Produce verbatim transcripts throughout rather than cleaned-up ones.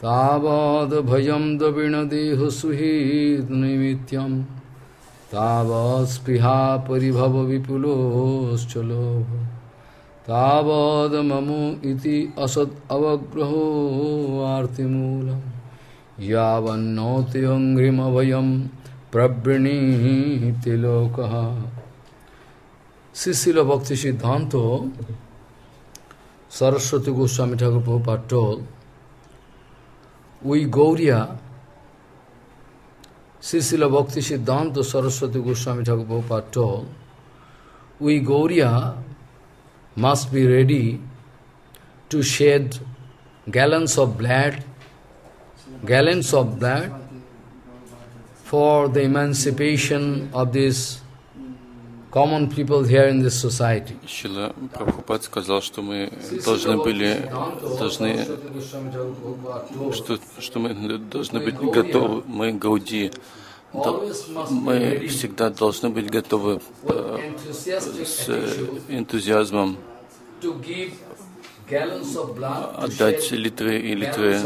Tāvād bhajam dabina deho suhit nimityam Tāvād spiha paribhava vipulos chalobha Tāvād mamu iti asad avagraho artimulam Yāvannoti angrima bhayam prabrini tilokaha. Srila Bhakti Siddhanta Saraswati Goswami Thakur Prabhupada told, we Gauriya, Srila Bhakti Siddhanta Saraswati Goswami Thakur Prabhupada told, we Gauriya must be ready to shed gallons of blood, gallons of blood for the emancipation of this common people here in this society. Srila Прабхупад сказал, что мы должны были должны что, что мы должны быть готовы, мы Гауди, мы всегда должны быть готовы с энтузиазмом отдать литры и литры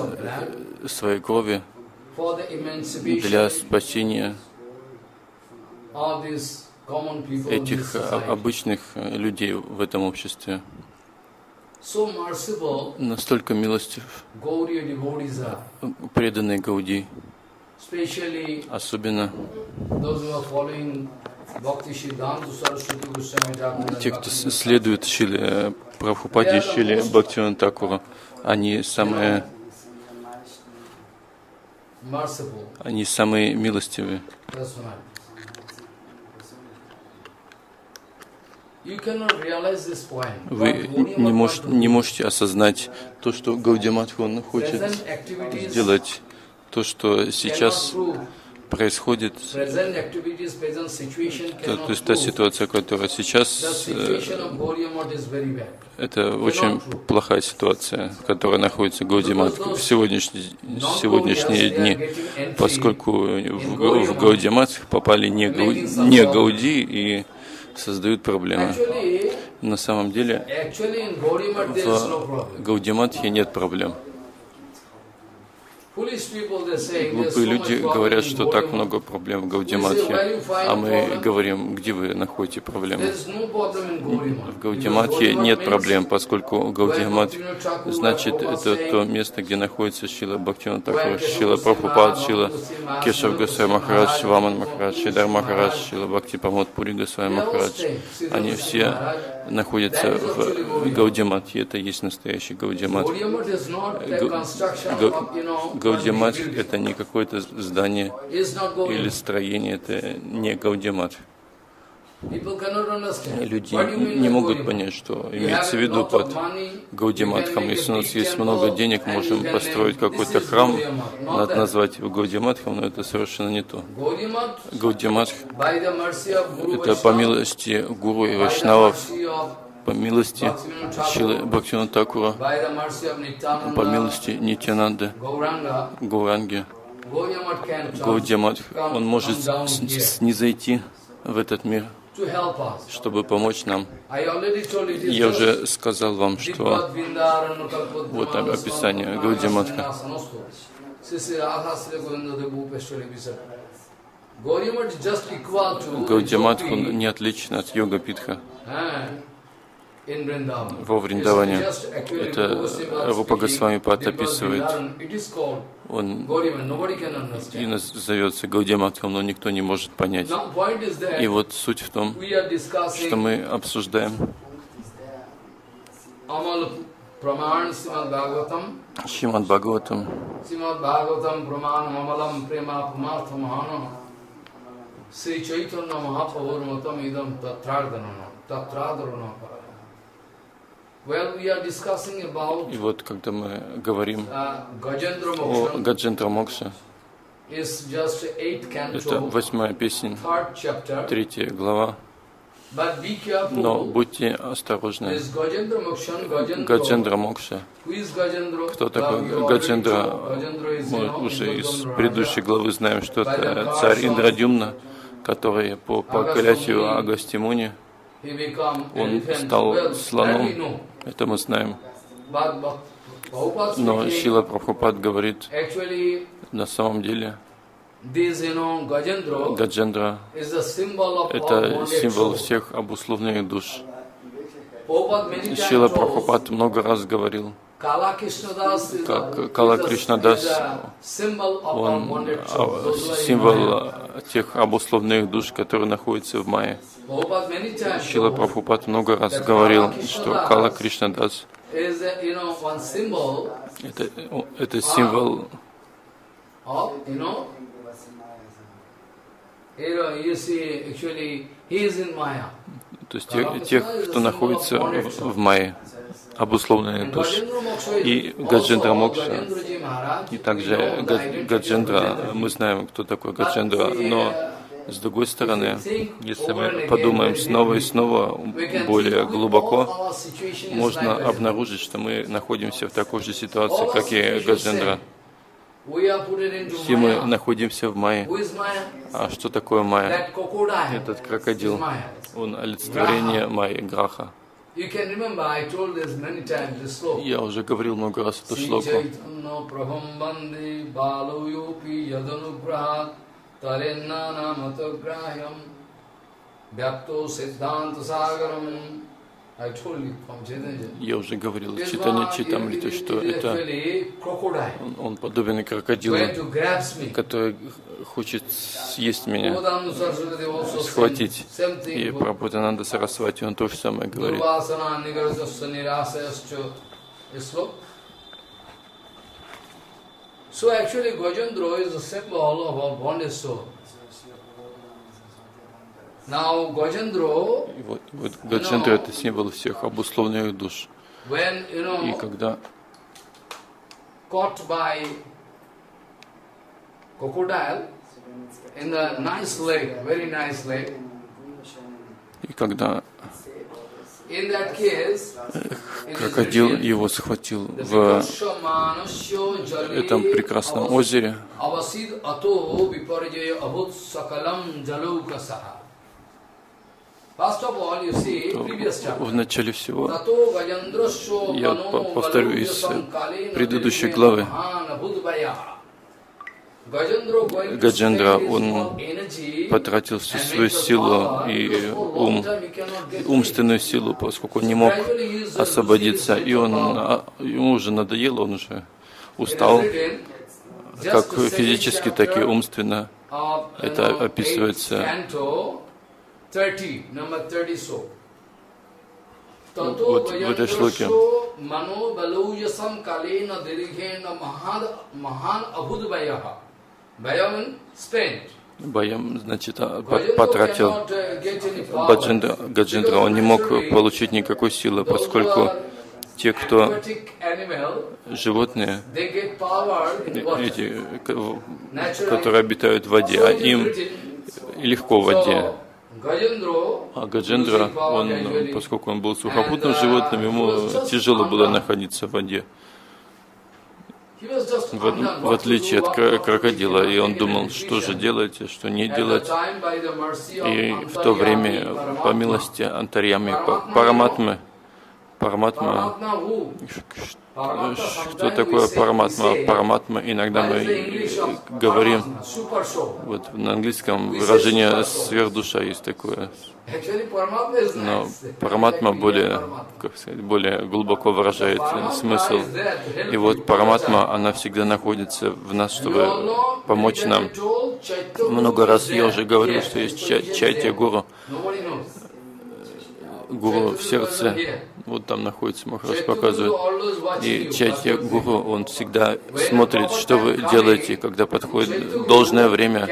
своей крови для спасения этих обычных людей в этом обществе. Настолько милостив преданные Гауди, особенно те, кто следует Шриле Прабхупаде, Шриле Бхактивинода Такура, они самые они самые милостивые. Вы не можете, не можете осознать то, что Гаудия-матх он хочет сделать, то, что сейчас происходит, то, то есть та ситуация, которая сейчас, это очень плохая ситуация, в которой находится Гаудия-матх в сегодняшние, сегодняшние дни, поскольку в, в Гаудия-матх попали не, гау, не Гауди и создают проблемы. На самом деле, в Гаудия-матхе нет проблем. Глупые люди говорят, что так много проблем в Гаудия-матхе, а мы говорим, где вы находите проблемы. В Гаудия-матхе нет проблем, поскольку Гаудия-матх, значит, это то место, где находится Шрила Бхактивинода Такур, Шрила Прабхупад, Шрила Кешава Госвами Маharaj, Ваман Maharaj, Шридар Maharaj, Шрила Бхакти Прамод Пури Госвами Maharaj. Они все находятся в Гаудия-матхе, это есть настоящий Гаудия-матх. Гаудия-матх – это не какое-то здание или строение, это не Гаудия-матх. Люди не могут понять, что имеется в виду под Гаудия-матхом. Если у нас есть много денег, можем построить какой-то храм, надо назвать его Гаудия-матхом, но это совершенно не то. Гаудия-матх – это по милости гуру и вайшнавов, по милости Шрилы Бхактивинода Такура, по милости Нитьянанды, Гауранги, Гаудия-матх, он может снизойти в этот мир, чтобы помочь нам. Я уже сказал вам, что вот описание Гаудия-матха. Гаудия-матх не отличен от йога-питха во Вриндаване. Это Рупа Госвами Пад описывает. Он и назовется Гаудия-матхом, но никто не может понять. И вот суть в том, что мы обсуждаем Шримад Бхагаватам. И вот, когда мы говорим о Гajendra Moksha, это восьмая песня, третья глава. Но будьте осторожны. Gajendra Moksha. Кто такой Гажендра? Мы уже из предыдущей главы знаем, что это царь Индрадюмна, который по проклятию Агастимуни он стал слоном. Это мы знаем. Но Шрила Прабхупад говорит, на самом деле, Гаджендра – это символ всех обусловленных душ. Шрила Прабхупад много раз говорил, как Кала Кришнадас, он символ тех обусловленных душ, которые находятся в Майе. Шрила Прабхупад много раз говорил, что Кала Кришнадас – это, это символ то есть тех, тех, кто находится в Майе, обусловленные души. И Гajendra Мокша, и также Гаджендра, мы знаем, кто такой Гаджендра, но с другой стороны, если мы подумаем снова и снова более глубоко, можно обнаружить, что мы находимся в такой же ситуации, как и Гajendra. Все мы находимся в Майе. А что такое Майя? Этот крокодил, он олицетворение Майи, Граха. Я уже говорил много раз эту шлоку. Я уже говорил в Читамрите, что это он, он подобен крокодилу, который хочет съесть меня, схватить. И Прабхупада Сарасвати, он то же самое говорит. So actually, Gajendra is a symbol of our bonded soul. Now, Gajendra, Gajendra это символ всех обусловленных душ. When you know, и когда caught by crocodile in the nice lake, very nice lake. И когда крокодил его схватил в этом прекрасном озере. В начале всего, я повторю из предыдущей главы, Гаджендра, он потратил всю свою силу и ум, умственную силу, поскольку он не мог освободиться, и он, ему уже надоело, он уже устал, как физически, так и умственно. Это описывается вот в этой шлоке. Баям, значит, потратил. Гаджендра, он не мог получить никакой силы, поскольку те, кто животные, эти, которые обитают в воде, а им легко в воде. А Гаджендра, он, поскольку он был сухопутным животным, ему тяжело было находиться в воде. В, в отличие от крокодила, и он думал, что же делать, что не делать. И в то время, по милости Антарьями, Параматмы, Параматма, что такое Параматма? Параматма, иногда мы говорим, вот на английском выражение сверхдуша есть такое, но Параматма более, как сказать, более глубоко выражает смысл. И вот Параматма, она всегда находится в нас, чтобы помочь нам. Много раз я уже говорил, что есть Чайтья-гуру, гуру в сердце, вот там находится, Махарадж показывает, и Чайтья-гуру, он всегда смотрит, что вы делаете, когда подходит должное время,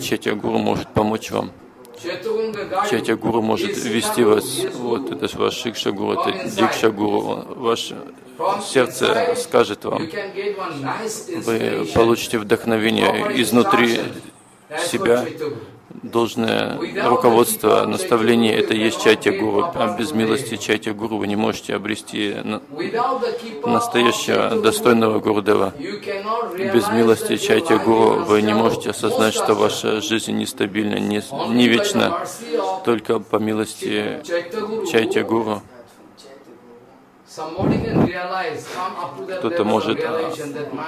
Чайтья-гуру может помочь вам. Чайтья-гуру может вести вас, вот это же ваш Шикша-гуру, это Дикша-гуру, ваше сердце скажет вам, вы получите вдохновение изнутри себя. Должное руководство, наставление – это есть Чайтья-гуру. А без милости Чайтья-гуру вы не можете обрести настоящего достойного Гурудева. Без милости Чайтья-гуру вы не можете осознать, что ваша жизнь нестабильна, не, не вечна. Только по милости Чайтья-гуру Кто-то может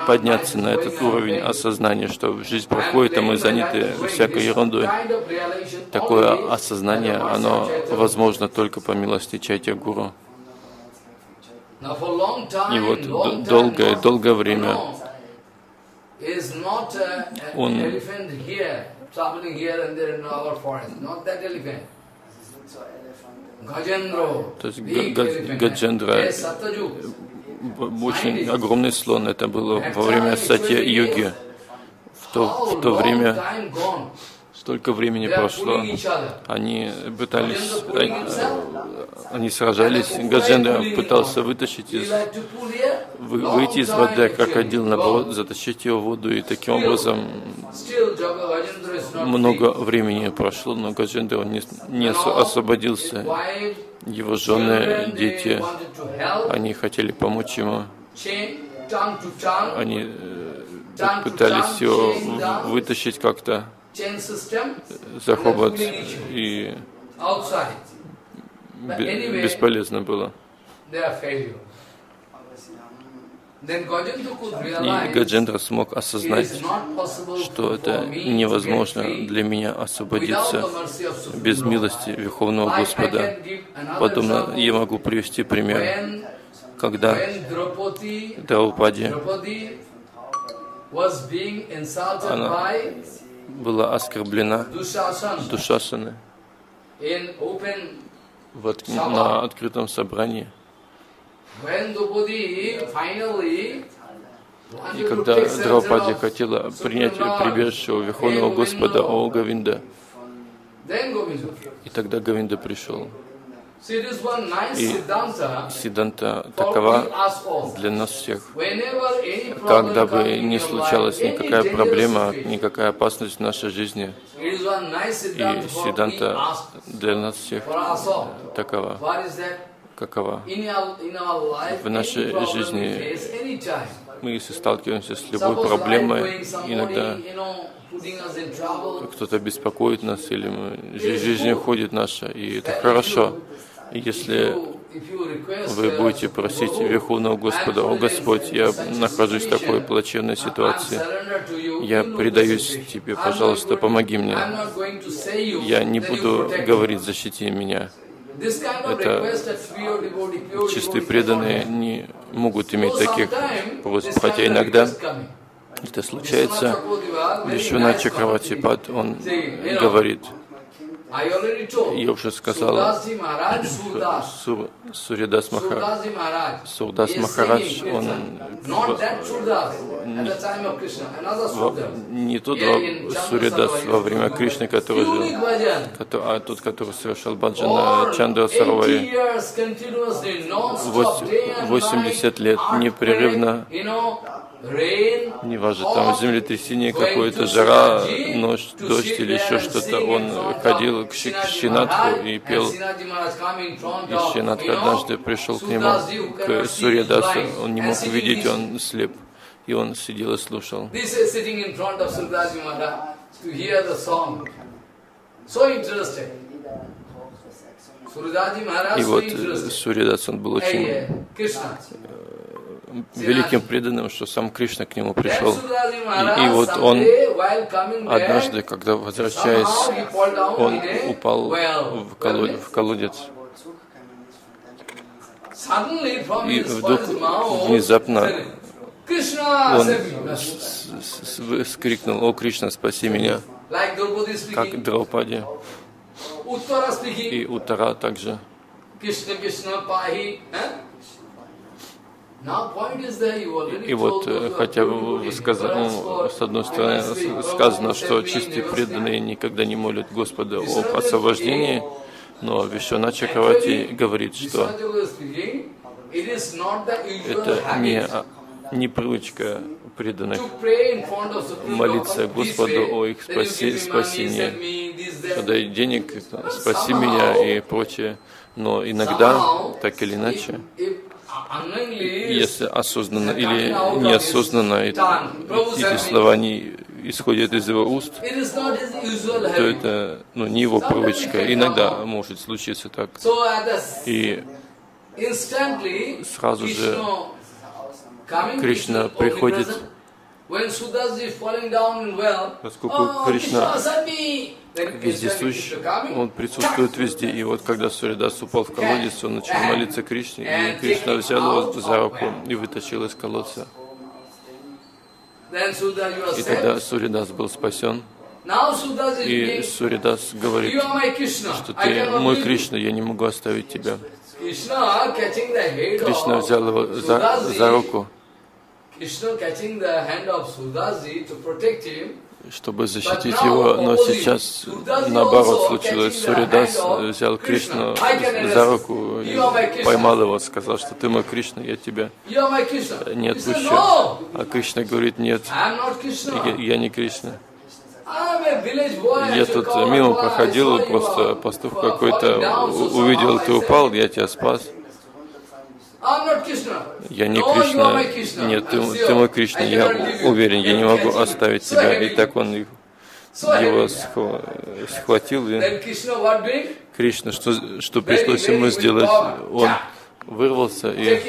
подняться на этот уровень осознания, что жизнь проходит, а мы заняты всякой ерундой. Такое осознание, оно возможно только по милости Чайтья-гуру. И вот долгое-долгое время он То есть Гаджендра, очень огромный слон, это было во время Сатья-юги. В то, в то время столько времени прошло, они пытались, они, они сражались, Гаджендра пытался вытащить из, вы, выйти из воды, крокодил, наоборот, затащить его в воду, и таким образом много времени прошло, но Гаджендра не, не освободился. Его жены, дети, они хотели помочь ему, они пытались его вытащить как-то за хобот, и бесполезно было. И Гаджендра смог осознать, что это невозможно для меня освободиться без милости Верховного Господа. Подобно я могу привести пример, когда Драупади, она была оскорблена Душасаной вот, на открытом собрании. И когда Драупади хотела принять прибежище у Верховного Господа, о Говинда, и тогда Говинда пришел. И Сиддханта такова для нас всех. Когда бы ни случалась никакая проблема, никакая опасность в нашей жизни, и Сиддханта для нас всех такова. Какова? В нашей жизни мы, если сталкиваемся с любой проблемой, иногда кто-то беспокоит нас, или мы, жизнь уходит наша, и это хорошо. Если вы будете просить Верховного Господа: «О Господь, я нахожусь в такой плачевной ситуации, я предаюсь Тебе, пожалуйста, помоги мне, я не буду говорить, защити меня». Это чистые преданные не могут иметь таких просьб, хотя иногда это случается. Вишвана Чакраватипад, он говорит: я уже сказал, Сурдас Махарадж, он не тот Сурдас во время Кришны, который жил, а тот, который совершал баджан на Чандра-Сароваре. восемьдесят лет непрерывно, не важно, там землетрясение какое-то, жара, ночь, дождь или еще что-то, он ходил к Щинатху и пел. И Щинатха однажды пришел к нему, к Сурьядасу, он не мог видеть, он слеп, и он сидел и слушал. И вот Сурьядас, он был очень великим преданным, что сам Кришна к нему пришел. И, и вот он однажды, когда возвращаясь, он упал в колодец, в колодец. И вдруг внезапно он вскрикнул: «О Кришна, спаси меня!» Как Драупади. И Уттара также. И, и вот, хотя вы сказали, ну, с одной стороны сказано, что чистые преданные никогда не молят Господа об освобождении, но Вишвана Чакравати говорит, что это не, не привычка преданных молиться Господу о их спаси, спасении, что дай денег, спаси меня и прочее, но иногда, так или иначе, если осознанно или неосознанно эти слова не исходят из его уст, то это, ну, не его привычка. Иногда может случиться так. И Сразу же Кришна приходит. Поскольку Кришна вездесущ, он присутствует везде. И вот когда Суридас упал в колодец, он начал молиться Кришне, и Кришна взял его за руку и вытащил из колодца. И тогда Суридас был спасен. И Суридас говорит, что ты мой Кришна, я не могу оставить тебя. Кришна взял его за, за руку, чтобы защитить его, но сейчас наоборот случилось. Суридас взял Кришну за руку, поймал его, сказал, что ты мой Кришна, я тебя не отпущу. А Кришна говорит, нет, я не Кришна. Я тут мимо проходил, просто пастух какой-то увидел, ты упал, я тебя спас. Я не Кришна. Нет, ты, ты мой Кришна, я уверен, я не могу оставить тебя. И так он его схватил. И Кришна, что, что пришлось ему сделать? Он вырвался и...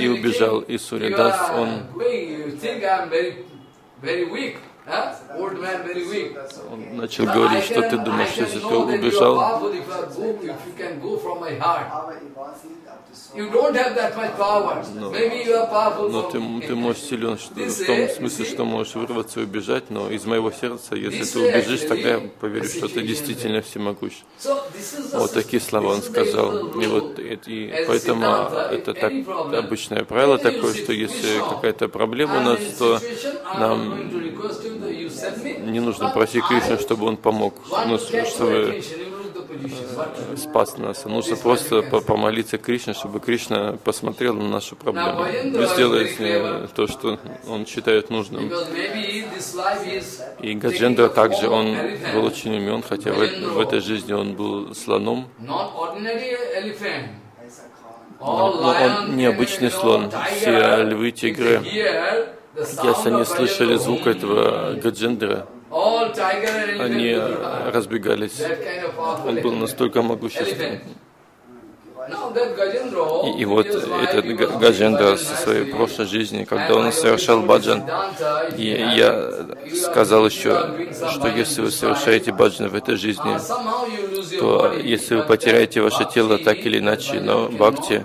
И убежал, и Суридас, он, он начал говорить, что ты думаешь, если ты убежал, но, но ты, ты можешь силен в том смысле, что можешь вырваться и убежать, но из моего сердца, если ты убежишь, тогда я поверю, что ты действительно всемогущ. Вот такие слова он сказал. И, вот, и поэтому это так, обычное правило такое, что если какая-то проблема у нас, то нам не нужно просить Кришну, чтобы он помог, ну, чтобы спас нас. Нужно просто помолиться Кришне, чтобы Кришна посмотрел на нашу проблему и сделает то, что он считает нужным. И Гаджендра также, он был очень умен, хотя в этой жизни он был слоном. Но он необычный слон. Все львы, тигры, если они слышали звук этого Гаджендра, они разбегались. Он был настолько могущественным. И, и вот этот Гажендра со своей прошлой жизни, когда он совершал баджан, и я сказал еще, что если вы совершаете баджан в этой жизни, то если вы потеряете ваше тело так или иначе, но бхакти,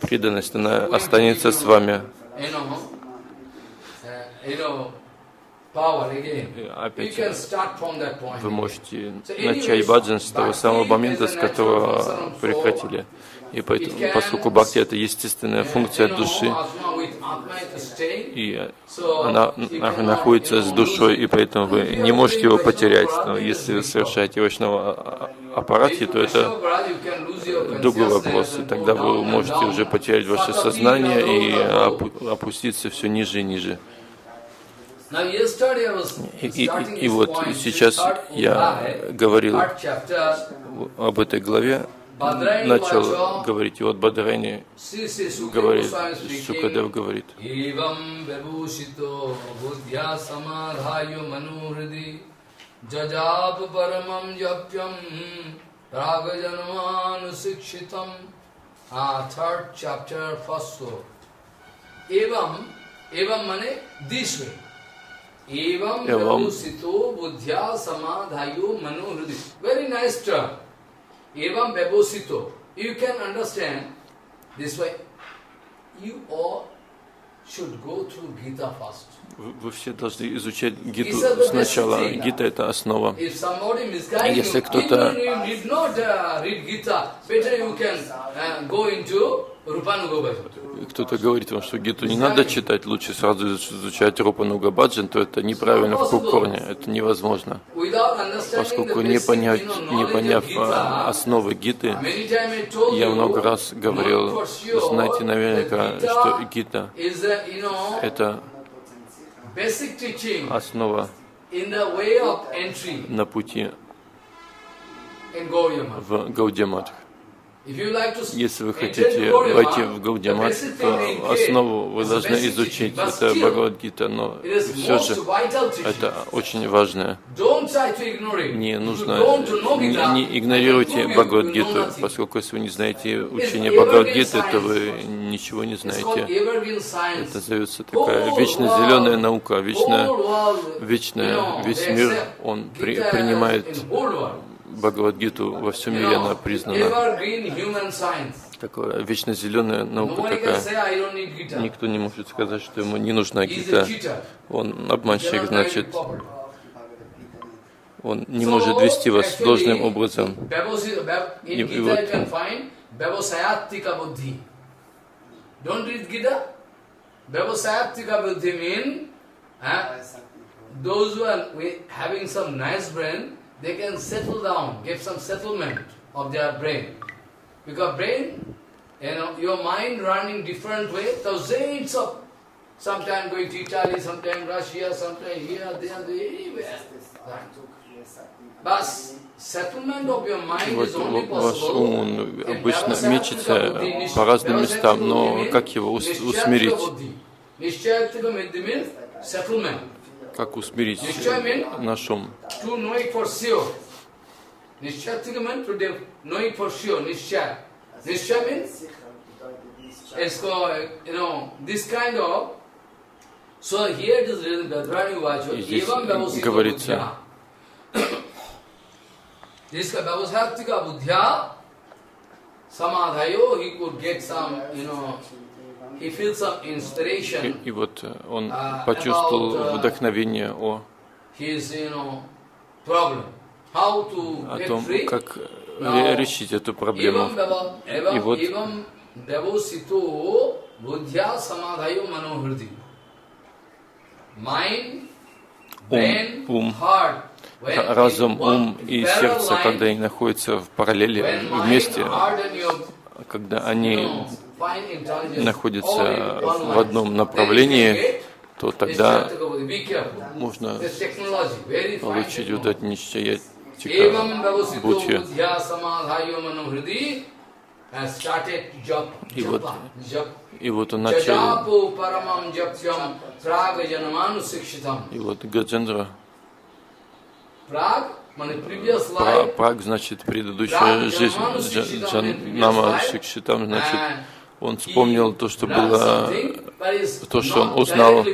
преданность, она останется с вами. Опять вы можете начать баджан с того самого момента, с которого прекратили. И поэтому, поскольку бхакти — это естественная функция души, и она находится с душой, и поэтому вы не можете его потерять. Но если вы совершаете овощного аппарате, то это другой вопрос. И тогда вы можете уже потерять ваше сознание и опуститься все ниже и ниже. И, и, и вот сейчас я говорил об этой главе, начал говорить, и вот Бадрайни говорит, Сукадев говорит. Evam bebosito buddhya samadhayo manohrudi. Very nice term. Evam bebosito. You can understand this way. You all should go through Gita first. Вы все должны изучать Гиту сначала. Гита — это основа. Если кто-то... Кто-то говорит вам, что Гиту не надо читать, лучше сразу изучать Рупануга Баджан, то это неправильно в корне, это невозможно. Поскольку не поняв, не поняв основы Гиты, я много раз говорил, знаете наверняка, что Гита — это основа на пути в Гаудия-матх. Если вы хотите войти в Гауdiya-math, то основу вы должны изучить, это Бхагавад-гита, но все же это очень важное. Не нужно, не, не игнорируйте Бхагавад-гиту, поскольку если вы не знаете учение Бхагавад-гиты, то вы ничего не знаете. Это называется такая вечно зеленая наука, вечно, вечно весь мир, он при, принимает Бхагавад-гиту, во всем мире она признана. Такая вечно зеленая наука такая. Никто не может сказать, что ему не нужна гита. Он обманщик, значит. Он не может вести вас должным образом. И, и вот. They can settle down, give some settlement of their brain. Because brain, you know, your mind running different way, thousands of, sometimes going to Italy, sometimes Russia, sometimes here, there, there, anywhere. But settlement of your mind is only possible. Ваш ум обычно мечется по разным местам, но как его усмирить? Settlement. Как усмирить наш ум? И здесь говорится. И, и вот он почувствовал вдохновение о, о том, как решить эту проблему. И вот ум, ум, разум, ум и сердце, когда они находятся в параллели, вместе, когда они находятся в одном направлении, то тогда можно получить вот это нечаяние. И вот, и вот он начал. И вот Гажендра. Праг значит предыдущая жизнь, Джанама Шикшитам значит он вспомнил то, что было, то, что он узнал в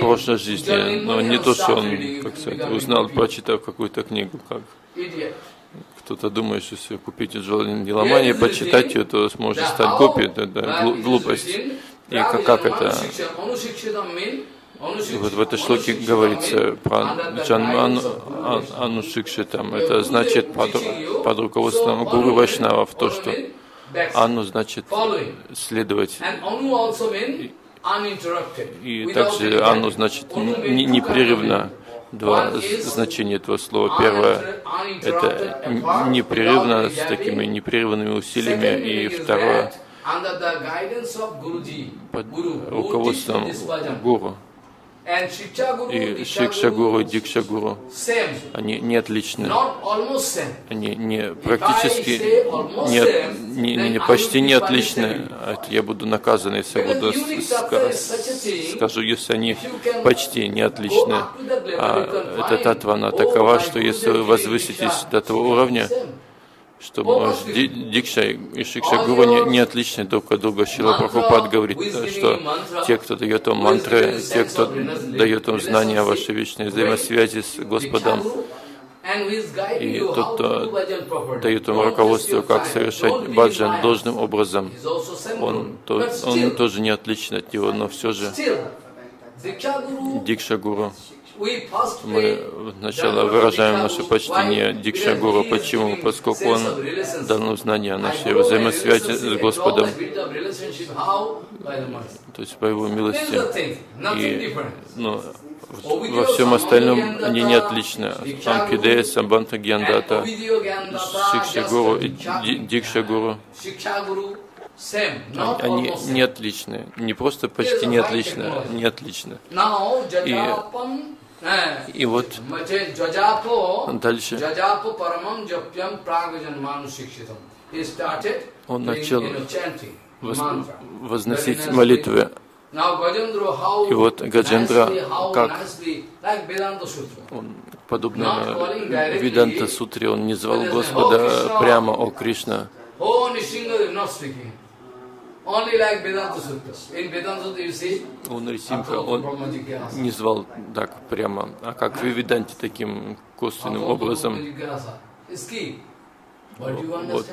прошлой жизни, но не то, что он, как сказать, узнал, прочитав какую-то книгу, как кто-то думает, что если купить джалин геламани, почитать ее, то сможет стать гопи, это глупость. И как, как это? И вот в этой шлоке говорится про Джанман Анушикшитам. Это значит под, под руководством Гуру Вайшнавов то, что Ану значит следовать. И, и также Ану значит не, непрерывно. Два значения этого слова. Первое – это непрерывно, с такими непрерывными усилиями. И второе – под руководством Гуру. И Шикша-гуру, и Дикша-гуру, они не отличны, они не, практически не, не, не, почти не отличны. Я буду наказан, если буду скажу, если они почти не отличны. А эта татва, она такова, что если вы возвыситесь до того уровня, что Дикша и Шикша-гуру не, не отличны друг от друга. Шрила Прабхупада говорит, что те, кто дает вам мантры, те, кто дает вам знания о вашей вечной взаимосвязи с Господом, и тот, кто дает вам руководство, как совершать баджан должным образом, он, то, он тоже не отличен от него, но все же Дикша-гуру. Мы сначала выражаем наше почтение Дикша-гуру. Почему? Поскольку он дал нам знания о нашей взаимосвязи с Господом, то есть по Его милости. И, но во всем остальном они не отличны. Ампидея, Самбанта Гьяндата, Шикша-гуру и Дикша-гуру. Они не отличны, не просто почти не отличны, не отличны. И И вот дальше он начал возносить молитвы. И вот Гаджендра, как он, подобно Веданта Сутре, он не звал Господа прямо «О Кришна». Он Нрисимха, он не звал так прямо, а как в Веданте, таким косвенным образом. Вот,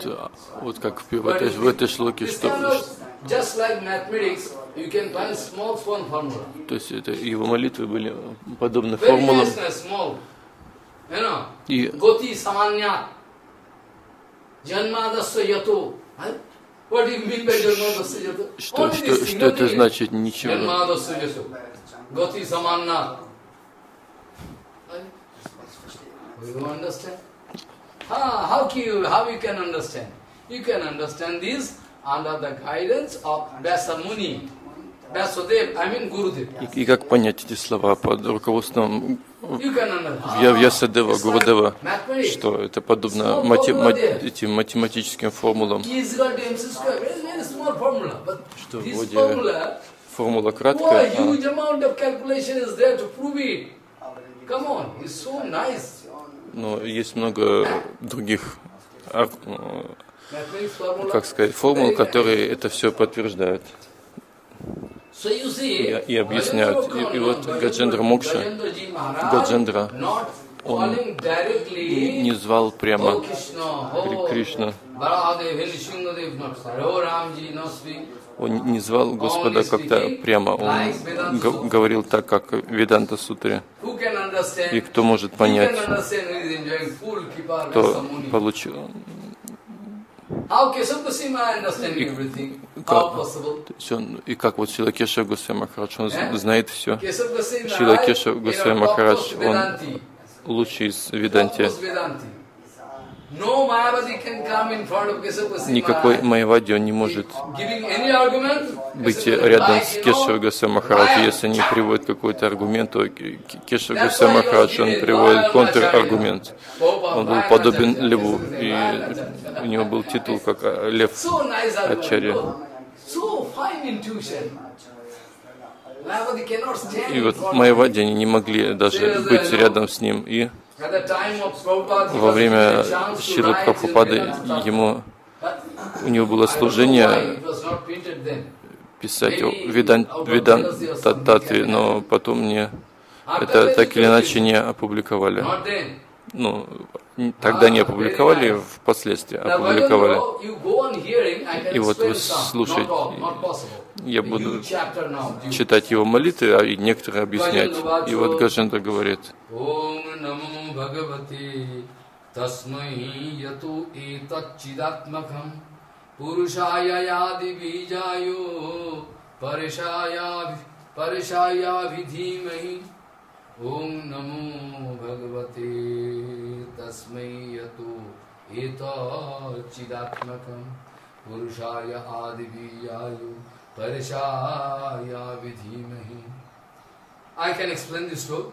вот как в этой, в этой шлоке, что... То есть это его молитвы были подобны формулам. И... Что, что, что это значит? Ничего. How you, how you can understand? You can understand this under the guidance of Vyasamuni, Vyasadev, I mean Gurudev. И как понять эти слова под руководством Вьясадева, Гурудева, что это подобно этим математическим формулам, что вроде формула краткая, но есть много других, как сказать, формул, которые это все подтверждают и, и объясняют. И, и вот Гажендра Мокша, Гажендра, он не звал прямо Кришна. Он не звал Господа как-то прямо, он говорил так, как в Веданта Сутре. И кто может понять, кто получил... И как, и как вот Шрила Кешава Госвами Махарадж, он знает все. Шрила Кешава Госвами Махарадж, он лучший из Веданти. Никакой Майавади он не может быть рядом с Кешава Госвами Махарадж. Если они приводят какой-то аргумент, то Кешава Госвами Махарадж, он приводит контраргумент. Он был подобен льву, и у него был титул как лев Ачарья. И вот Майавади они не могли даже быть рядом с ним. И во время Шрилы Прабхупады ему, у него было служение писать Веданта Татве, но потом не, это так или иначе не опубликовали. Ну, тогда не опубликовали, впоследствии опубликовали. И вот вы слушаете, я буду читать его молитвы, а некоторые объяснять. И вот Гажендра говорит: Ом намо Бхагавате тасмай яту этачидатмакам пурушая адивияю паришая видимахи. I can explain this too.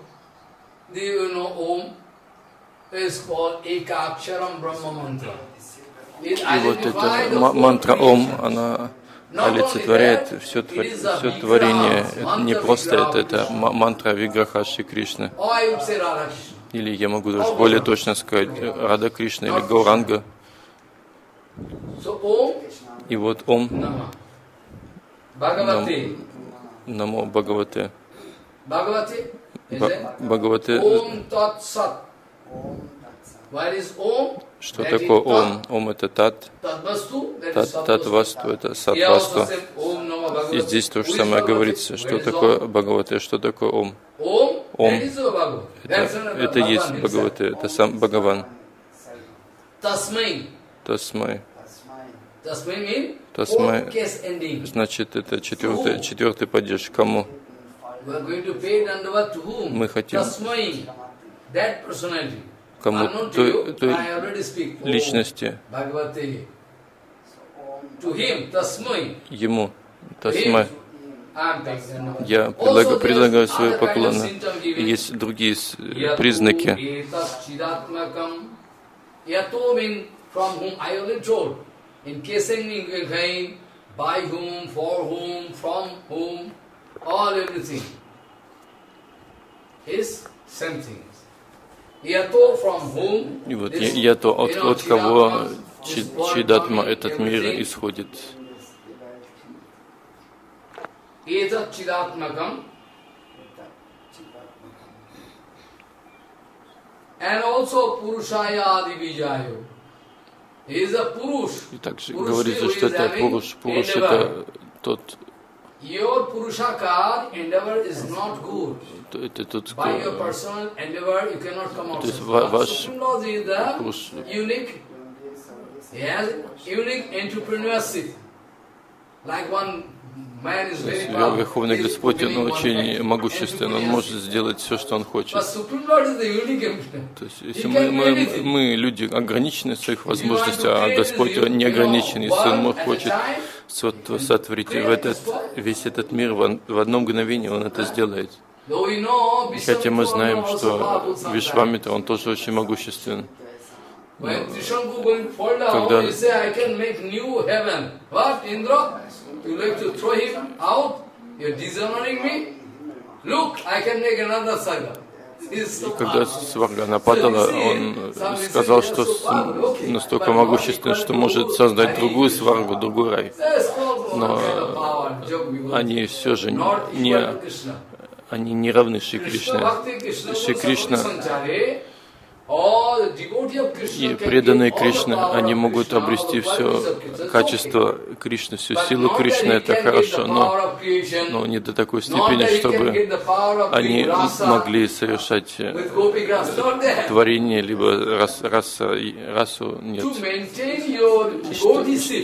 Do you know Om is called Ekaksharam Brahma Mantra? И вот эта мантра Ом, она олицетворяет все, твор... все творение. Это не просто это, это мантра Виграха Шри Кришны. Или я могу даже более точно сказать Рада Кришна или Гауранга. И вот Ом Нам... Намо Бхагавате. Бхагавате. Что такое Ом? Ом — это Тат, Тат, тат Васту — это Сат Васту. И здесь то же самое говорится. Что такое Бхагавате? Что такое Ом? Ом — это есть Бхагавате, это сам Бхагаван. Тасмай. Тасмай. Тасмай значит, это четвертый, четвертый падеж. Кому? Мы хотим. Кому той, той личности, ему, тасмай, Я предлагаю, предлагаю свое поклонение. Есть другие признаки. И вот я, я то от, от кого чидатма этот мир исходит. Etat Chidatmakam, and also Purushaya Adivijayo. He is a Purush. И также говорится, что это Purush. Purush это тот. Your Purushakar endeavor is not good. By your personal endeavor, you cannot come out. Supreme Lord is the unique. He has unique entrepreneurship. Like one. Верховный Господь, он очень могуществен, он может сделать все, что он хочет. То есть, если мы, мы, мы люди ограничены в своих возможностях, а Господь он не ограничен, если Он хочет сотворить в этот, весь этот мир в одно мгновение, Он это сделает. И хотя мы знаем, что Вишвамита, он тоже очень могуществен. Но, когда you like to throw him out? You're dishonoring me? Look, I can make another saga. И когда Сварга нападала, он сказал, что настолько могуществен, что может создать другую Сваргу, другой рай. Но они все же не, они не равны Шри Кришне. Шри Кришна и преданные Кришне, они могут обрести все качество Кришны, всю силу Кришны, это хорошо, но, но не до такой степени, чтобы они могли совершать творение, либо рас, рас, расу, нет.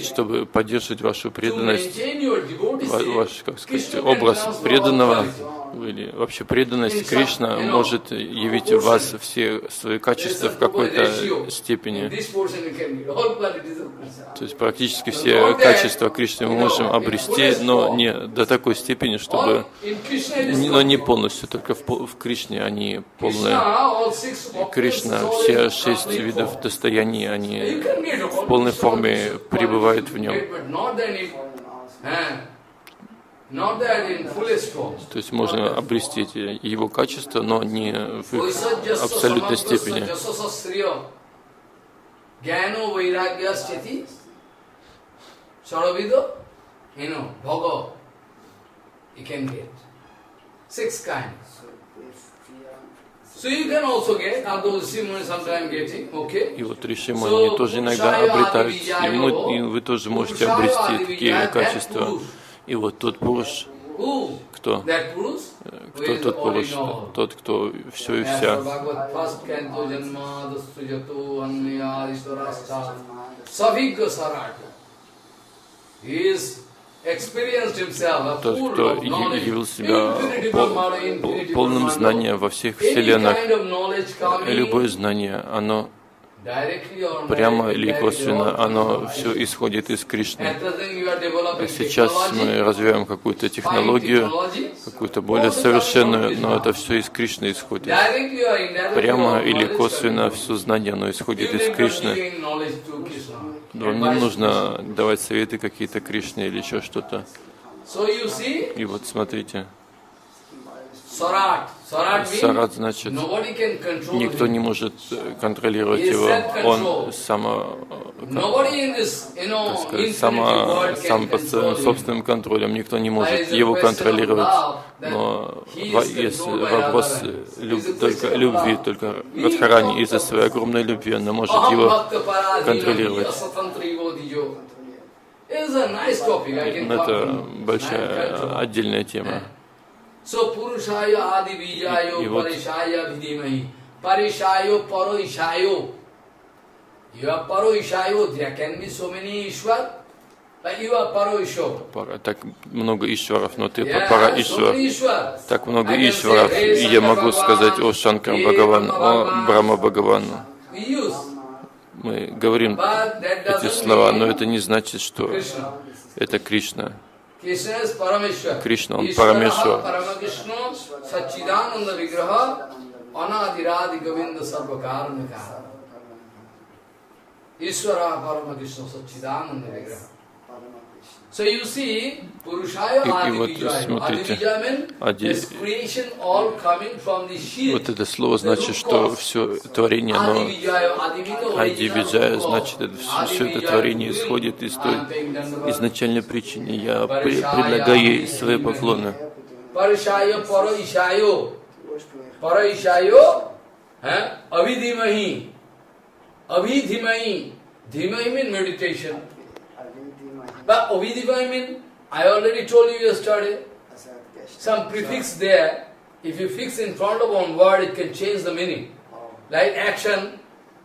Чтобы поддерживать вашу преданность, ваш, как сказать, образ преданного, или вообще преданность Кришна может явить в вас все свои качества в какой-то степени. То есть практически все качества Кришны мы можем обрести, но не до такой степени, чтобы... Но не полностью, только в Кришне они полные. Кришна, все шесть видов достояний, они в полной форме пребывают в нем. То есть можно обрести его качество, но не в их абсолютной степени. И вот Риши Муни тоже иногда обретают, и, мы, и вы тоже можете обрести такие качества. И вот тот Пуруш, кто? Кто тот Пуруш? Тот, кто все и вся. Тот, кто явил себя пол, полным знанием во всех вселенных. Любое знание, оно... Прямо или косвенно, оно все исходит из Кришны. Сейчас мы развиваем какую-то технологию, какую-то более совершенную, но это все из Кришны исходит. Прямо или косвенно все знание, оно исходит из Кришны. Вам не нужно давать советы какие-то Кришне или еще что-то. И вот смотрите. Сарат значит, никто не может контролировать его, он само, как сказать, само, сам под своим собственным контролем, никто не может его контролировать, но если вопрос люб, только любви, только Радхарани из-за своей огромной любви, она может его контролировать. Это большая отдельная тема. So Purushaya Adi Vijayo Parishaya Vidimai Parishayo Paro Ishayo. You are Paro Ishayo, there can be so many Ishwar, but you are Paro Ishayo. Так много Ишваров, но ты Пара Ишвар. Так много Ишваров, и я могу сказать о Шанкара Бхагаван, о Брахма Бхагавану. Мы говорим эти слова, но это не значит, что это Кришна. Krishna, on Parameshwar. Ishvara Parama Krishna Satchidananda Vigraha. So you see, Purushaya Adivijaya. Adivijaya means creation all coming from the shield. Вот это слово значит, что все творение, оно... Адивиджая значит, все это творение исходит из той изначальной причины. Я предлагаю ей свои поклоны. Паришайо Параишайо. Параишайо Авидимахи. Avidhimai. Dhimai means meditation. But avidhimai means, I already told you yesterday, some prefix there, if you fix in front of one word, it can change the meaning. Like action,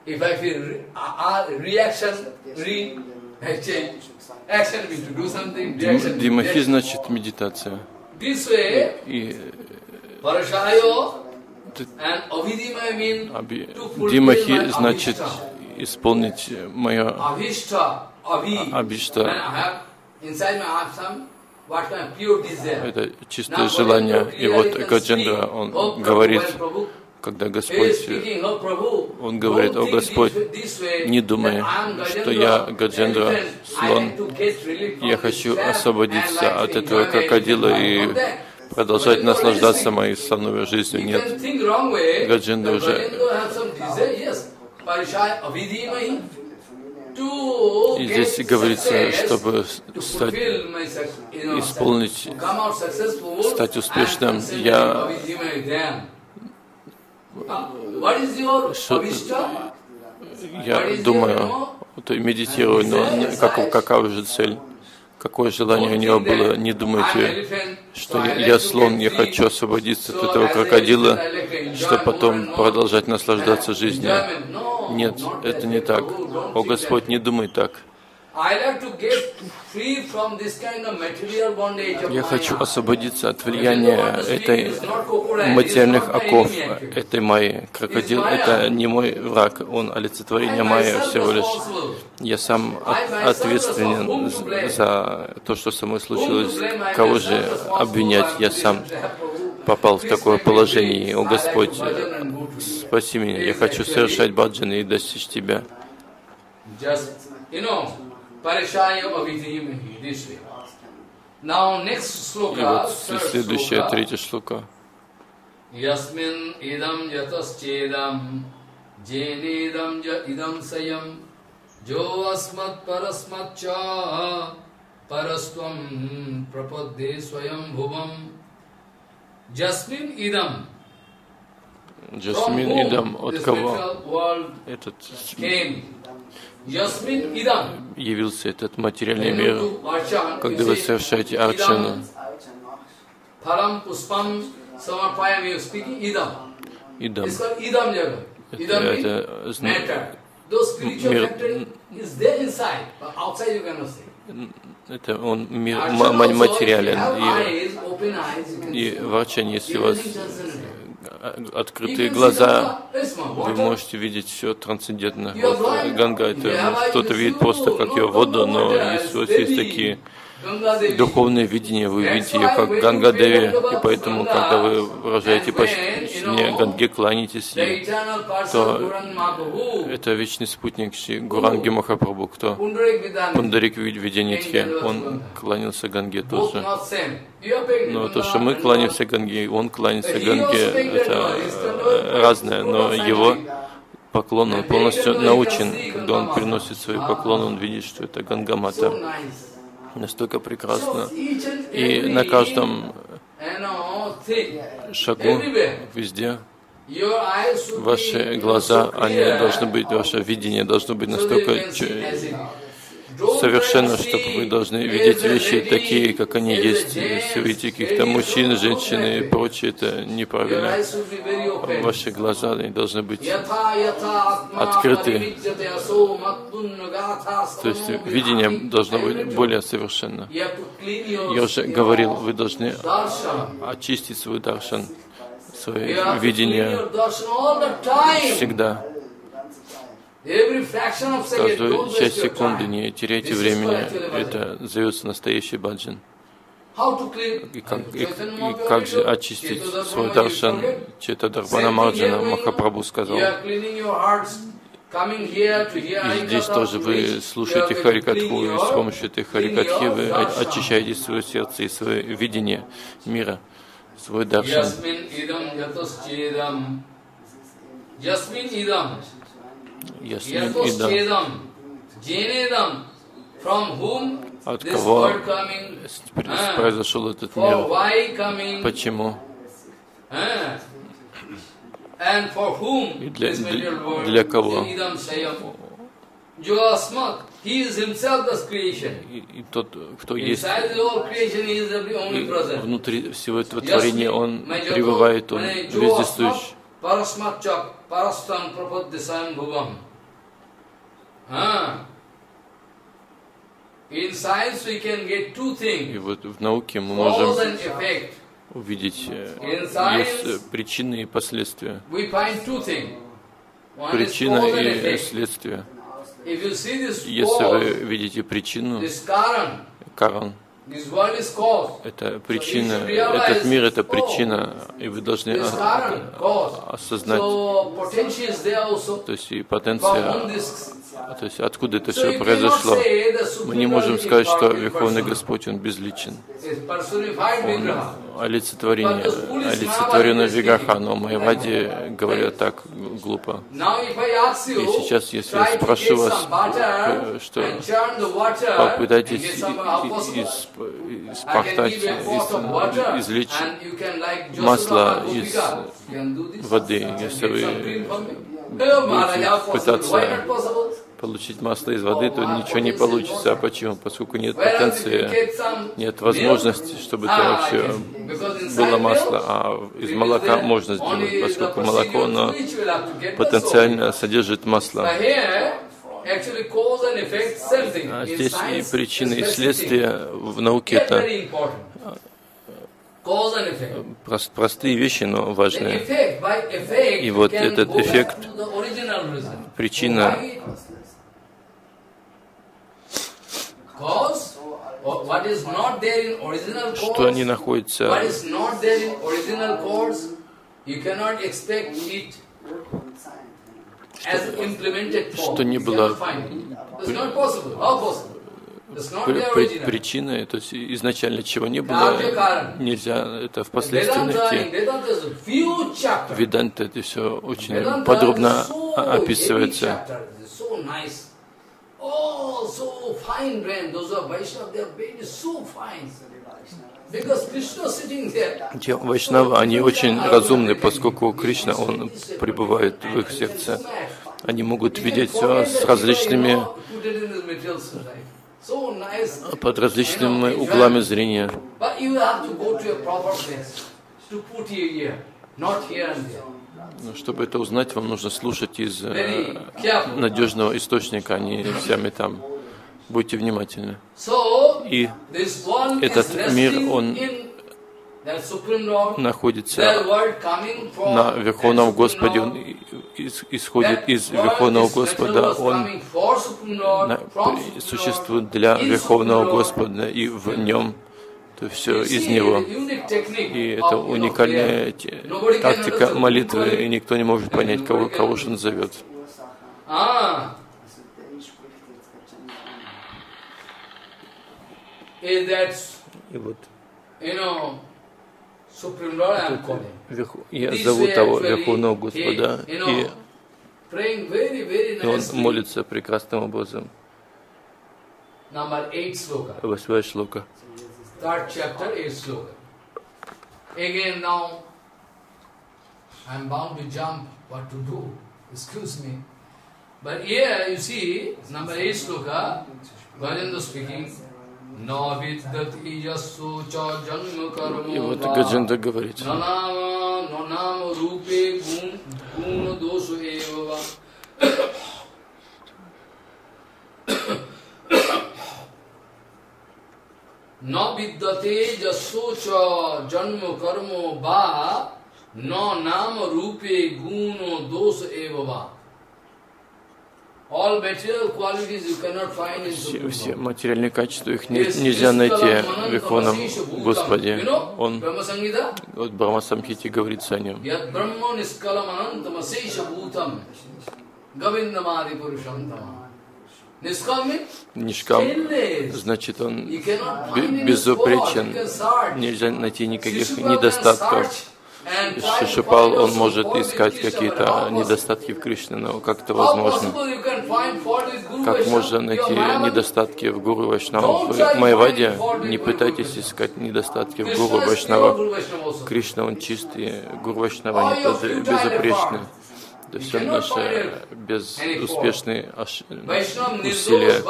if I feel re uh, reaction, re, I change. Action means to do something, reaction means to do meditation. This way, Parashayo and avidhimai means to fulfill my abhishta. Исполнить мое обещание. Это чистое желание. И вот Гажендра, он говорит, когда Господь, он говорит: о Господь, не думай, что я, Гажендра, слон, я хочу освободиться от этого крокодила и продолжать наслаждаться моей слоновой жизнью. Нет, Гажендра уже... И здесь говорится, чтобы стать, исполнить, стать успешным, я... Что, я думаю, то медитирую, но как, какова же цель? Какое желание у него было? Не думайте, что я слон, я хочу освободиться от этого крокодила, чтобы потом продолжать наслаждаться жизнью. Нет, это не так. О Господь, не думай так. Я хочу освободиться от влияния этой материальных оков, этой Майи. Крокодил – это не мой враг, он олицетворение Майи всего лишь. Я сам ответственен за то, что со мной случилось. Кого же обвинять? Я сам попал в такое положение. О Господь, спаси меня, я хочу совершать баджан и достичь Тебя. И вот следующая, третья шлока. Жасмин идам, от кого этот явился этот материальный мир, когда вы совершаете арчану. Идам. Это знак. Мир. Это он мир материален. И в арчане, если у вас открытые глаза, вы можете видеть все трансцендентно. Вот Ганга, это кто-то видит просто как ее воду, но если у вас есть такие духовные видения, вы видите ее как Ганга-деви, и поэтому, когда вы выражаете почтение Ганге, кланяетесь ей, то это вечный спутник Гуранги Махапрабху, кто Пундарик Виденитхе, он кланялся Ганге тоже. Но то, что мы кланяемся Ганге, он кланяется Ганге, это разное, но его поклон, он полностью научен. Когда он приносит свои поклоны, он видит, что это Ганга-мата. Настолько прекрасно. И на каждом шагу, везде, ваши глаза, они должны быть, ваше видение должно быть настолько совершенно, чтобы вы должны видеть вещи такие, как они есть. Если вы видите каких-то мужчин, женщин и прочее, это неправильно. Ваши глаза, они должны быть открыты. То есть видение должно быть более совершенно. Я уже говорил, вы должны очистить свой даршан, свое видение всегда. Каждую часть секунды не теряйте времени, это зовется настоящий баджан. И как, и, и как же очистить свой даршан? Чайтадхарпана Махараджа Махапрабху сказал, и здесь тоже вы слушаете харикатху, и с помощью этой харикатхи вы очищаете свое сердце и свое видение мира, свой даршан. Ясмин идам, ясмин идам, от кого произошел этот мир, почему и для, для, для кого. И, и тот, кто есть и внутри всего этого творения, он пребывает, он вездесущий. Парасматчак, парастам пропаддесаем бхувам. И вот в науке мы можем увидеть есть причины и последствия. Причина и следствие. Если вы видите причину, каран, это причина, этот мир — это причина, и вы должны осознать, то есть и потенция, то есть откуда это все произошло. Мы не можем сказать, что Верховный Господь, Он безличен, Он олицетворение, олицетворенное Виграха, но Майавади говорят так глупо. И сейчас, если я спрошу вас, что попытайтесь из испахтать, из, извлечь масло из воды, если вы будете пытаться получить масло из воды, то ничего не получится. А почему? Поскольку нет потенции, нет возможности, чтобы это вообще было масло, а из молока можно сделать, поскольку молоко, оно потенциально содержит масло. А здесь и причины, и следствия в науке — это простые вещи, но важные. И вот этот эффект, причина, что не находится Что, что не было причиной, то есть изначально чего не было, нельзя это впоследствии найти. Веданта это все очень подробно описывается. Те вайшнавы, они очень разумны, поскольку Кришна, Он пребывает в их сердце. Они могут видеть все с различными, под различными углами зрения. Чтобы это узнать, вам нужно слушать из надежного источника, а не всеми там. Будьте внимательны. И этот мир, он находится на Верховном Господе, он исходит из Верховного Господа, он существует для Верховного Господа, и в нем то все из него. И это уникальная тактика молитвы, и никто не может понять, кого, кого же он зовет. И вот я зову того Верховного Господа, и, и он молится прекрасным образом. Восьмая шлока. И вот Гажендра говорит, Все, все материальные качества, их не, нельзя найти в Ихваном Господе. Он, вот в Брахма Самхите говорится о нем. Нишкам, значит, он безупречен, нельзя найти никаких недостатков. Шишупал, он может искать какие-то недостатки в Кришне, но как это возможно? Как можно найти недостатки в Гуру Вайшнава? В Майваде не пытайтесь искать недостатки в Гуру Вайшнава. Кришна, он чистый, Гуру Вайшнава нет, это безупречный. Это все наши безуспешные усилия.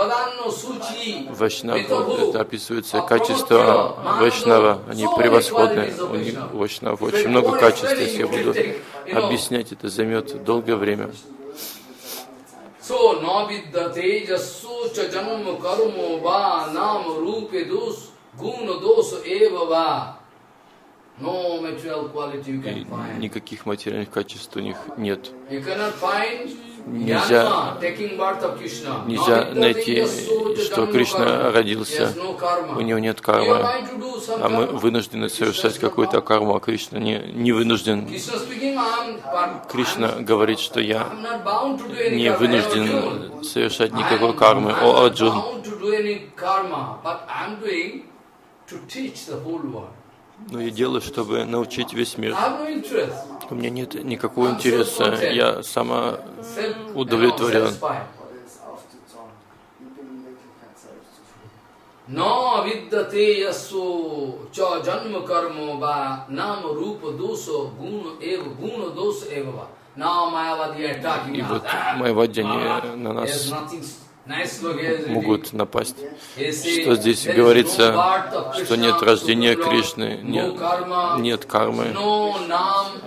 Вайшнава, это описывается качество Вайшнава, они превосходны. У них Вайшнава очень много качеств, если я буду объяснять, это займет долгое время. И никаких материальных качеств у них нет. Нельзя, нельзя найти, что Кришна родился, у него нет кармы, а мы вынуждены совершать какую-то карму, а Кришна не, не вынужден. Кришна говорит, что я не вынужден совершать никакой кармы. О, Арджун! Но я делаю, чтобы научить весь мир. У меня нет никакого интереса. Я сама удовлетворен. И вот майавади на нас могут напасть. Что здесь говорится, что нет рождения Кришны, нет, нет кармы,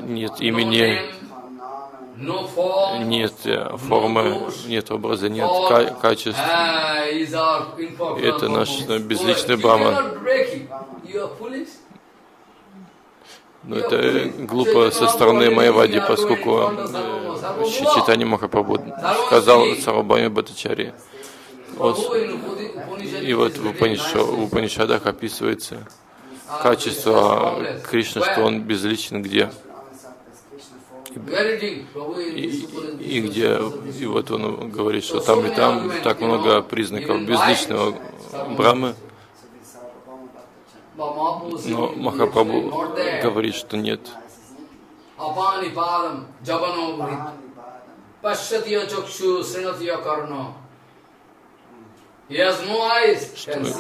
нет имени, нет формы, нет образа, нет качеств. Это наш безличный Брахман. Но это глупо со стороны Майавади, поскольку Чайтанья Махапрабху сказал Сарвабхауме Бхаттачарье. И вот в, Упаниша, в Упанишадах описывается качество Кришны, что он безличен где? И, и, и где, и вот он говорит, что там и там так много признаков безличного Брахмы. Но Махапрабху говорит, что нет. Что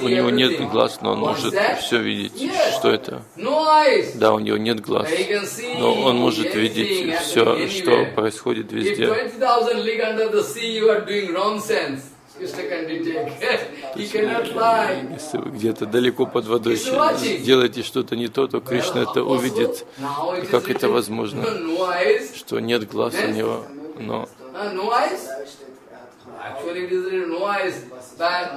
у него нет глаз, но он может все видеть. Что это? Да, у него нет глаз, но он может видеть все, что происходит везде. Если вы где-то далеко под водой делаете что-то не то, то Кришна это увидит. И как это возможно, что нет глаз у него, но...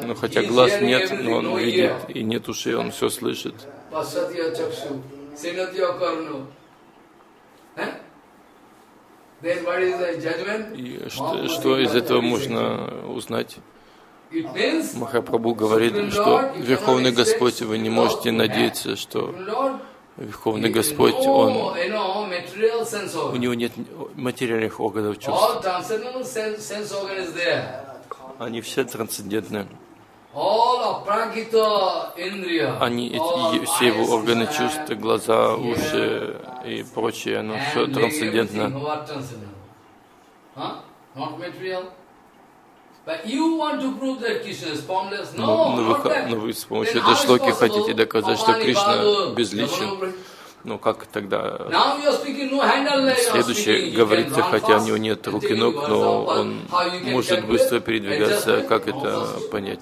Ну, хотя глаз нет, но он видит, и нет ушей, он все слышит. И что, что из этого можно узнать? Махапрабху говорит, что Верховный Господь, вы не можете надеяться, что Верховный Господь, он, у него нет материальных органов чувств. Они все трансцендентны. Они, эти, все его органы чувств, глаза, уши и прочее, оно все трансцендентно. Но, но, вы, но вы с помощью этой шлоки хотите доказать, что Кришна безличен. Ну как тогда? Следующее говорится, хотя у него нет рук и ног, но он может быстро передвигаться. Как это понять?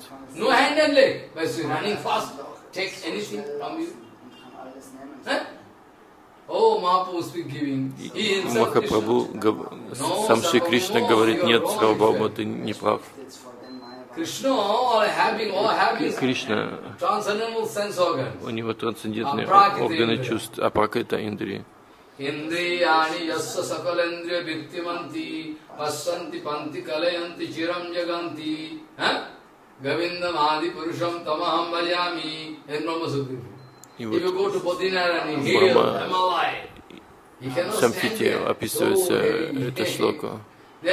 И Махапрабху, сам Шри Кришна говорит, нет, Сарвабхаума, ты не прав. Кришна, у него трансцендентные органы чувств, апракрита индрии. Indriyani yasya sakalendriya viktimanti pasyanti panti kalayanti chiram jaganti Govinda mahadi purusham tamaham bhajami Endramasudhi. If you go to Bodhinarani, here I am alive. Шампите описывается это шлока. И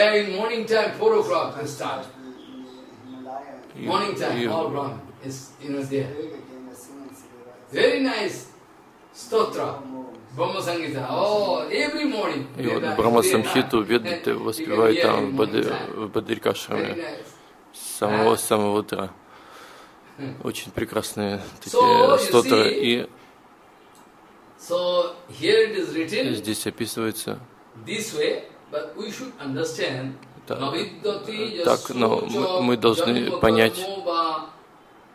вот Брахма Самхиту Веданты воспевают там в Бадрикашраме с самого-самого утра. Очень прекрасные такие стотры. И здесь описывается так, но мы, мы должны понять.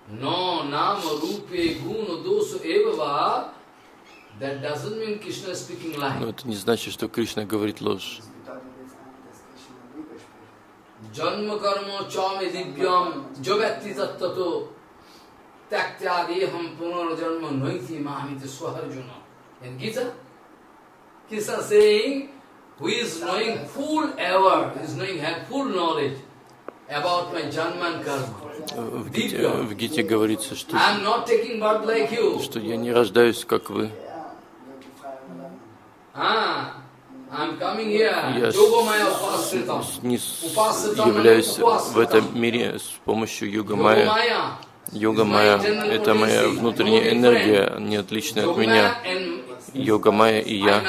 Но это не значит, что Кришна говорит ложь. In Gita, Krishna saying, who is knowing full ever, is knowing have full knowledge about my janma and karma. В Гите говорится, что что я не рождаюсь, как вы. Я являюсь в этом мире с помощью Йога-майя. Йога-майя – это моя внутренняя энергия, не отличная от меня. Йога-майя и я,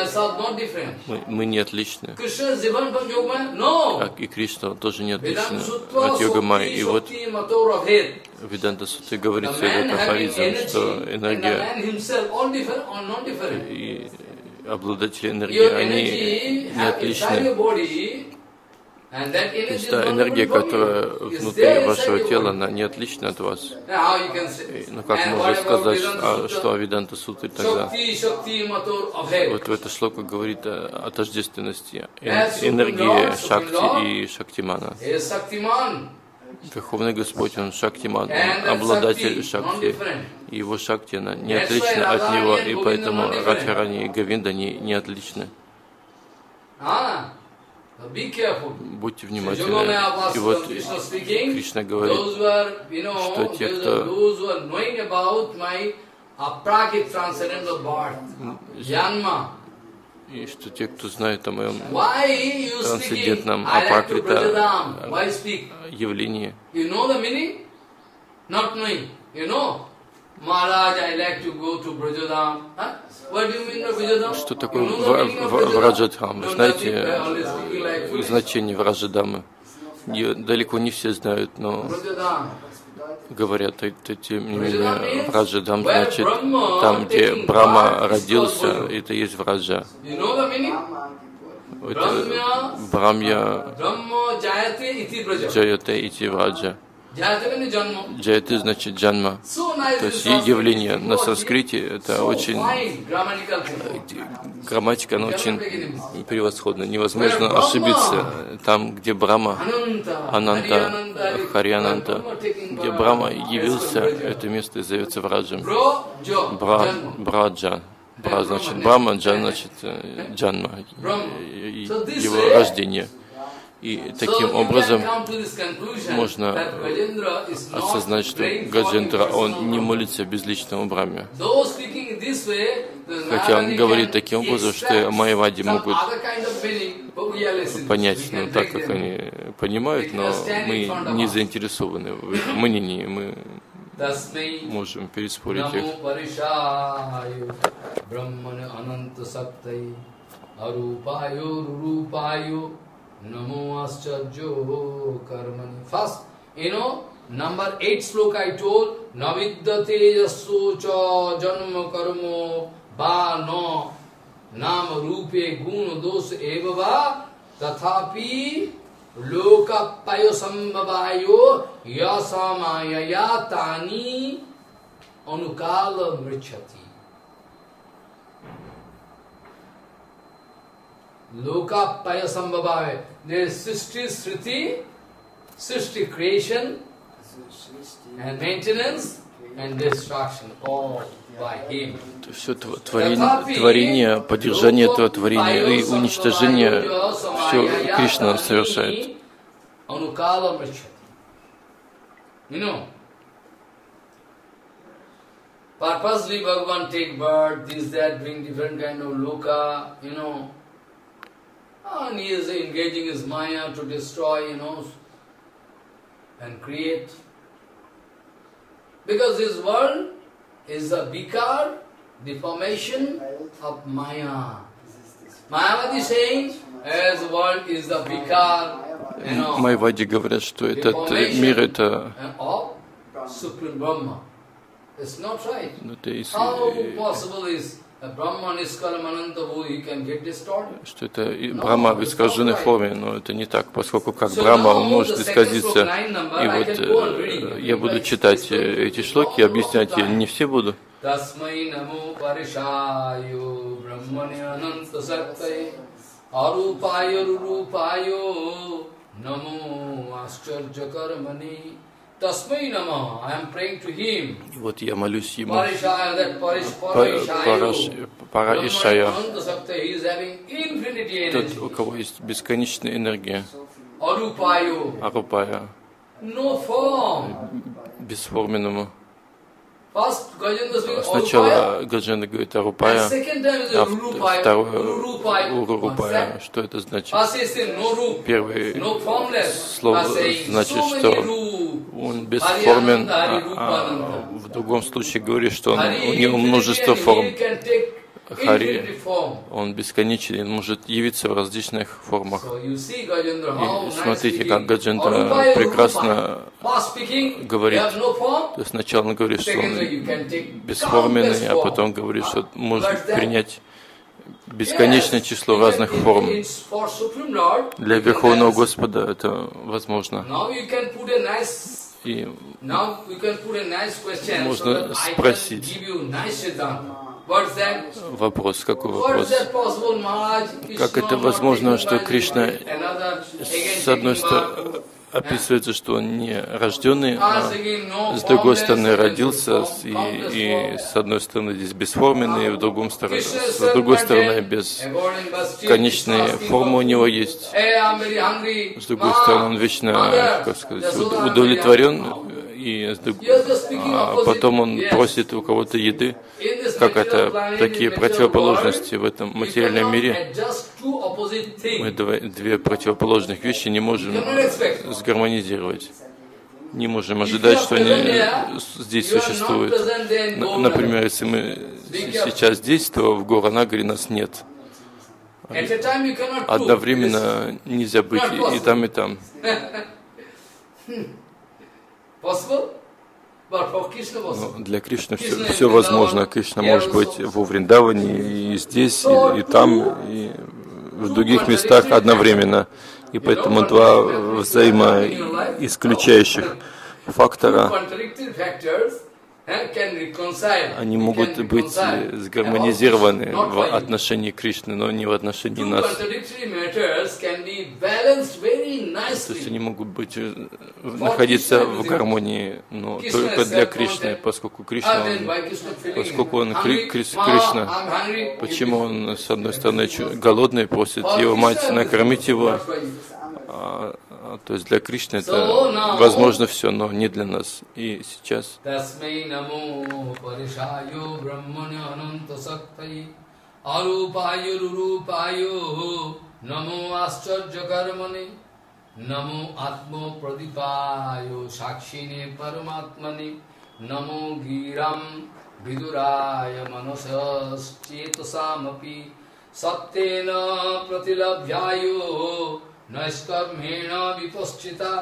мы, мы не отличны. Как и Кришна тоже не отличны от йога-майя. И вот в Веданта Сутре говорится этот афоризм, что энергия и обладатели энергии, они не отличны. То есть та энергия, которая внутри вашего тела, она не отлична от вас. Но как можно сказать, что о Веданта Сутре тогда? Вот в это шлока говорит о тождественности энергии Шакти и Шактимана. Верховный Господь, Он Шактиман, Он обладатель Шакти. И его Шакти, она не отлична от Него, и поэтому Радхарани и Говинда не, не отличны. Будьте внимательны. И вот Кришна говорит, что те, кто и что те, кто знает о моем трансцендентном апракрита явлении. Что такое Враджадхам? Вы знаете значение Враджадамы? Далеко не все знают, но говорят, тем не менее, Враджадам значит там, где Брахма родился, это есть Враджа. Это Брамья Джаяте Ити Враджа. Джаяты значит джанма, то есть явление. На санскрите это очень, грамматика, она очень превосходна, невозможно ошибиться. Там, где Брахма, Ананта, Харьянанта, где Брахма явился, это место зовется Враджем. Бра, Браджа. Бра значит Брахма, Джан значит джанма, его рождение. И таким образом можно осознать, что Гаджендра, он не молится безличному Брахме. Хотя он говорит таким образом, что майявади могут понять, ну, так как они понимают, но мы не заинтересованы в их мнении, мы можем переспорить их. Namo Ascharjo Karmani. First, you know, number eight sloka I told, Naviddate Yasso Cha Janma Karmo Ba No Nam Rupe Guna Dos Evava Tathapi Loka Payo Sambhavayo Yasamayaya Tani Anukala Mrichati. Loka Paya Sambhavaya. There is Srishti Sriti, Srishti creation, and maintenance and destruction all by him. Все творение, поддержание этого творения и уничтожение, все Кришна совершает. Purposely Bhagavan take birth, this, that, bring different kind of loka, you know, and he is engaging his maya to destroy, you know, and create. Because this world is a vikar, deformation of maya. Mayavadi saying, as world is the vikar, you know, Mayavadi говорят, что этот мир это Supreme Brahma. It's not right. How possible is a Brahman is Kalamanantavu, he can get distorted? Что это Брахма в искаженной форме, но это не так, поскольку как Брахма он может исказиться. И вот я буду читать эти шлоки, объяснять я не все буду. Тасмай наму паришаю брахмани ананта сактай арупаю рупаю наму ашчарджа кармани. Вот я молюсь ему, Параишая, тот, у кого есть бесконечная энергия, Арупая, бесформенному. Сначала Гажендра говорит Арупая, а второе Урурупая. Что это значит? Первое слово значит, что он бесформен, а, а в другом случае говорит, что он, у него множество форм. Хари, он бесконечен, может явиться в различных формах. И смотрите, как Гажендра прекрасно говорит. Сначала он говорит, что он бесформенный, а потом говорит, что может принять бесконечное число разных форм. Для Верховного Господа это возможно. И можно спросить. Вопрос, какой вопрос? Как это возможно, что Кришна, с одной стороны, описывается, что он не рожденный, а с другой стороны родился, и, и с одной стороны здесь бесформенный, и в другом стороне, с другой стороны бесконечные формы у него есть, с другой стороны он вечно, как сказать, удовлетворен. И а потом он просит у кого-то еды, как это, такие противоположности в этом материальном мире. Мы две противоположных вещи не можем сгармонизировать, не можем ожидать, что они здесь существуют. Например, если мы сейчас здесь, то в Гуранагаре нас нет. Одновременно нельзя быть и там, и там. Но для Кришны все, все возможно. Кришна может быть во Вриндаване, и здесь, и, и там, и в других местах одновременно. И поэтому два взаимоисключающих фактора, они могут быть сгармонизированы в отношении Кришны, но не в отношении нас. То есть они могут быть, находиться в гармонии, но только для Кришны, поскольку Кришна, он, поскольку он Кри, Кришна, почему он с одной стороны голодный, просит его мать накормить его, а, то есть для Кришны это возможно все, но не для нас. И сейчас. Namo Ascharya Karmani, Namo Atmo Pradipayo Shakshine Paramatmani, Namo Giram Viduraya Manasas Chetosamapi, Satyena Pratilabhyayo Naiskarmena Vipaschita,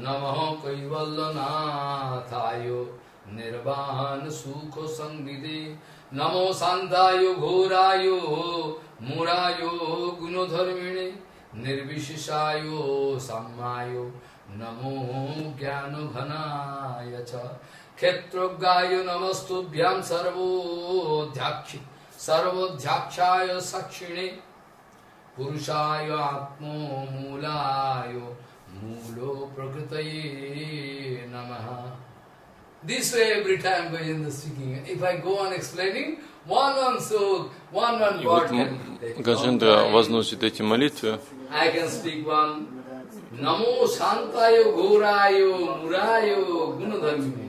Namo Kaivallanathayo Nirvana Sukho Sangvide, Namo Sandayo Ghorayo Murayo Gunodharmine Nirvishishayo Sammayo Namo Gyanubhanaya Cha Khetragayo Namastubhyam Sarvodhyakshi Sarvodhyakshaya Sakshine Purushaya Atmo Mulayo Mulo prakritaye namaha. This way every time Gajendra speaking. If I go on explaining, one one so, one one God. Gajendra возносит эти молитвы. I can speak one. Namo Shantayo Gaurayo Murayo Gunadharmine.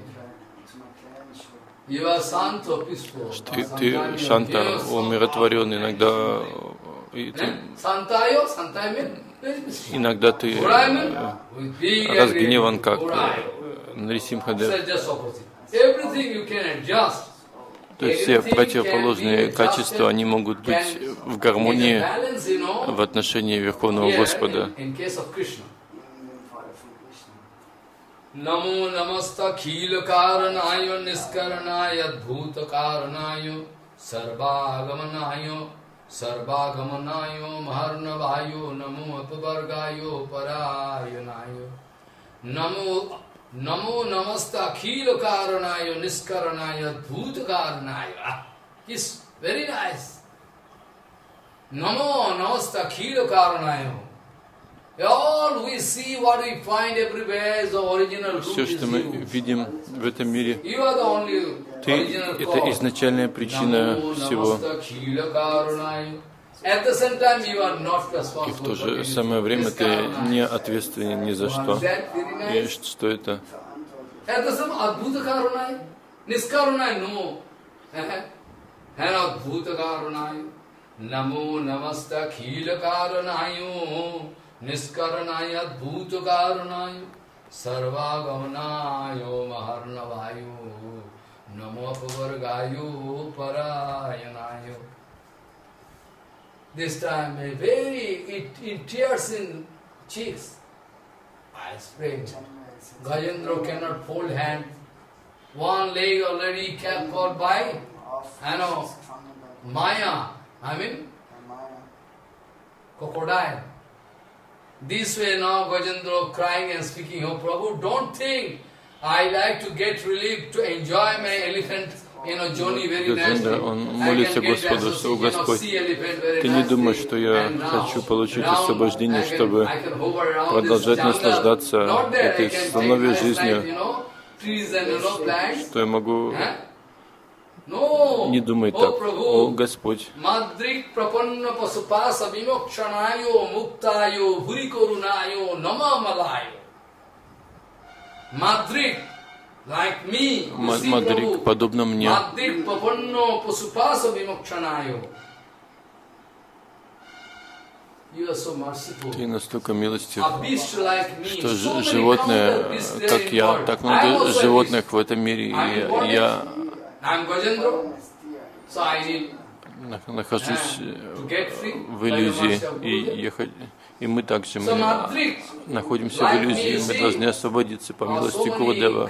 You are Santo peaceful. Ты Шанта умиротворен, иногда и ты. Santayo, Santayo. Иногда ты разгневан, как Нарисимхадев. То есть все противоположные качества, они могут быть в гармонии в отношении Верховного Господа. Namo namasta khila karanayo niskaranayo bhuta karanayo sarvāgamanayo sarvāgamanayo maharnavayo namo apavargayo parāyanayo namo Namo namasta khila karanayo niskaranayo bhuta karanayo. It's very nice. Namo namasta khila karanayo. All we see, what we find everywhere is the original root. Все, что мы видим в этом мире, ты — это изначальная причина всего. И в то же самое время ты не ответственен ни за что. И что это? Niskaranaya adbhuta karanaya sarvāgamanayo maharnavayo namo apavargayo parāyanayo. This time a very, it, it tears in cheeks. I explained. Gajendra cannot fold hand. One leg already kept for by, I know, Maya, I mean, crocodile. This way now Gajendra crying and speaking, oh Prabhu, don't think I like to get relief to enjoy my elephant, you know, journey very nicely. Он молится Господу, что Господь, ты не думай, что я хочу получить освобождение, чтобы продолжать наслаждаться этой слоновой жизнью, что я могу... Не думай так, о Господь. Мадрик, подобно мне. Ты настолько милостив, что животное, как я, так много животных в этом мире, и я... нахожусь в иллюзии, и, и мы также мы находимся в иллюзии, мы должны освободиться по милости Кудева.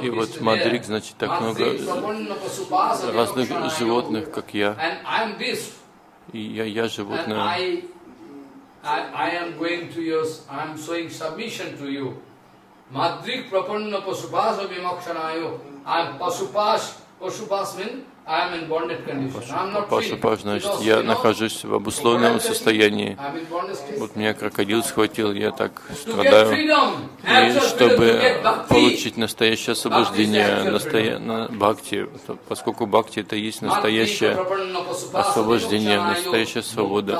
И вот Мадрик, значит, так много разных животных, как я, и я, я животное. Мадрик прапанна пасупаса вимакшанаё. Пасупаш, пасупаш means I am in bonded condition. Пасупаш значит я нахожусь в обусловленном состоянии. Вот меня крокодил схватил, я так страдаю. И чтобы получить настоящее освобождение, настоя... бхакти, поскольку бхакти это и есть настоящее освобождение, настоящая свобода.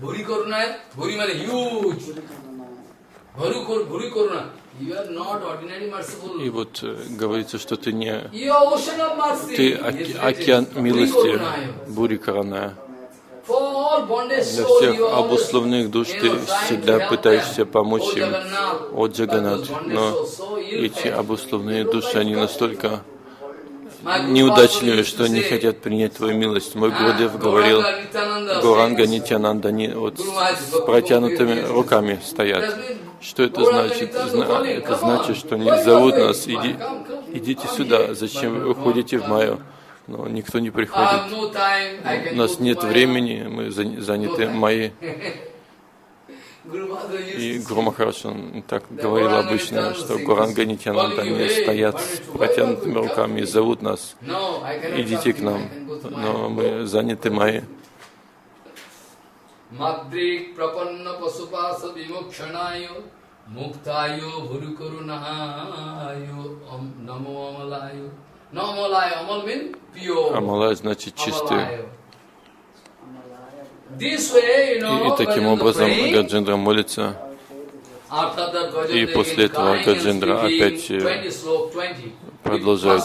Bhuri Karuna, Bhuri means huge. Bhuri Karuna, you are not ordinary merciful. И вот говорится, что ты не... Ты океан милости, Bhuri Karuna. Для всех обусловленных душ ты всегда пытаешься помочь им, о Джаганат. Но эти обусловленные души, они настолько... неудачливые, что не хотят принять Твою милость. Мой Гурудев говорил, Гуранга Нитянанда, они вот с протянутыми руками стоят. Что это значит? Это значит, что они зовут нас, Иди, идите сюда, зачем вы уходите в Майю? Но никто не приходит. У нас нет времени, мы заняты Майей. И Гуру Махарадж, он так говорил обычно, что Гуранга Нитянанда, они стоят с протянутыми руками и зовут нас, идите к нам, но мы заняты Майей. Madrik prapanna pasupasa vimokshanayo muktayo bhurukurunayo namo amalayo. Namo amalayo, amal means pure. Amalayo значит чистый. И таким образом Гаджендра молится, и после этого Гаджендра опять продолжает.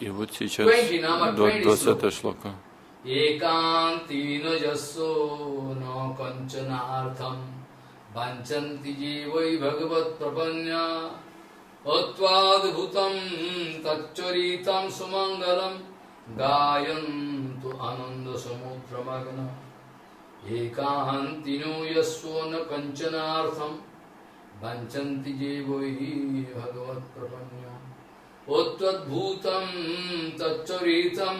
И вот сейчас двадцатая шлока. Ekanti no jasso no kanchanartham banchanti jivai bhagavat prapanya atvad bhutam tacharitam sumangalam gayantu ananda samudramagana ekanti no jasso no kanchanartham banchanti jivai bhagavat prapanya atvad bhutam tacharitam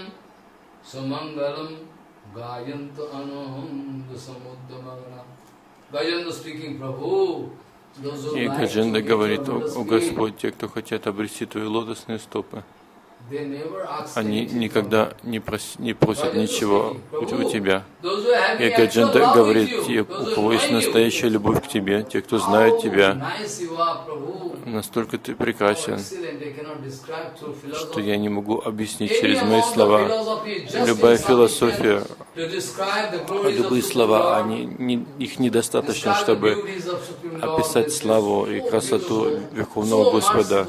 Sumangalam Gajanta Ananda Samudhamagana. Gajendra speaking, Prabhu. И Гаджендра говорит: о Господь, те, кто хотят обрести Твои лотосные стопы, они никогда не просят, не просят ничего у Тебя. И Гаджендра говорит: те, у кого есть настоящая любовь к Тебе, те, кто знают Тебя, настолько Ты прекрасен, что я не могу объяснить через мои слова. Любая философия, любые слова, они, не, их недостаточно, чтобы описать славу и красоту Верховного Господа.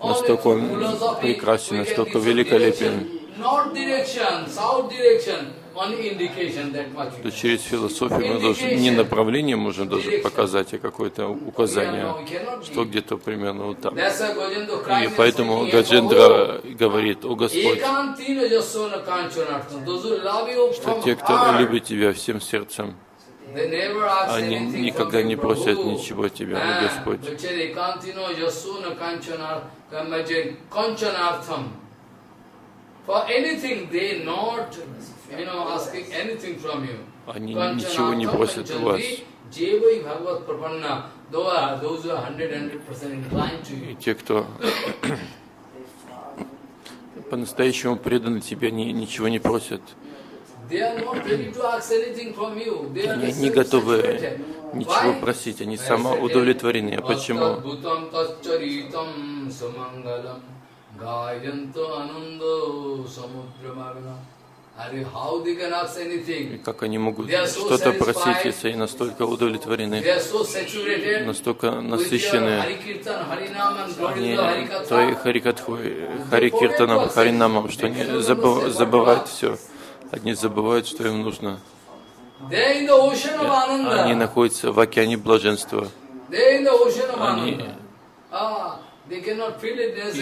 Настолько он прекрасен, настолько великолепен, что через философию мы должны, не направление можно даже показать, а какое-то указание, что где-то примерно вот там. И поэтому Гаджендра говорит: о Господь, что те, кто любит Тебя всем сердцем, они никогда не просят ничего Тебя, о Господь. Они ничего не просят у вас. И те, кто по-настоящему преданы Тебе, они ничего не просят. Они не готовы ничего просить, они самоудовлетворены. А почему? И как они могут что-то просить, если они настолько удовлетворены, настолько насыщены Твоей харикатхой, харикиртаном, харинамом, что они забывают все. Одни забывают, что им нужно. Они находятся в океане блаженства. Они, и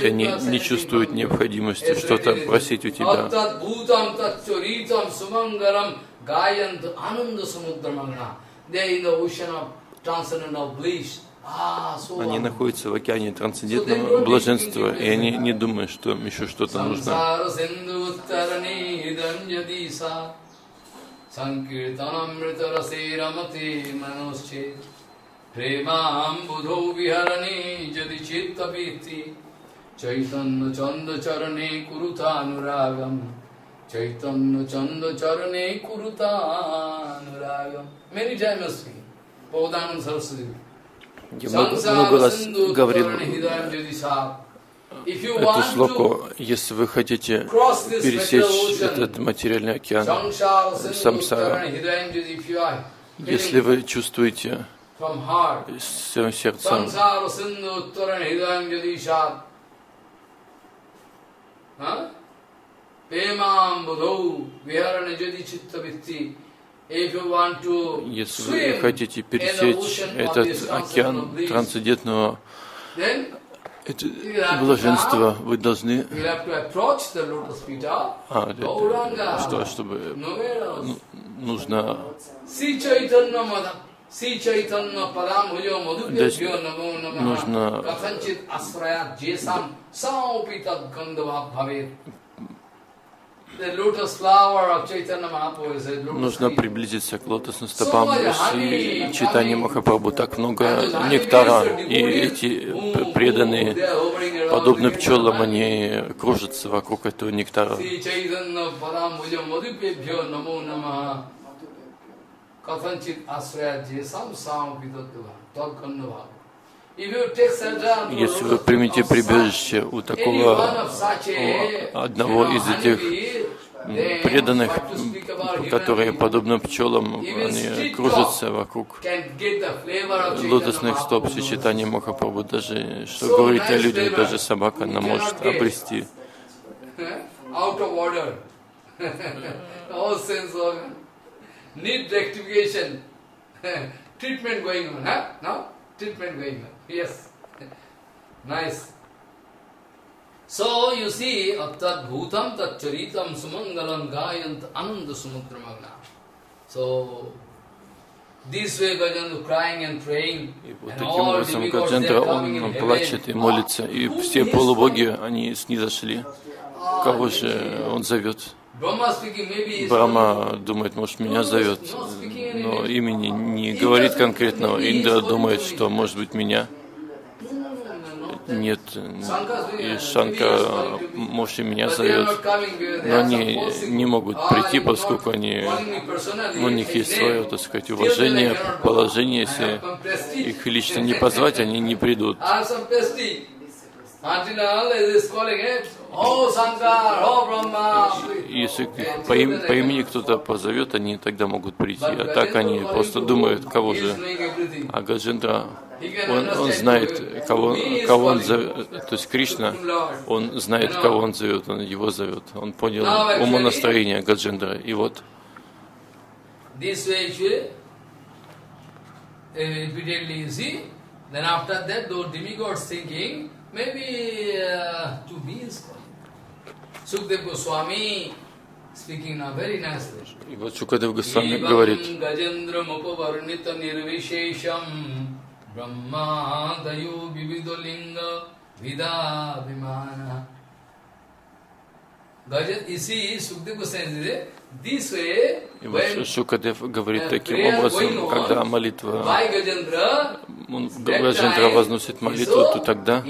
они не чувствуют необходимости что-то просить у Тебя. Они находятся в океане трансцендентного блаженства, и они не думают, что им еще что-то нужно. Я много раз говорил эту шлоку: если вы хотите пересечь этот материальный океан, самсара, если вы чувствуете своим сердцем, если вы хотите пересечь этот океан трансцендентного блаженства, вы должны, а, это, что, чтобы, нужно нужно Нужно приблизиться к лотосным стопам Шри Чайтанья Махапрабху. Так много нектара, и эти преданные, подобно пчелам, они кружатся вокруг этого нектара. Если вы примете прибежище у такого, у одного из этих преданных, которые, подобно пчелам, они кружатся вокруг лотосных стоп Шри Чайтанья Махапрабху, даже, что говорить о людях, даже собака, она может обрести. So you see, Attat Bhutam Tat Charitam Sumangalam Gayant Ananda Sumutramagna. So this way Gajendra crying and praying. И вот таким образом Гажендра, он плачет и молится, и все полубоги, они снизошли. Кого же он зовет? Брахма думает, может, меня зовет, но имени не говорит конкретного. Индра думает, что, может быть, меня. Нет, и Шанка, может, и меня зовет, но они не могут прийти, поскольку они, у них есть свое, так сказать, уважение, положение, если их лично не позвать, они не придут. Если их по, им, по имени кто-то позовет, они тогда могут прийти, а так они просто думают, кого же. А Гажендра, он, он знает, кого, кого он зовет, то есть Кришна, он знает, кого он зовет, он его зовет, он понял умонастроение Гажендра, и вот. Maybe uh, to me is calling. Sukadev Goswami speaking in a very nice way. И вот Sukadev Goswami говорит: Gajendra Mokovarnita Nirvishesham Brahma Dayu Vividolinga Vida Vimana. Gajendra, see, Sukadev Goswami says this way. И вот Шукадев говорит таким образом, когда молитва, он, Гажендра возносит молитву, то тогда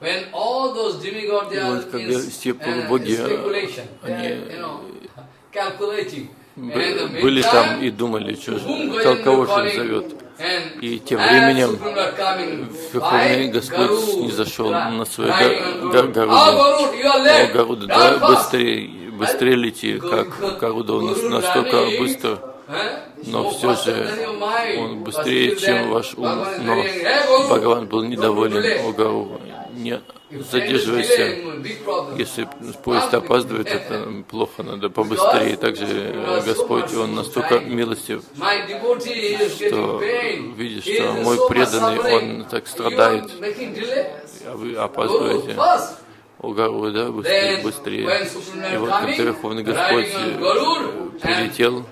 When all those demigods, they are speculation, calculating. Были там и думали, кого же он зовет. И тем временем Верховный Господь снизошел на свою Гаруду. Быстрее лети, как Гаруда, он настолько быстро. Но все же он быстрее, чем ваш ум. Но Бхагаван был недоволен. О, Гау, не задерживайся. Если поезд опаздывает, это плохо, надо побыстрее. Также Господь, Он настолько милостив, что видишь, что мой преданный, он так страдает, а вы опаздываете. О, Гау, да, быстрее, быстрее. И вот когда Верховный Господь прилетел,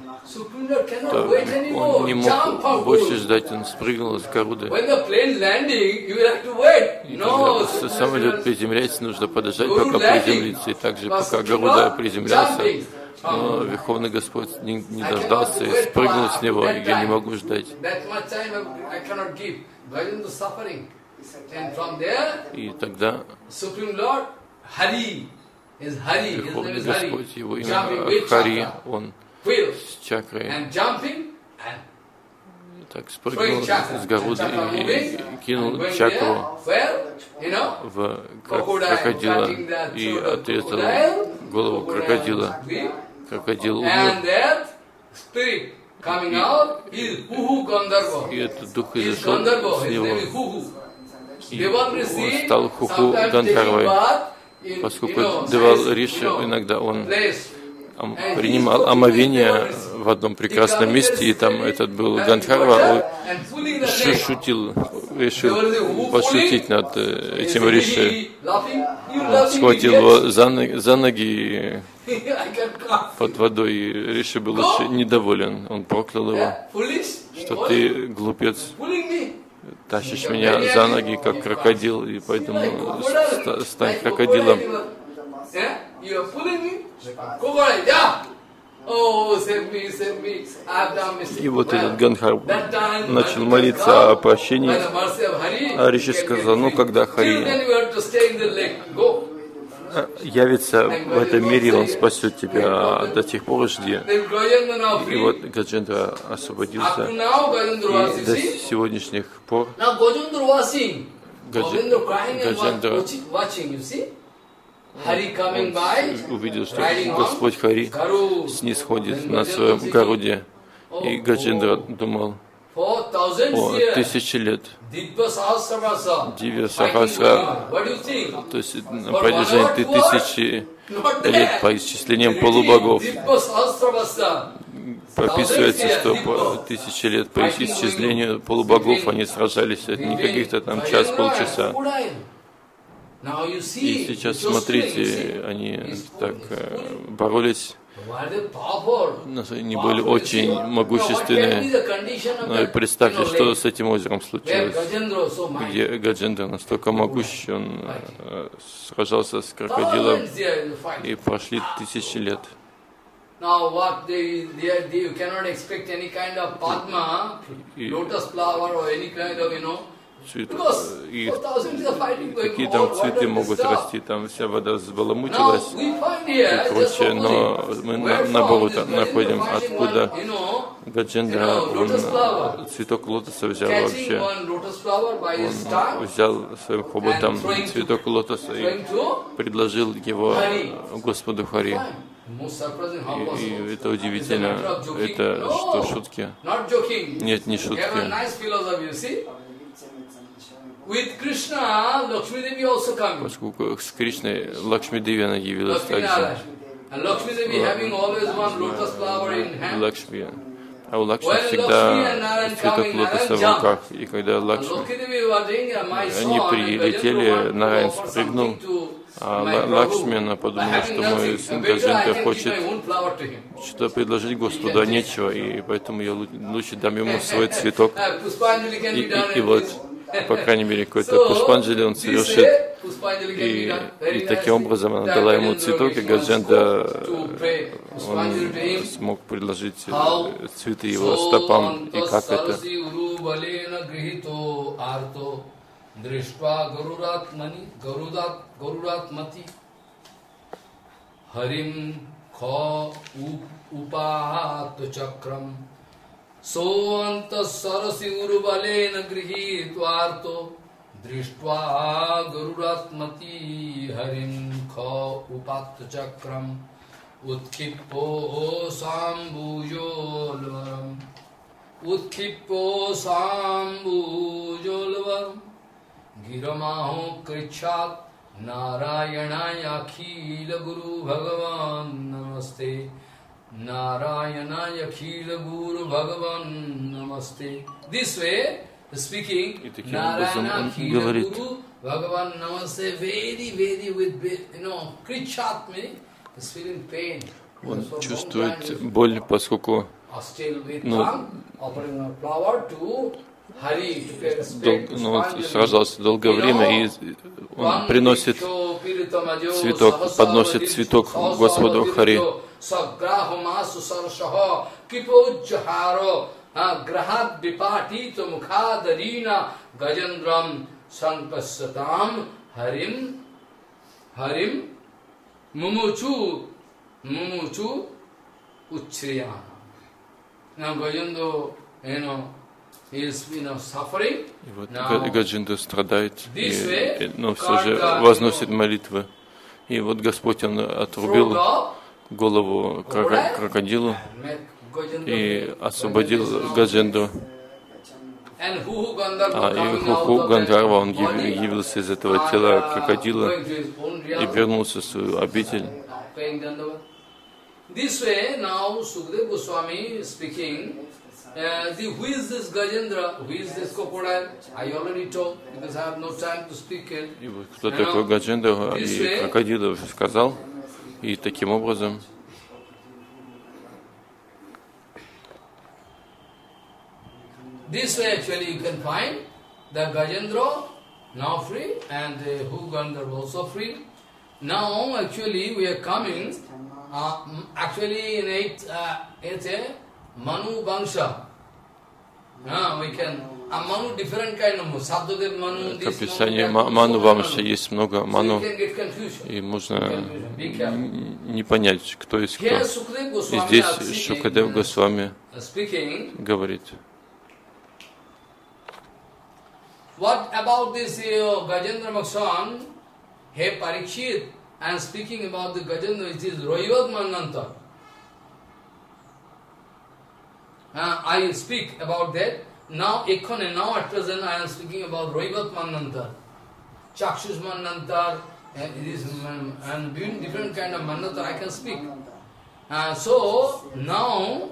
то он не мог больше ждать, он спрыгнул с Гаруды. И когда самолет приземляется, нужно подождать, пока приземлится. И также, пока Гаруда приземлялся, но Верховный Господь не, не дождался и спрыгнул с него, и я не могу ждать. И тогда Верховный Господь, его имя Хари, он с чакрой, так спрыгнул с Гаруды и кинул чакру в крокодила и отрезал голову крокодила. Крокодил умер. И этот дух изошел с него. И он стал Хуху Гандхарвой, поскольку Девал Риши иногда он принимал омовение в одном прекрасном месте, и там этот был Гандхарва, шутил, решил пошутить над этим Риши, схватил его за ноги под водой, и Риши был очень недоволен, он проклял его, что ты глупец. Тащишь меня за ноги, как крокодил, и поэтому стань крокодилом. И вот этот Гандхар начал молиться о прощении. А Риши сказал, ну когда Хари явится в этом мире, он спасет тебя, до тех пор жди. И вот Гажендра освободился, и до сегодняшних пор Гажендра увидел, что Господь Хари снисходит на своем городе, и Гажендра думал, о, тысячи лет, Дивья Сахасра, то есть на протяжении тысячи лет по исчислениям полубогов, прописывается, что по тысячи лет по исчислению полубогов они сражались, это не каких-то там час-полчаса. И сейчас, смотрите, они так боролись, они были очень могущественные. Но представьте, что с этим озером случилось, где Гажендра настолько могущ, он сражался с крокодилом, и прошли тысячи лет. Цветы, и какие там цветы могут расти, там вся вода взбаламутилась и прочее, но мы на, наоборот находим, откуда Гажендра, он цветок лотоса взял вообще, он взял своим хоботом цветок лотоса и предложил его Господу Хари. И, и это удивительно, это что, шутки? Нет, не шутки. Поскольку с Кришной Лакшми-деви она явилась также. Лакшми. А у Лакшми всегда цветок лотоса в руках. И когда Лакшми, они прилетели, Нараян спрыгнул. А Лакшми, она подумала, что мой сын Гажендра хочет что-то предложить Господу, а нечего, и поэтому я лучше дам ему свой цветок. И, и, и вот, по крайней мере, какой-то пушпанджали он совершит, и, и таким образом она дала ему цветок, и Гажендра, он смог предложить цветы его стопам, и как это. Drishva Garuratmani, Garudat, Garuratmati, Harim Kha Upahat Chakram, Sovanta Sarasi Urubalena Grihi Tvarto, Drishva Garuratmati, Harim Kha Upat Chakram, Utkippo Sambujolvaram, Utkippo Sambujolvaram. Giramaho Krichat Narayanaya Khila Guru Bhagavan Namaste Narayanaya Khila Guru Bhagavan Namaste. This way speaking, Narayana Khila Guru Bhagavan Namaste, very, very with, you know, Krichat meaning is feeling pain. Он чувствует боль, поскольку, ну, Дол, ну, вот, сражался долгое время, и он приносит цветок, подносит цветок Господу Хари. И вот Гажендра страдает, и, но все же возносит молитвы. И вот Господь, он отрубил голову крокодилу и освободил Гажендру. А и Хуху Гандхарва, он явился из этого тела крокодила и вернулся в свою обитель. This way, now Sukadev Goswami speaking, uh, the, who is this Gajendra, who is this crocodile? I already told, because I have no time to speak it. Кто такой Гажендра и крокодил уже сказал, и таким образом... This way actually you can find the Gajendra now free and the who Gandharva also free. Now actually we are coming, uh, actually in eight, uh, it's a Manu Bangsha. Uh, we can, uh, Manu different kind of Manu, Sadhudev Manu, this Manu, Manu Bangsha, есть много Manu, и можно не понять, кто есть кто. И здесь Шукадев Госвами говорит. What about this uh, Gajendra Moksha? Hey Parikshit, I am speaking about the Gajendra, it is Royod Mananta. Uh, I speak about that. Now, ekhane, now at present I am speaking about Royod Mananta, Chakshus Mananta, and, it is, um, and different kind of Mananta I can speak. Uh, so, now,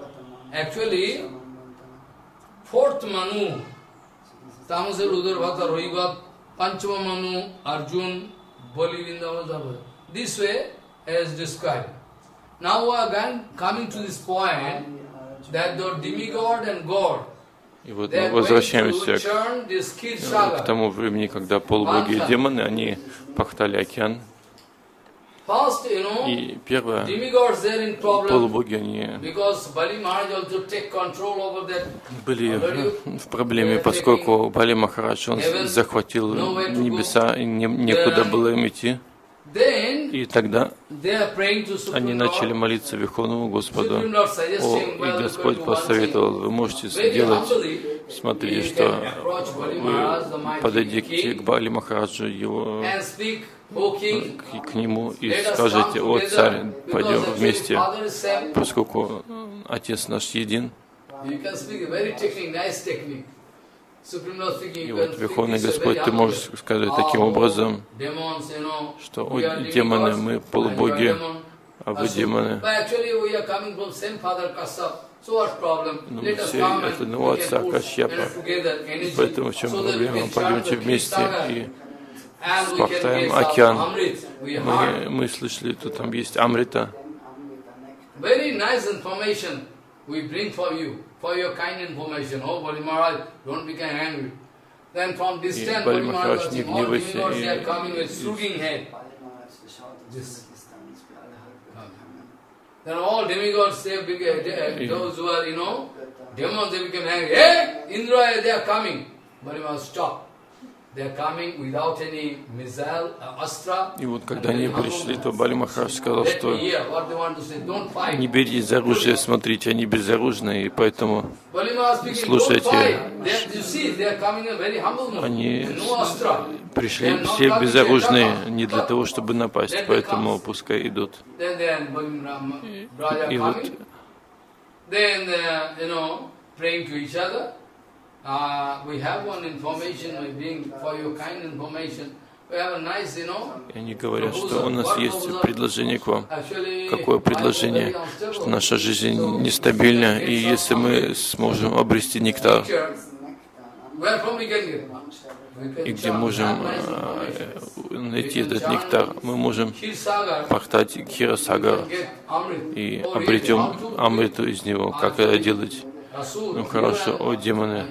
actually, fourth Manu, Tamasya Rudar Bhata Rohivat, Panchama Manu, Arjun, Bali Vrindavan. This way as described. Now we are going, coming to this point that the demigod and god, и вот мы возвращаемся к, к тому времени, когда полубоги и демоны, они пахтали океан. И первое, полубоги, они были в проблеме, поскольку Бали Махарадж, он захватил небеса, и не, некуда было им идти. И тогда они начали молиться Верховному Господу, о, и Господь посоветовал, вы можете сделать, смотри, что вы подойдите к Бали Махараджу, его... к нему и скажете, о царь, пойдем вместе, поскольку Отец наш един. И вот Верховный Господь, ты можешь сказать таким образом, что о демоны, мы полубоги, а вы демоны. Но мы все от одного отца Кашьяпа, поэтому в чем проблема, пойдемте вместе и... Спахтаем океан. Мы, мы слышали, что там есть Амрита. И Бали Махарадж, не гневайся. И... И вот когда они пришли, то Бали Махарадж сказал, что не беритесь за оружие, смотрите, они безоружные, и поэтому слушайте, они пришли все безоружные не для того, чтобы напасть, поэтому пускай идут. И вот... Uh, we have one information we bring for your kind information. We have a nice, you know. И они говорят, что у нас есть предложение к вам. Какое предложение? Что наша жизнь нестабильна, и если мы сможем обрести нектар, и где можем найти этот нектар, мы можем пахтать Хирасагар и обретем Амриту из него. Как это делать? Ну хорошо, о демоны.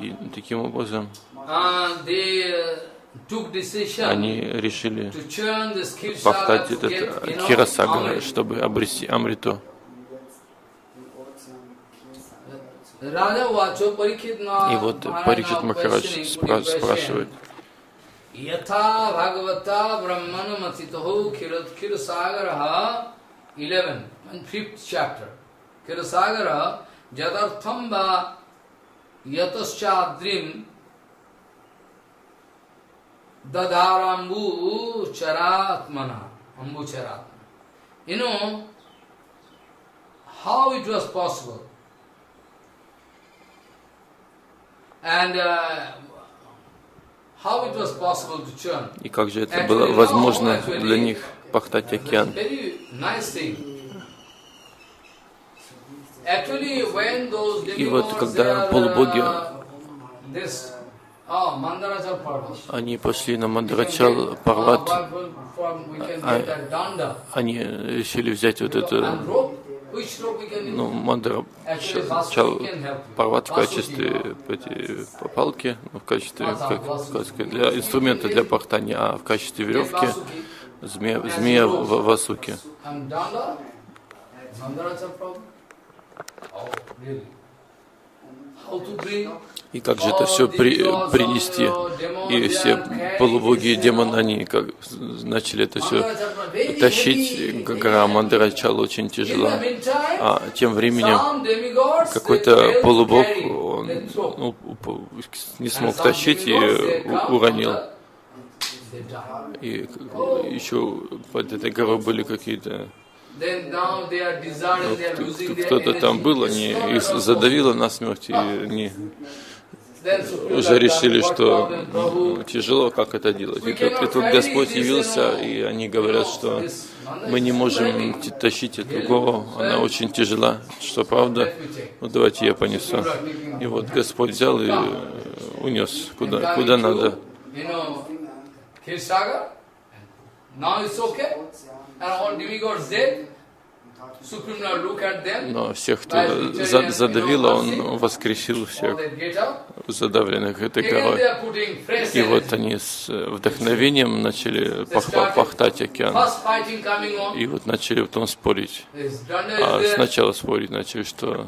И таким образом они решили пахтать этот Хирасагар, чтобы обрести Амриту. И вот Парикшит Махарадж спра спрашивает. Yatha Bhagavata Brahmanamatitohu Kirasagaraha eleven and fifth chapter. Kirasagara Jadarthamba Yataschadrim Dadarambu Charatmana Ambu Charatmana. You know how it was possible. And uh, И как же это было возможно для них пахтать океан? И вот когда полубоги, они пошли на Мандарачал Парват, они решили взять вот эту ну, Мандарачал Парват в качестве палки, в качестве как, как сказать, для инструмента для пахтания, а в качестве веревки змея, змея Васуки. И как же это все при, принести? И все полубоги и демоны, они как, начали это все тащить. Гора Мандарачала очень тяжела. А тем временем какой-то полубог он, ну, не смог тащить и уронил. И еще под этой горой были какие-то... Кто-то там был, они их задавило насмерть, и они уже решили, что ну, тяжело, как это делать. И тут, и тут Господь явился, и они говорят, что мы не можем тащить эту гору, она очень тяжела, что правда, ну давайте я понесу. И вот Господь взял и унес, куда, куда надо. Но всех, кто задавило, он воскресил всех задавленных этой горой. И вот они с вдохновением начали пах- пахтать океан. И вот начали потом спорить. А сначала спорить начали, что...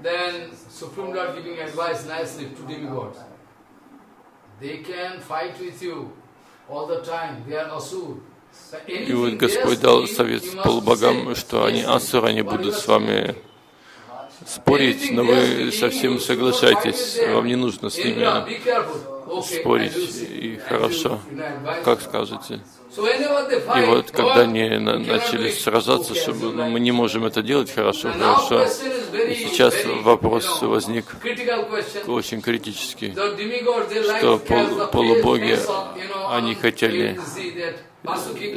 Then Supreme Lord giving advice nicely to demigods. They can fight with you all the time. They are asur. И вот Господь дал совет полубогам, что они асуры, они будут с вами спорить, но вы совсем соглашаетесь, вам не нужно с ними спорить, и хорошо, как скажете. И вот, когда они начали сражаться, что мы не можем это делать, хорошо, хорошо. И сейчас вопрос возник очень критический, что пол, полубоги, они хотели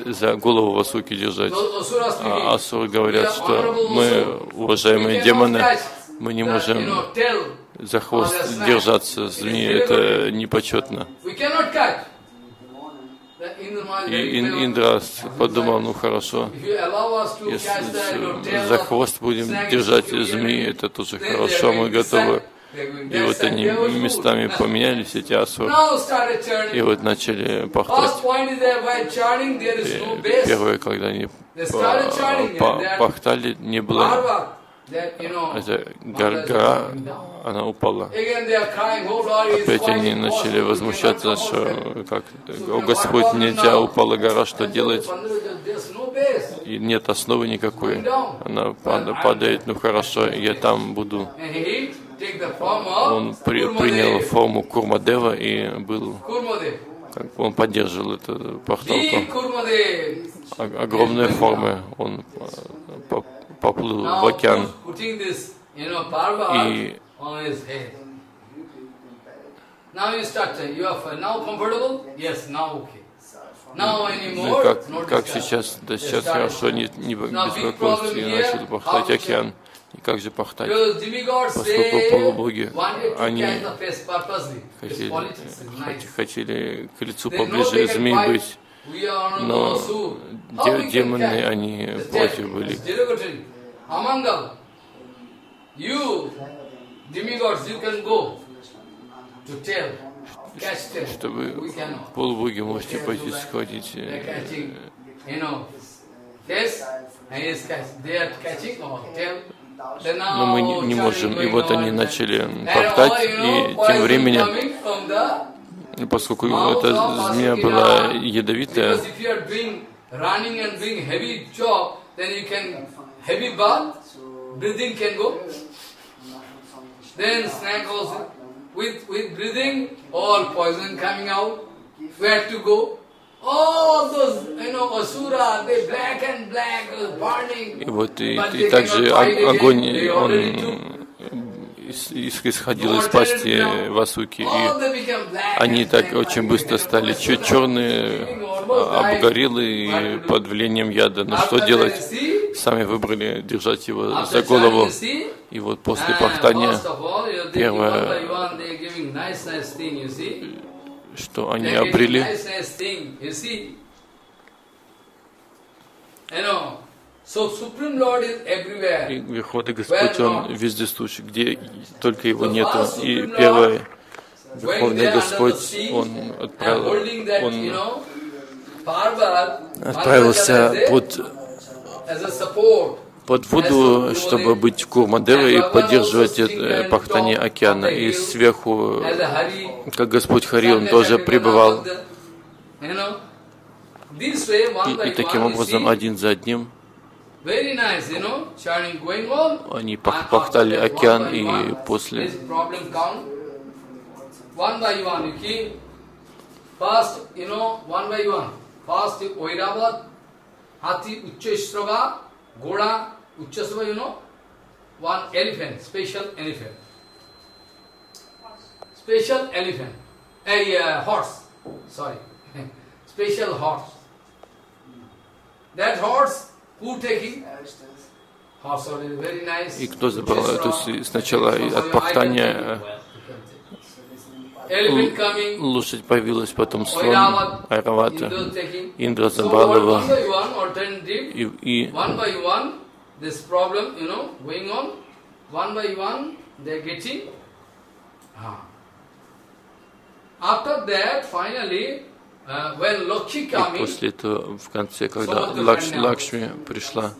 за голову Васуки держать, а асуры говорят, что мы, уважаемые демоны, мы не можем за хвост держаться, змеи, это непочетно. И Индра подумал, ну хорошо, если за хвост будем держать змеи, это тоже хорошо, мы готовы. И вот они местами поменялись, эти асуры, и вот начали пахтать. И первое, когда они пахтали, не было... Эта гора, она упала. Опять они начали возмущаться, что как, о Господь, нельзя, упала гора, что делать? И нет основы никакой. Она падает, ну хорошо, я там буду. Он при, принял форму Курмадева и был, как он поддерживал эту пахталку. Огромные формы он поплыл в океан, и ну, как, как сейчас, да сейчас хорошо, не, не беспокойтесь, и начал пахтать океан. И как же пахтать? Поскольку полубоги, они хотели, хотели к лицу поближе змей быть. Но демоны, они против были. Что вы, полубоги, можете пойти схватить. Но мы не, не можем. И вот они начали пахтать, и тем временем... Поскольку эта змея была ядовитая, и вот и, и также огонь, он исходило из пасти Васуки, и они так очень быстро стали черные, обгорелые под влиянием яда. Но что делать? Сами выбрали держать его за голову. И вот после пахтания первое, что они обрели, и Верховный Господь, Он вездесущий, где только Его нету. И первое, Верховный Господь, Он, отправил, он отправился под, под воду, чтобы быть Курмадевой и поддерживать пахтание океана. И сверху, как Господь Хари, Он тоже пребывал. И, и таким образом, один за одним, они пахтали океан, и после и кто забрал, то есть сначала от пахтания лошадь появилась, потом слон, Айравата, Индра забрал его, и, и И после этого, в конце, когда Лакш, Лакшми пришла,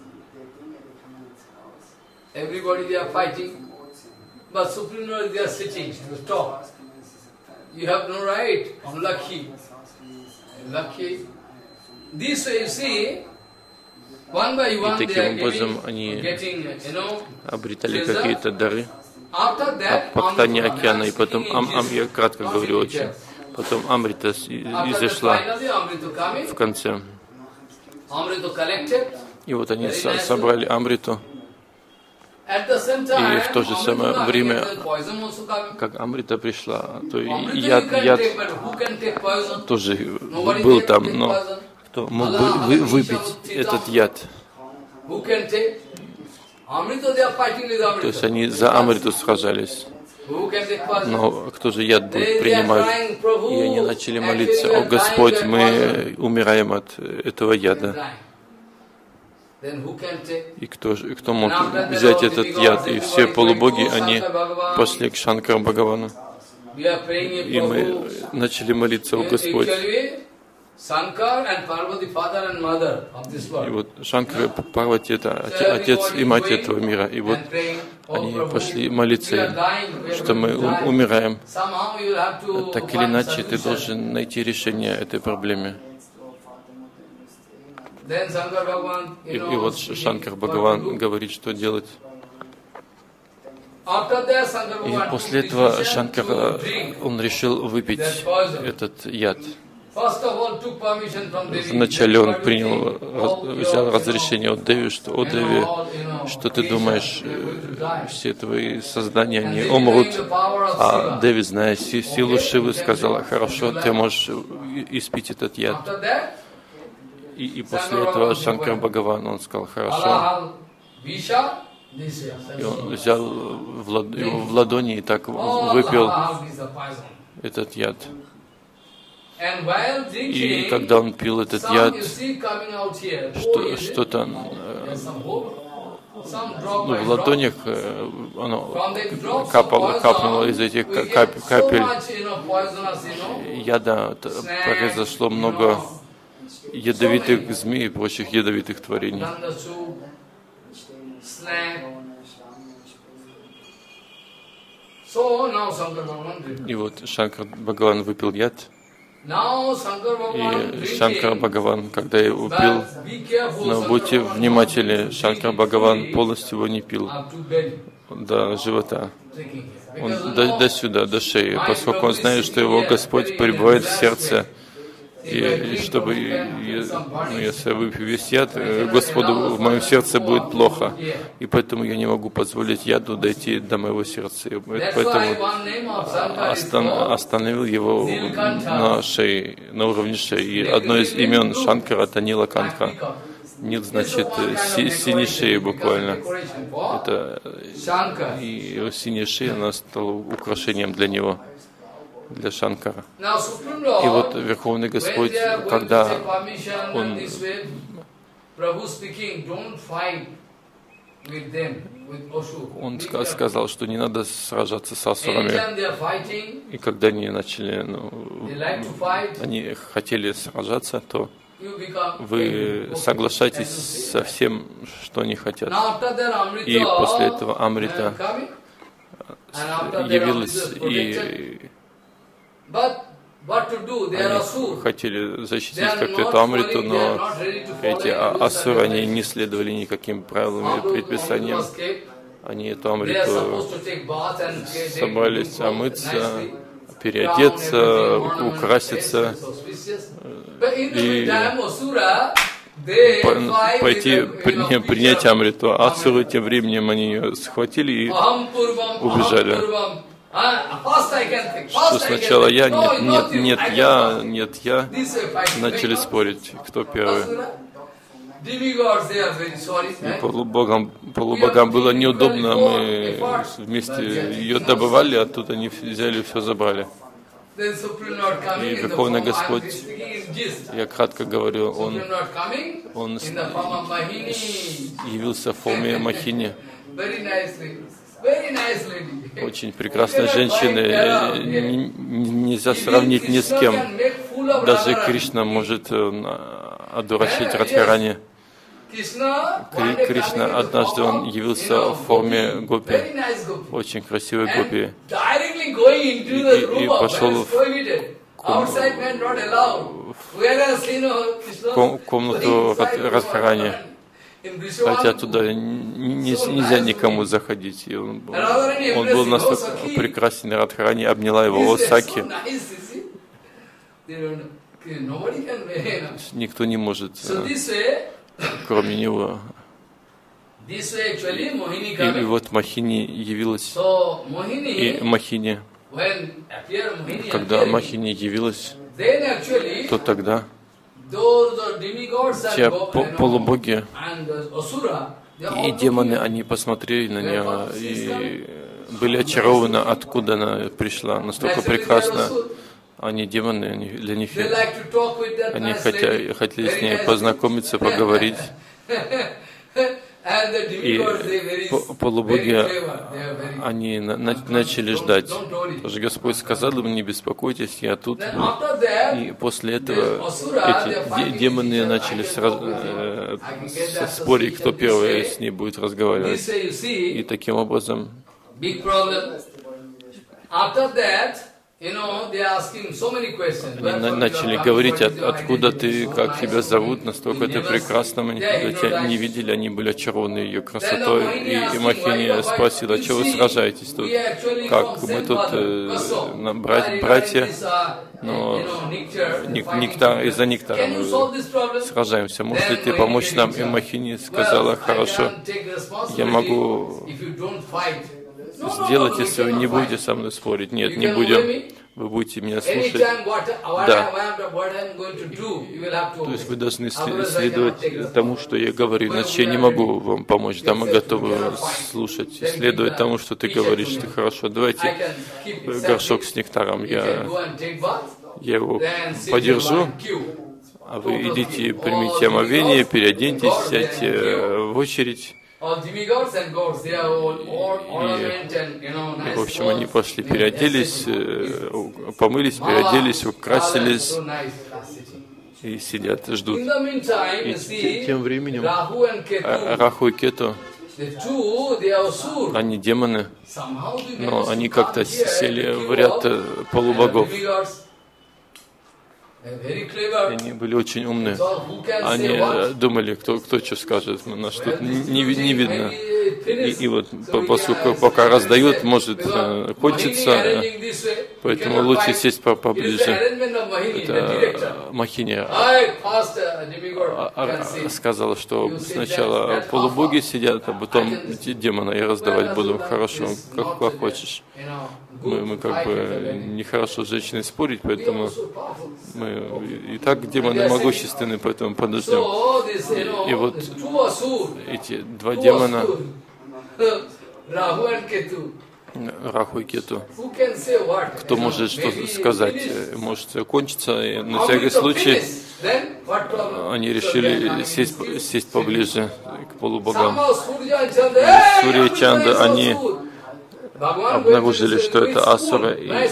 и таким образом они обретали какие-то дары от пахтания океана, и потом, ам, ам, я кратко говорю очень, потом Амрита изошла в конце. И вот они собрали Амриту. И в то же самое время, как Амрита пришла, то яд, яд тоже был там, но кто мог бы выпить этот яд? То есть они за Амриту сражались. Но кто же яд будет принимать? И они начали молиться: «О Господь, мы умираем от этого яда». И кто, же, кто мог взять этот яд? И все полубоги, они пошли к Шанкара Бхагавану. И мы начали молиться: «О Господь». И вот Шанкара и Парвати — это отец и мать этого мира. И вот они пошли молиться, что мы умираем. Так или иначе, ты должен найти решение этой проблеме. И, и вот Шанкар Бхагаван говорит, что делать. И после этого Шанкар, он решил выпить этот яд. Вначале он принял, взял разрешение от Деви, что, о Деви, что ты думаешь, все твои создания, они умрут. А Деви, зная силу Шивы, сказала: хорошо, ты можешь испить этот яд. И, и после этого Шанкар Бхагаван, он сказал: хорошо. И он взял его в ладони и так выпил этот яд. И когда он пил этот яд, что-то в ладонях, оно капало, капнуло из этих капель яда, произошло много ядовитых змей и прочих ядовитых творений. И вот Шанкар Бхагаван выпил яд. И Шанкар Бхагаван, когда его пил, но будьте внимательны, Шанкар Бхагаван полностью его не пил до живота, он до, до сюда, до шеи, поскольку он знает, что его Господь пребывает в сердце, И чтобы, ну, если я выпью весь яд, Господу в моем сердце будет плохо. И поэтому я не могу позволить яду дойти до моего сердца. И поэтому остановил его на шее, на уровне шеи. И одно из имен Шанкара — это Нилаканка. Нил значит си, синяя шея буквально. Это, и его синяя шея, она стала украшением для него, для Шанкара. И вот Верховный Господь, когда Он Он сказал, что не надо сражаться с асурами. И когда они начали, ну, они хотели сражаться, то вы соглашаетесь со всем, что они хотят. И после этого Амрита явилась и они хотели защитить как-то эту Амриту, но эти асуры, они не следовали никаким правилам и предписаниям. Они эту Амриту собрались омыться, переодеться, украситься и пойти принять Амриту. Асуры тем временем они ее схватили и убежали. Что сначала я, нет, нет, нет, я, нет, я, начали спорить, кто первый. И полубогам, полубогам было неудобно, мы вместе ее добывали, а тут они взяли и все забрали. И Верховный Господь, я кратко говорю, Он, он явился в форме Махини. Очень прекрасная женщина, нельзя сравнить ни с кем. Даже Кришна может одурачить Радхарани. Кри Кришна однажды он явился в форме гопи, очень красивой гопи, и, и пошел в ком... в ком... комнату Радхарани. Хотя туда нельзя никому заходить. И он, был, он был настолько прекрасен, Радхарани обняла его. О, Саки. Никто не может, кроме него. И вот Махини явилась. И Махини, когда Махини явилась, то тогда те полубоги и демоны, они посмотрели на нее и были очарованы, откуда она пришла, настолько прекрасно. Они демоны, они, для них они хотя, хотели с ней познакомиться, поговорить. И полубоги, они начали ждать. Потому что Господь сказал им, не беспокойтесь, я тут. И после этого эти демоны начали спорить, кто первый с ней будет разговаривать. И таким образом... Они начали говорить, от, откуда ты, как тебя зовут, настолько ты прекрасна, мы тебя не видели, они были очарованы ее красотой. И, и Махини спросила, а что вы сражаетесь тут? Как мы тут э, брать, братья, но нектар, из-за нектара мы сражаемся. Может ли ты помочь нам? И Махини сказала, хорошо, я могу сделать, если вы не будете со мной спорить. Нет, не будем. Вы будете меня слушать. Да. То есть вы должны следовать тому, что я говорю. Иначе я не могу вам помочь. Да, мы готовы слушать. Следовать тому, что ты говоришь. Ты хорошо. Давайте горшок с нектаром. Я, я его подержу. А вы идите, примите омовение, переоденьтесь, сядьте в очередь. И, и, в общем, они пошли, переоделись, помылись, переоделись, украсились и сидят, ждут. И тем временем Раху и Кету, они демоны, но они как-то сели в ряд полубогов. Они были очень умны. Они думали, кто, кто что скажет, нас тут не, не видно. И, и вот поскольку пока раздают, может, кончится, поэтому лучше сесть поближе. Это Махини сказала, что сначала полубоги сидят, а потом демона я раздавать буду. Хорошо, как, как хочешь. Мы, мы как бы нехорошо с женщиной спорить, поэтому мы и так демоны могущественны, поэтому подождем. И, и вот эти два демона, Раху и Кету, кто может что сказать, может кончиться, но в всякий случай они решили сесть, сесть поближе к полубогам. Сурья и Чанда, они обнаружили, что это асура, и, и,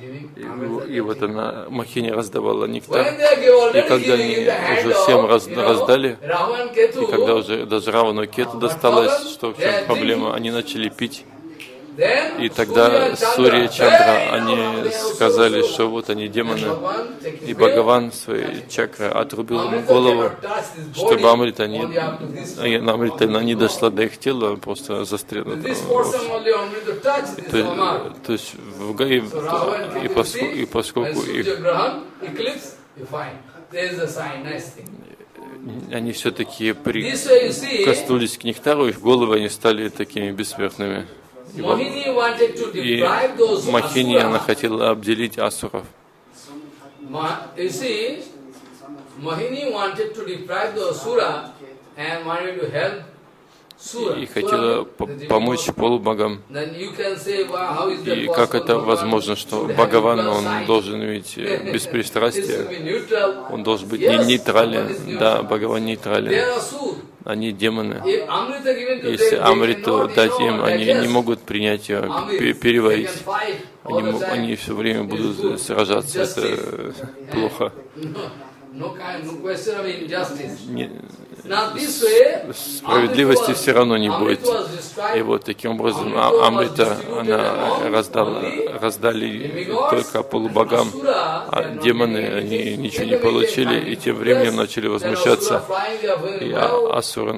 и, и вот она, Махини, раздавала нектар, и когда они уже всем раз, раздали, и когда уже даже Равану и Кету досталось, что в чем проблема, они начали пить. И тогда Сурья и Чандра, они сказали, что вот они демоны, и Бхагаван своей чакры отрубил ему голову, чтобы Амрита не, Амрита не дошла до их тела, просто застряла. То, то есть в Гаи, и, поско, и поскольку их... Они все-таки прикоснулись к нектару, их головы они стали такими бессмертными. И Махини, она хотела обделить асуров. И хотела помочь полубогам. И как это возможно, что Бхагаван, он должен иметь беспристрастие, он должен быть не нейтрален, да, Бхагаван нейтрален. Они демоны. Если Амриту дать им, они не могут принять ее, переварить. Они, они все время будут сражаться. Это плохо. Не, справедливости все равно не будет. И вот таким образом Амрита, она раздала, раздали только полубогам, а демоны, они ничего не получили, и тем временем начали возмущаться. И асуры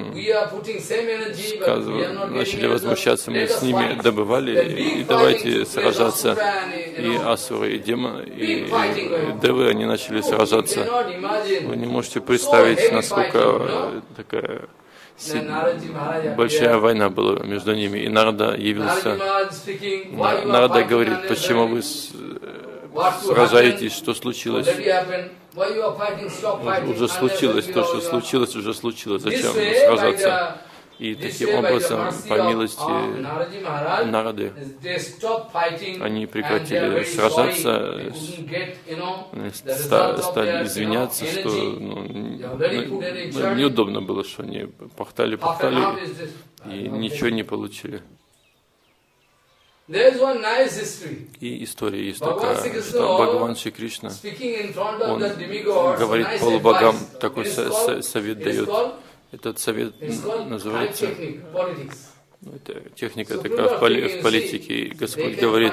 начали возмущаться, мы с ними добывали, и давайте сражаться. И асуры, и демоны, и, и девы, они начали сражаться. Вы не можете представить, насколько такая большая война была между ними. И Нарада явился. Нарада говорит, почему вы сражаетесь, что случилось? Уже случилось, то, что случилось, уже случилось. Зачем сражаться? И таким образом, по милости Нарады, они прекратили сражаться, стали извиняться, что ну, неудобно было, что они пахтали-пахтали и ничего не получили. И история есть такая, что Бхагаван Шри Кришна, он говорит полубогам, такой совет дает. Этот совет называется, ну, это техника такая в, поли, в политике, и Господь говорит,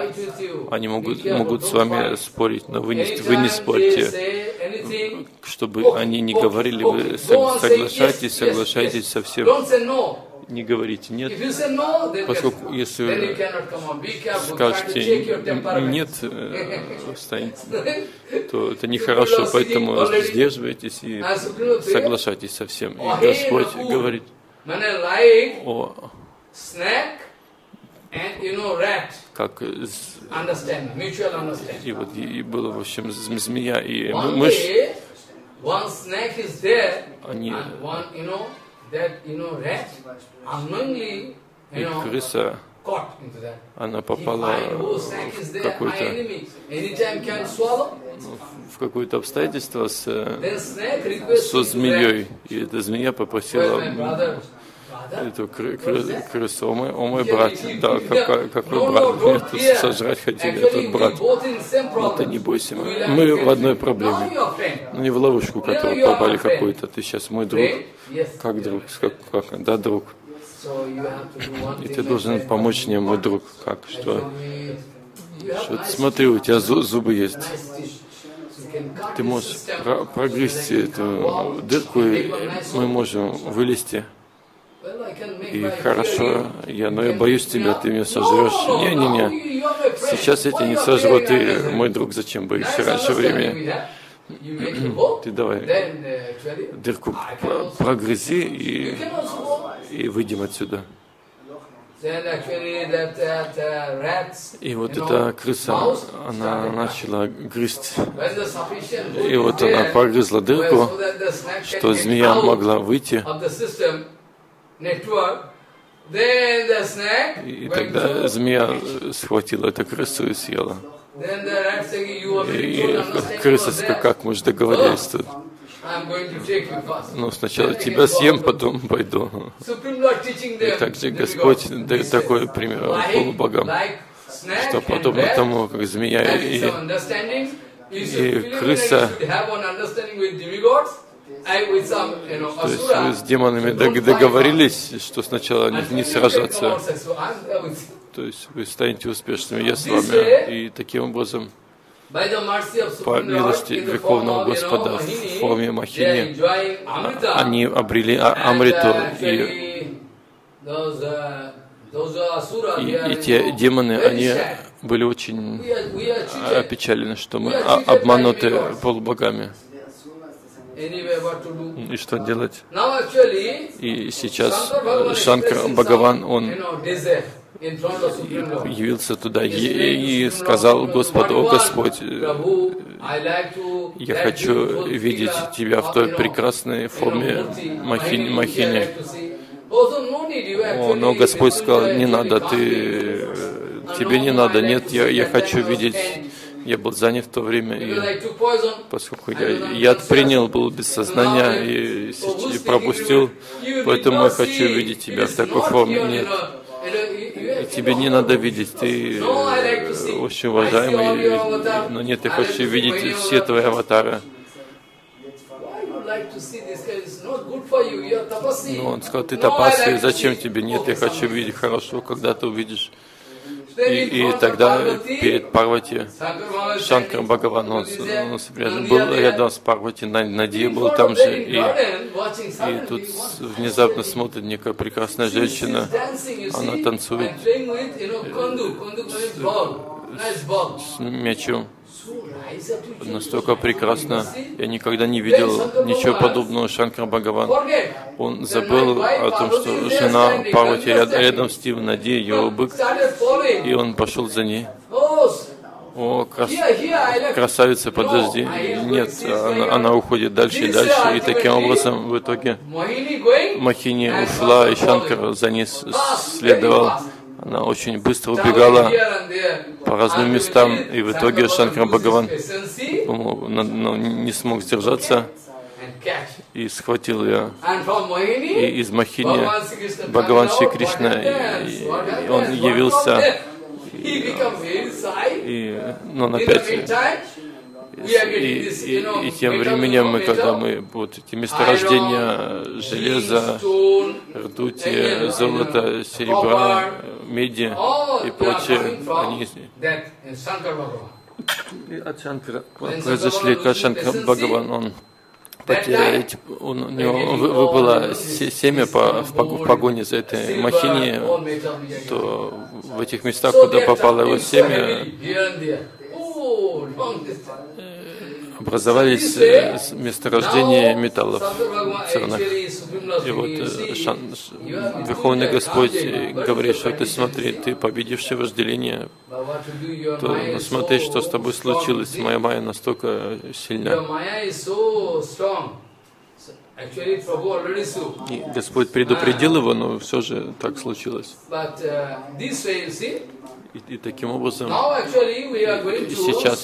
они могут, могут с вами спорить, но вы не, вы не спорьте, чтобы они не говорили, вы соглашайтесь, соглашайтесь со всем. Не говорите «нет», поскольку если вы скажете «нет», то это нехорошо, поэтому сдерживайтесь и соглашайтесь со всем. И Господь говорит о... как и вот и было, в общем, змея и мышь, они... И крыса, она попала в какое-то, в какое-то обстоятельство с, со змеей, и эта змея попросила эту кры, кры, крысу, о мой, о мой брат, да, какой, какой брат, меня тут сожрать хотели, этот брат, но ты не бойся, мы, мы в одной проблеме, не в ловушку, которую попали какую-то, ты сейчас мой друг, как друг, как, как, да, друг, и ты должен помочь мне, мой друг, как, что, что смотри, у тебя зубы есть. ты можешь про прогрызть эту дырку, и мы можем вылезти. И хорошо, я, но я боюсь тебя, ты меня сожрешь. Не-не-не, сейчас эти не сожрут, ты, мой друг, зачем боишься раньше времени? Ты давай дырку прогрызи и, и выйдем отсюда. И вот эта крыса, она начала грызть, и вот она прогрызла дырку, что змея могла выйти. И тогда змея схватила эту крысу и съела. И крыса сказала, как мы же договорились тут. Ну, сначала тебя съем, потом пойду. И также Господь дает такой пример полубогам, что подобно тому, как змея и, и крыса, то есть мы с демонами договорились, что сначала не сражаться, то есть вы станете успешными, я с вами, и таким образом, по милости Верховного Господа в форме Мохини, они обрели Амриту, и, и, и те демоны, они были очень опечалены, что мы обмануты полубогами. И что делать? И сейчас Шанкара Бхагаван, он явился туда и сказал Господу: «О Господь, я хочу видеть Тебя в той прекрасной форме Мохини». Мохини. О, но Господь сказал: «Не надо, ты, тебе не надо, нет, я, я хочу видеть». Я был занят в то время, и поскольку я яд принял, был без сознания и, и пропустил, поэтому я хочу видеть тебя в такой форме. Нет, и тебе не надо видеть, ты очень уважаемый, но нет, я хочу видеть все твои аватары. Но он сказал: ты тапасви, зачем тебе? Нет, я хочу видеть. Хорошо, когда ты увидишь. И, и тогда перед Парвати Шанкара Бхагаван, он, он рядом, был рядом с Парвати, Надия был там же, и, и тут внезапно смотрит некая прекрасная женщина, она танцует с, с мячом, настолько прекрасно, я никогда не видел ничего подобного. Шанкара Бхагаван, он забыл о том, что жена Парвати рядом с ним, Надия, его бык, и он пошел за ней. О, крас... красавица, подожди, нет, она, она уходит дальше и дальше, и таким образом в итоге Мохини ушла, и Шанкара за ней следовал. Она очень быстро убегала по разным местам, и в итоге Шанкара Бхагаван не смог сдержаться и схватил ее. И из Мохини Бхагаван Шри Кришна, и он явился, и, и, но он опять... И, и, и тем временем, мы, когда мы вот эти месторождения железа, ртути, золота, серебра, меди и прочее, они от Шанкара произошли, когда Шанкара Бхагаван, он потеряет, у него выпало семя по, в погоне за этой Мохини, то в этих местах, куда попало его семя, образовались месторождения металлов ценных. И вот Шан, Верховный Господь говорит, что ты смотри, ты победивший вожделение, то смотри, что с тобой случилось, моя майя настолько сильна. И Господь предупредил его, но все же так случилось. И, и таким образом, сейчас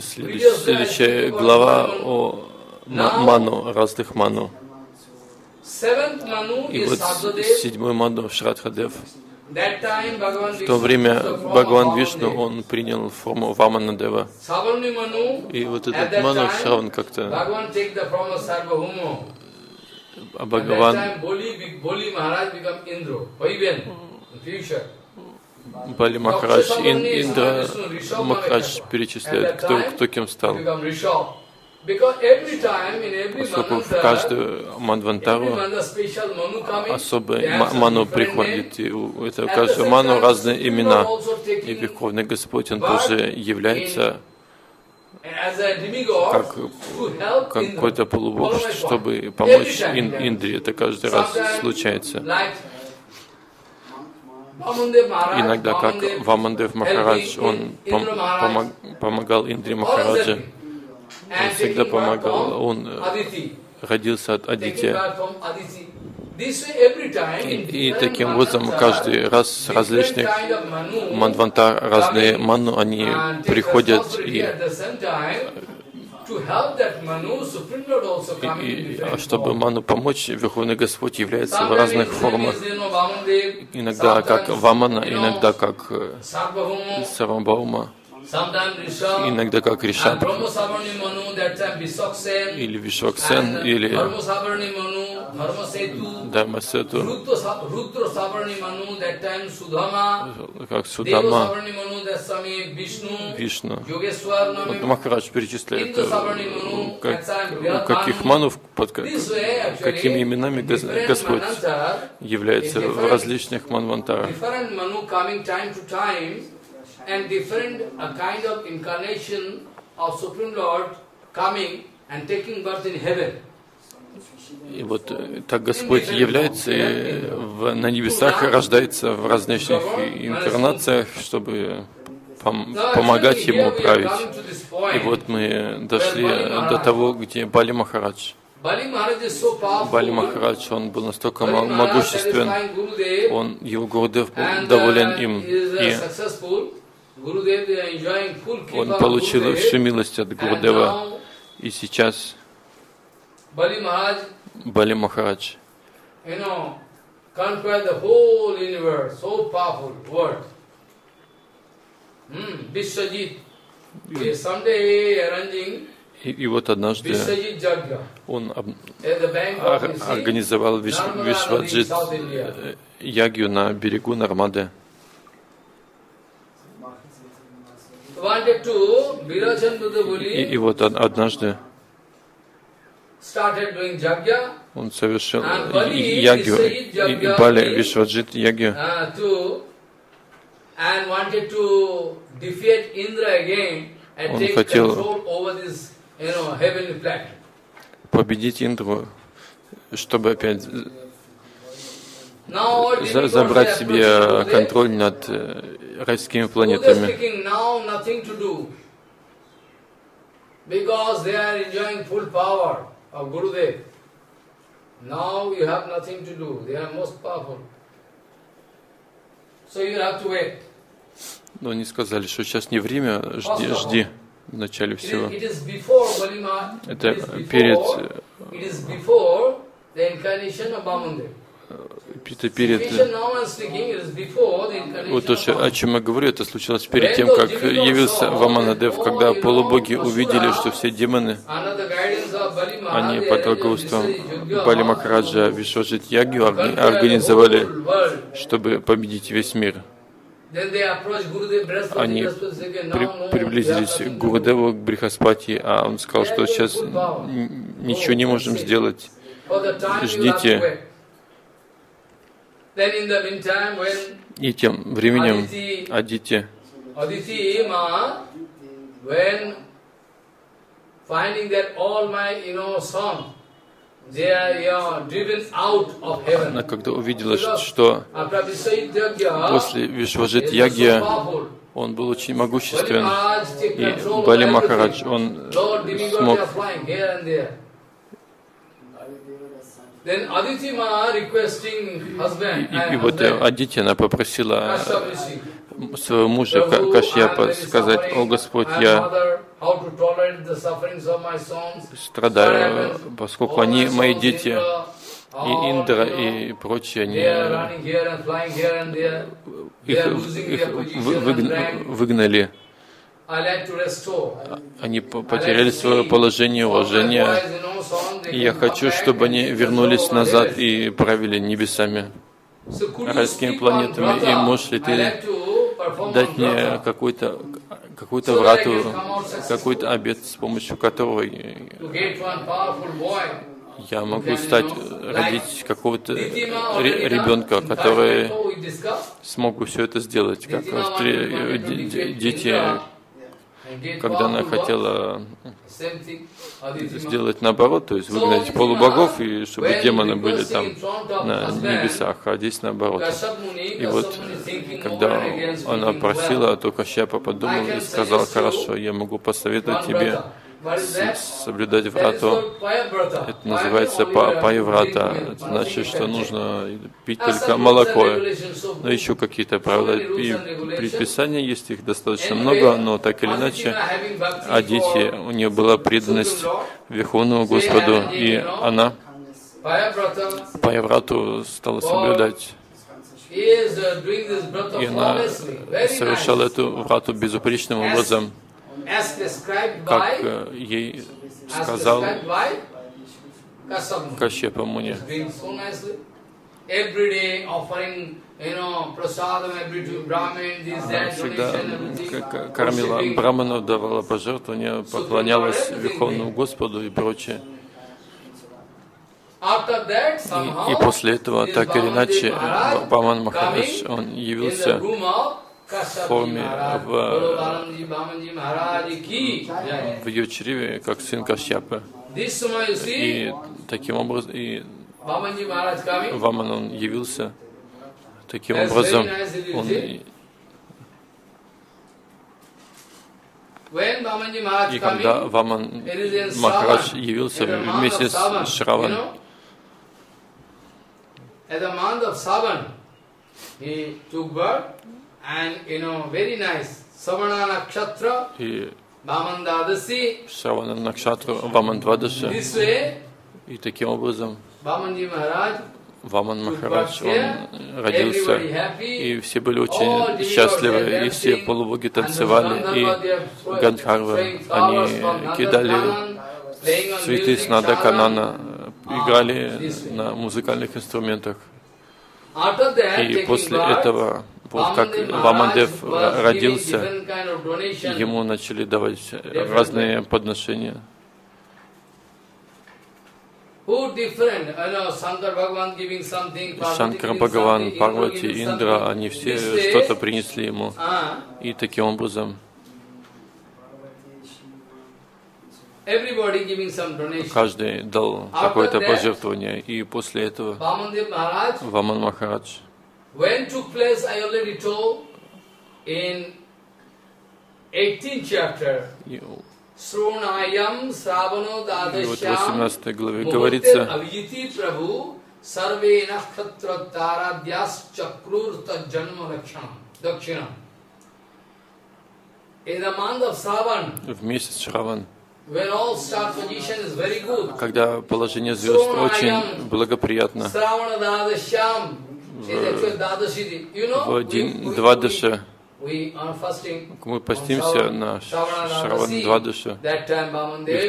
следующая, следующая глава о ману, разных ману. И вот седьмой ману, Шрадхадев. В то время Бхагаван Вишну, он принял форму Вамана Дева. И вот этот ману Шраван как-то... А Бхагаван... Бали Махарадж, Ин, Индра Махарадж перечисляет, кто, кто кем стал. Поскольку в каждую Мадвантару особый Ману приходит, и у этого каждого Ману разные имена. И Верховный Господь, Он тоже является как, как какой-то полубог, чтобы помочь ин, Индре. Это каждый раз случается. Иногда, как Вамана Дев Махарадж, он пом помог, помогал Индре Махараджа. Он всегда помогал, он родился от Адити. И, и таким образом каждый раз с различных мадвантар, разные ману, они приходят и, и, и чтобы ману помочь, Верховный Господь является в разных формах. Иногда как Вамана, иногда как Сарвабхаума. Иногда как Ришаб, или Вишваксен, или Дхармасету, как Судама, Вишну. Вот Махарадж перечисляет, как, каких манов, под какими именами Господь является в различных манвантарах. And different a kind of incarnation of Supreme Lord coming and taking birth in heaven. И вот так Господь является и в, на небесах, рождается в различных инкарнациях, чтобы пом помогать Ему править. И вот мы дошли до того, где Бали Махарадж. Бали Махарадж, он был настолько могуществен, он, его Гурудев был доволен им. И он получил всю милость от Гурудева, и сейчас Бали Махарадж и, и вот однажды он организовал Вишваджит Ягью на берегу Нармады. И, и вот однажды он совершил ягью, и Бали Вишваджит Ягью, он хотел победить Индру, чтобы опять за забрать себе контроль над райскими планетами. Но они сказали, что сейчас не время, жди, жди в начале всего. Это перед... Это перед, вот то, о чем я говорю, это случилось перед тем, как явился Вамана Дев, когда полубоги увидели, что все демоны, они под руководством Бали Махараджа Вишваджит Ягью организовали, чтобы победить весь мир. Они при, приблизились к Гурудеву, к Брихаспати, а он сказал, что сейчас ничего не можем сделать, ждите. И тем временем Адити, она когда увидела, что после Вишваджит Ягья он был очень могуществен, и Бали Махарадж, он смог. И, и, и вот Адити, она попросила своего мужа Кашьяпа сказать: «О Господь, я страдаю, поскольку они мои дети, и Индра, и прочие, они их, их выгнали. Они потеряли свое положение, уважение. И я хочу, чтобы они вернулись назад и правили небесами, райскими планетами». И можешь ли ты дать мне какую-то какую-то врату, какой-то обет, с помощью которого я могу стать, родить какого-то ребенка, который смог бы все это сделать, как дети, когда она хотела сделать наоборот, то есть выгнать полубогов, и чтобы демоны были там на небесах, а здесь наоборот. И вот, когда она просила, то Кашьяпа подумал и сказал: «Хорошо, я могу посоветовать тебе соблюдать врату». Это называется паеврата. Это значит, что нужно пить только молоко, но еще какие-то правила и предписания есть, их достаточно много, но так или иначе, а дети, у нее была преданность Верховному Господу, и она паеврату стала соблюдать. И она совершала эту врату безупречным образом, как ей сказал Кашьяпа Муни. Она всегда кормила браманов, давала пожертвования, поклонялась Верховному Господу и прочее. И, и после этого, так или иначе, Ваман Махарадж, он явился в форме, в, в ее чреве, как сын Кашьяпы. И таким образом, и Ваман, он явился таким образом. Он, и когда Ваман Махарадж явился вместе с Шраван, And you know, very nice. Savana Nakshatra, Vaman Dvadashi, Savana Nakshatra, Vaman Dvadashi. This way, и таким образом Ваман Махарадж, он родился, и все были очень счастливы, и все полубоги танцевали, и Гандхарвы, они кидали цветы с Надаканана, играли на музыкальных инструментах. И после этого, как Вамандев родился, ему начали давать разные подношения. Шанкара Бхагаван, Парвати, Индра, они все что-то принесли ему. И таким образом каждый дал какое-то пожертвование. И после этого Ваман Махарадж, When took place, I already told in eighteenth chapter. Sronayam Sravano Dadashyam Muhurte Avijiti Prabhu Sarve Nakshatra Taradhyas Chakrur Tad Janma Lakshanam Dakshinam. In the month of Shravan, where all star position is very good, когда положение звезд очень благоприятно. Sravana Dadashyam. В день Двадаши мы постимся на Шраван Двадаши, и в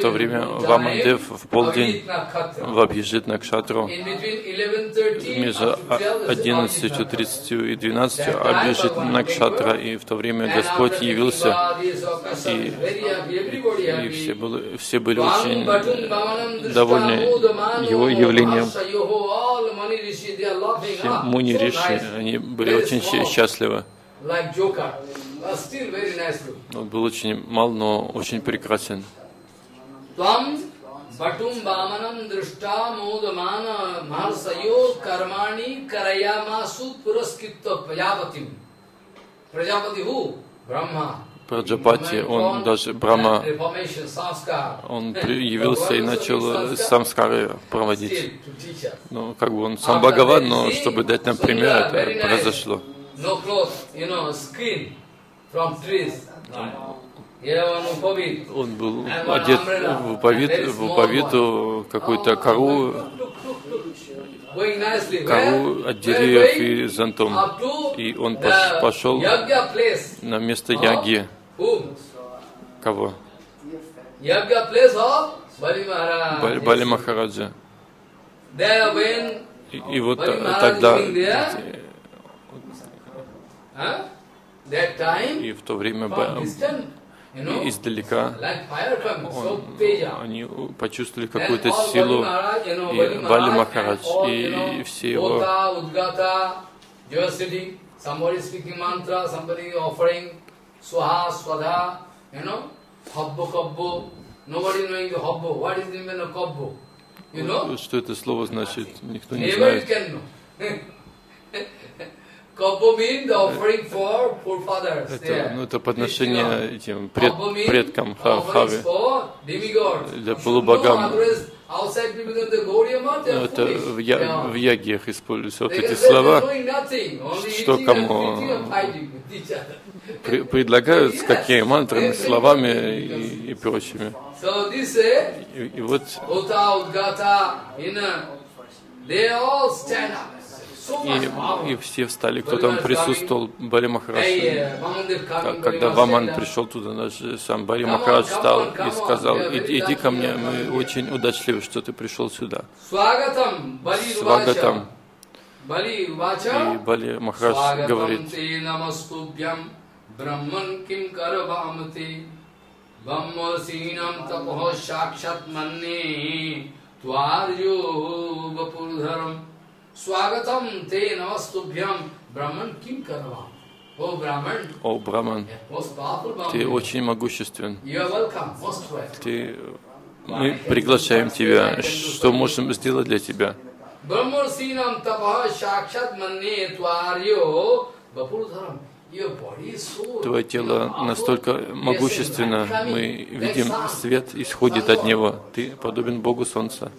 то время Вамандев в полдень объезжает Накшатру, между одиннадцатью тридцатью и двенадцатью объезжает Накшатра, и в то время Господь явился, и, и все, были, все были очень довольны Его явлением. Все муни риши, они были очень счастливы. Он был очень мал, но очень прекрасен. Праджапати, он даже Брахма, он явился и начал самскары проводить. Ну, как бы он сам Бхагаван, но чтобы дать нам пример, это произошло. No clothes, you know, skin from trees. Он был одет в уповит, в уповиту, какую-то кору, кору от деревьев и зонтом. И он пошел на место яги. Кого? Бали Махараджа. И, и вот тогда... И в то время издалека он, они почувствовали какую-то силу и Бали Махарадж, и все его что это слово значит, никто не знает. Это, ну, это подношение этим пред, предкам Хаве, для полубогам. Но это в, я, в ягиях используются вот эти слова, что кому предлагают, с какими мантрами, словами и, и прочими. И, и вот... И, и все встали, кто там присутствовал, Бали Махарадж. Когда Ваман пришел туда, сам Бали Махарадж встал и сказал: «Иди, иди ко мне, мы очень удачливы, что ты пришел сюда». Свагатам. И Бали Махарадж говорит: Swagatam te namastubhyam Brahman kim karvam. О Брахман, О, Брахман, ты очень могуществен. Ты... Мы приглашаем тебя. Что можем сделать для тебя? Твое тело настолько могущественно, мы видим свет исходит от него. Ты подобен Богу Солнца.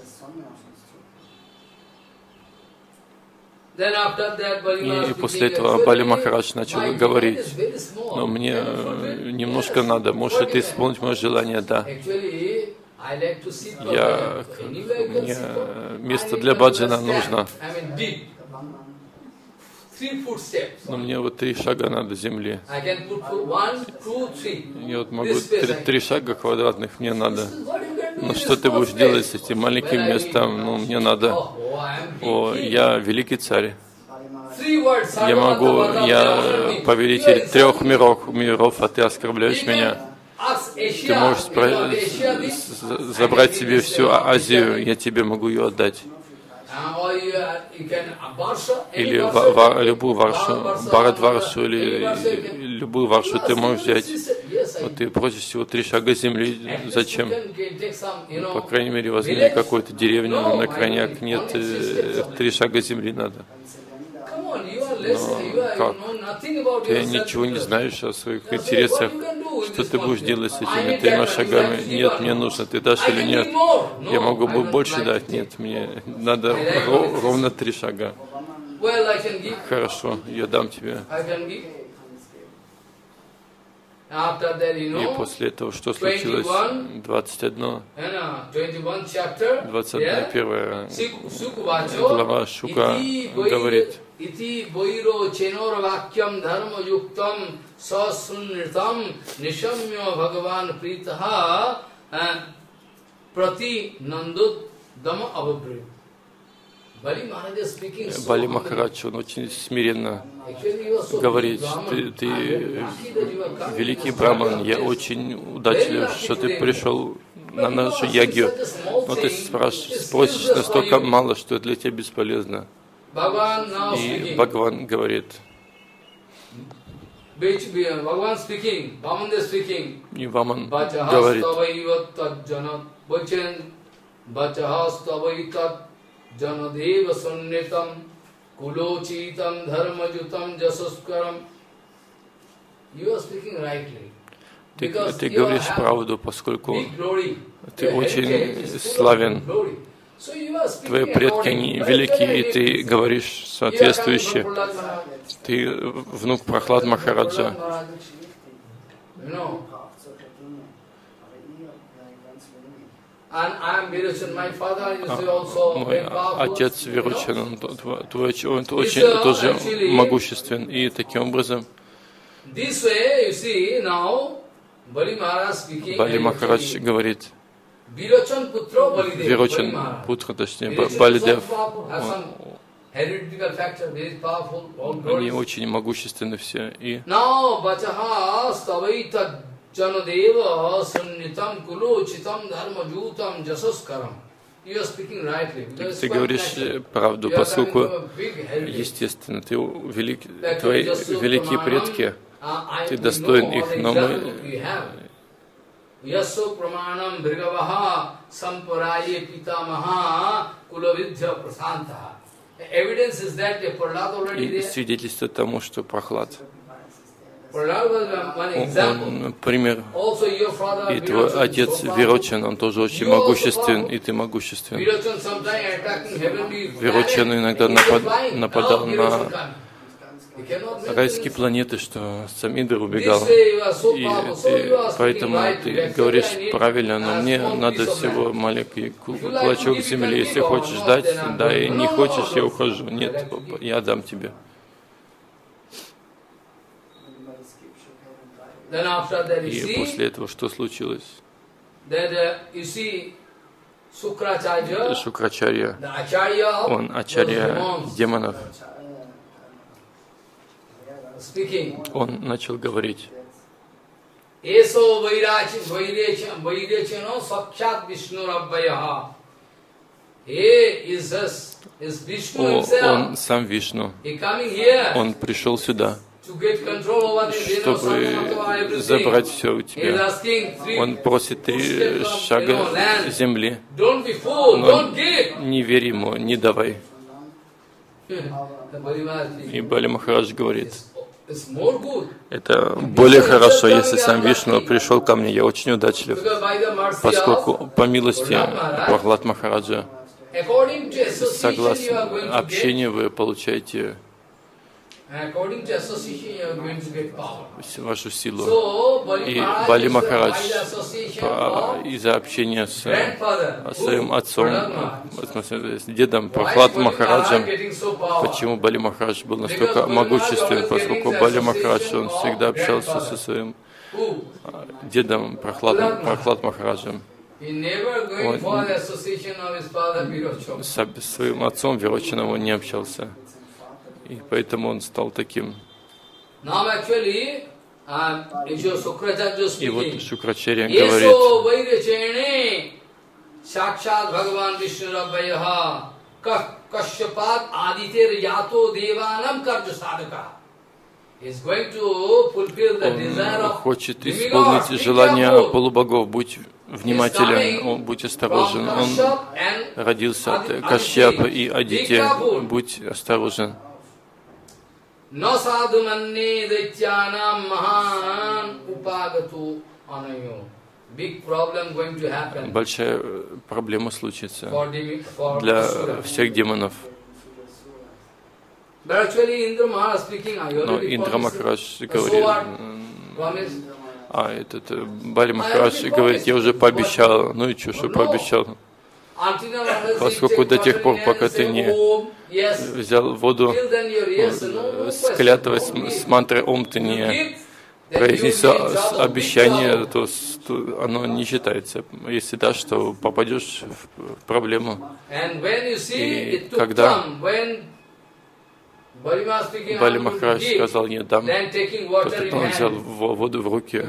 И после этого Бали Махарадж начал говорить: «Но мне немножко надо, может, ты исполнишь мое желание, да. Я, мне место для баджана нужно, но мне вот три шага надо земли. Я вот могу три, три шага квадратных мне надо. Ну что ты будешь делать с этим маленьким местом? Ну мне надо. О, я великий царь. Я могу, я повелитель трех миров, миров, а ты оскорбляешь меня. Ты можешь забрать себе всю Азию, я тебе могу ее отдать. Или ва ва любую варшу, Бхарадваршу, или любую варшу ты можешь взять. Вот ты просишь всего три шага земли. Зачем? По крайней мере, возьми какую-то деревню на крайняк. Нет, три шага земли надо. Но как? Ты ничего не знаешь о своих интересах. Что ты будешь делать с этими тремя шагами? Нет, мне нужно. Ты дашь или нет? Я могу бы больше дать. Нет, мне надо ровно три шага. Хорошо, я дам тебе. И после этого что случилось? двадцать один, двадцать один первая глава Шука говорит: Ити бойро ченор вакьям дхарма юктам сосунритам нишамьо Бхагаван притха прати нандут дама авабри. Бали Махарадж, он очень смиренно говорит: ты, ты великий Брахман, я очень удачлив, что ты пришел на нашу ягью. Но ты спросишь настолько мало, что для тебя бесполезно. И Бхагаван говорит. И Ваман говорит. Janadeva sunnitam kulochitam dharmajutam jasaskaram. You are speaking rightly. Ты, ты говоришь правду, поскольку ты очень славен. Твои предки, они великие, и ты говоришь соответствующе. Ты внук Прахлад Махараджа. Мой отец Вирочан, он, он очень тоже могуществен. И таким образом Бали Махарадж говорит, Вирочан Путра, точнее, Бали Дев, Они очень могущественны все. И ты говоришь правду, поскольку, естественно, ты велик, твои великие предки, ты достоин их, но мы... Ясо праманам бригаваха сампарае питамаха кулавидья прасантаха. И свидетельство тому, что Прахлад, он пример, и твой отец Вирочан, он тоже очень могуществен, и ты могуществен. Вирочан иногда напад, нападал на райские планеты, что сам Индра убегал, и, и поэтому ты говоришь правильно, но мне надо всего маленький клочок земли, если хочешь дать, да, и не хочешь, я ухожу, нет, я дам тебе. И после этого что случилось? Шукрачарья, он ачарья демонов. Он начал говорить. О, он сам Вишну. Он пришел сюда, чтобы забрать все у тебя. Он просит три шага земли. Но не верь ему, не давай. И Бали Махарадж говорит: это более хорошо, если сам Вишну пришел ко мне, я очень удачлив, поскольку по милости Прахлад Махараджа, согласно общению вы получаете вашу силу. И Бали Махарадж из-за общения с своим отцом, с дедом Прахлад Махараджем, почему Бали Махарадж был настолько могуществен, поскольку Бали Махарадж, он всегда общался со своим дедом Прахлад, Прахлад Махараджем. Он со своим отцом Вирочаном он не общался. И поэтому он стал таким. И вот Шукрачарья говорит: он хочет исполнить желание полубогов, будь внимателен, будь осторожен. Он родился от Кашьяпа и Адити, будь осторожен. Но саду манне дитянам махан упагату анайо. Большая проблема случится для всех демонов. Но Индра Махарадж говорит, а этот Бали Махарадж говорит, я уже пообещал, ну и чё, что пообещал? Поскольку до тех пор, пока ты не взял воду, склятываясь с мантрой «Ом», ты не произнесла обещание, то оно не считается. Если да, то попадешь в проблему. И когда Бали Махарадж сказал «Не дам», то он взял воду в руки,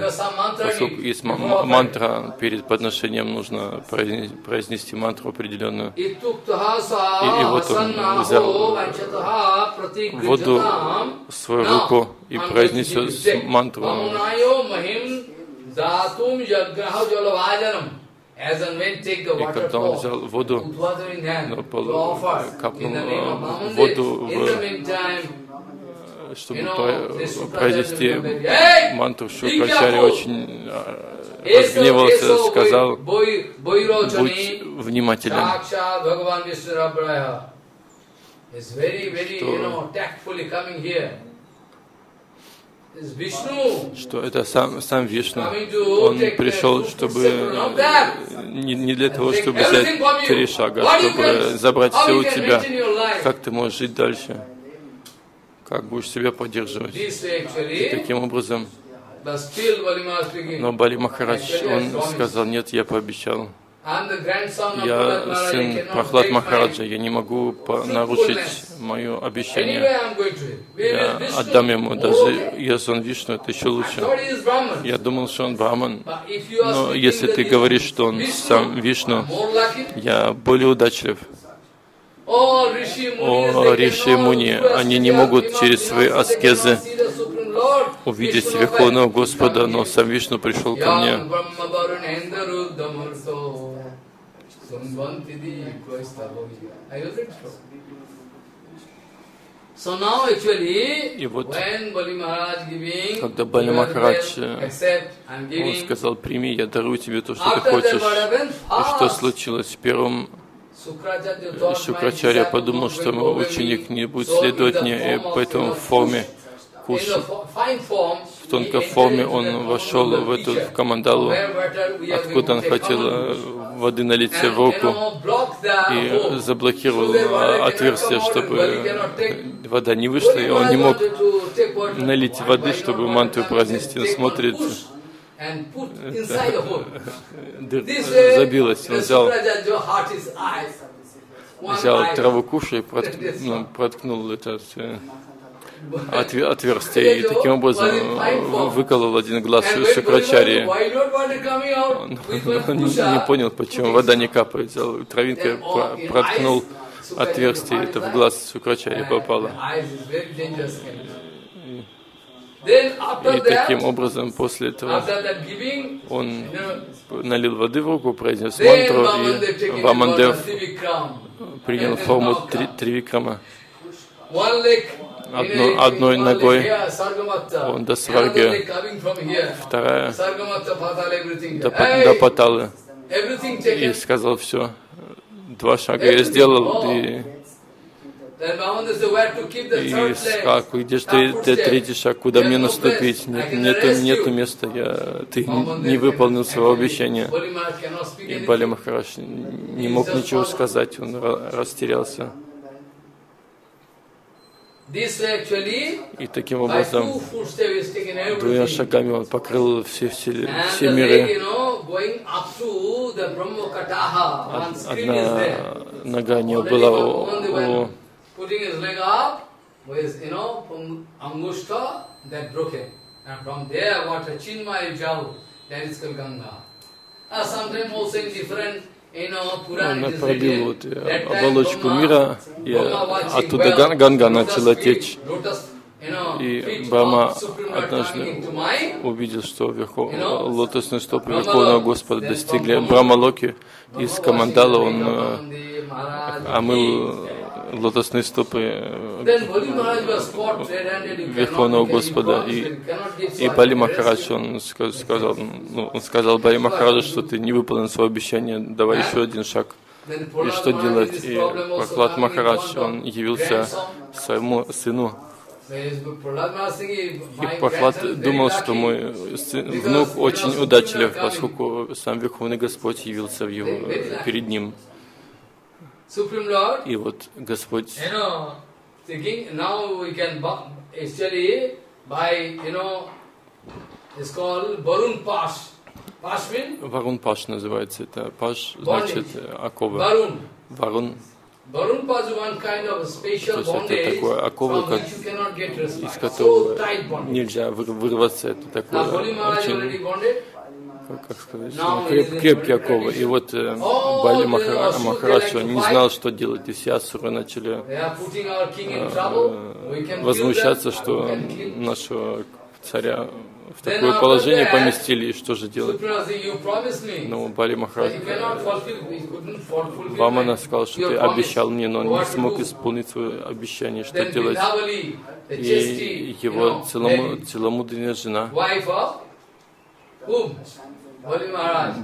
поскольку есть мантра, перед подношением нужно произнести мантру определенную. И, и вот он взял воду в свою руку и произнес мантру. И когда он взял воду, капнул воду, в, чтобы произнести мантру, Шукрачарья очень разгневался, сказал: будь внимателен. Что это сам, сам Вишну, он пришел, чтобы не, не для того, чтобы взять три шага, чтобы забрать все у тебя. Как ты можешь жить дальше? Как будешь себя поддерживать? И таким образом. Но Бали Махарадж, он сказал: нет, я пообещал. Я сын Прохлад Махараджа, я не могу нарушить мое обещание. Я отдам ему, даже если он Вишну, это еще лучше. Я думал, что он Брахман, но если ты говоришь, что он сам Вишну, я более удачлив. О, Риши Муни, они не могут через свои аскезы увидеть Верховного Господа, но сам Вишну пришел ко мне. И вот, когда Бали Махарадж он сказал, прими, я дарую тебе то, что ты хочешь. И что случилось? В первом Шукрачарья подумал, что мой ученик не будет следовать мне, и поэтому в форме Куши, в тонкой форме он вошел в эту в командалу, откуда он хотел воды налить в руку, и заблокировал отверстие, чтобы вода не вышла, и он не мог налить воды, чтобы мантру произнести. Он смотрит, это забилось, он взял, взял траву куши и проткнул, проткнул это все. Отверстие, и таким образом выколол один глаз Шукрачарьи. Он, он не понял, почему вода не капает. Взял травинкой, проткнул отверстие, это в глаз Шукрачарьи попало. И таким образом, после этого, он налил воды в руку, произнес мантру, и Вамана Дев принял форму тривикрама. Одно, одной ногой он до Сварги, вторая до, до Паталы, и сказал все. Два шага я сделал, и, и сказал, где же третий шаг, куда мне наступить, нет, нету, нету места, я, ты не выполнил своего обещания. И Бали Махарадж не мог ничего сказать, он растерялся. И таким образом, двумя шагами он покрыл все, все, все миры. Одна нога не была у, у... Она пробила вот оболочку мира, и оттуда Ганга, Ганга начала течь. И Брахма однажды увидел, что верхов... лотосные стопы Верховного Господа достигли Брахма-локи. Из Камандала он омыл лотосные стопы Верховного Господа. И, и Бали Махарадж, он сказал, ну, он сказал Бали Махараджу, что ты не выполнил свое обещание, давай еще один шаг. И что делать? И Прохлад Махарадж, он явился своему сыну. И Прохлад думал, что мой сын, внук очень удачлив, поскольку сам Верховный Господь явился в его, перед ним. И вот Господь Варун Паш называется это. Паш значит окова. Варун. То есть это такое окова, из которого нельзя вырваться. Это такое очень... Как сказать, креп, крепкие оковы. И вот э, Бали Махарадж, Махарадж не знал, что делать, и все асуры начали э, возмущаться, что нашего царя в такое положение поместили, и что же делать? Но Бали Махарадж Вамана сказал, что ты обещал мне, но он не смог исполнить свое обещание, что делать? И его целомудренная жена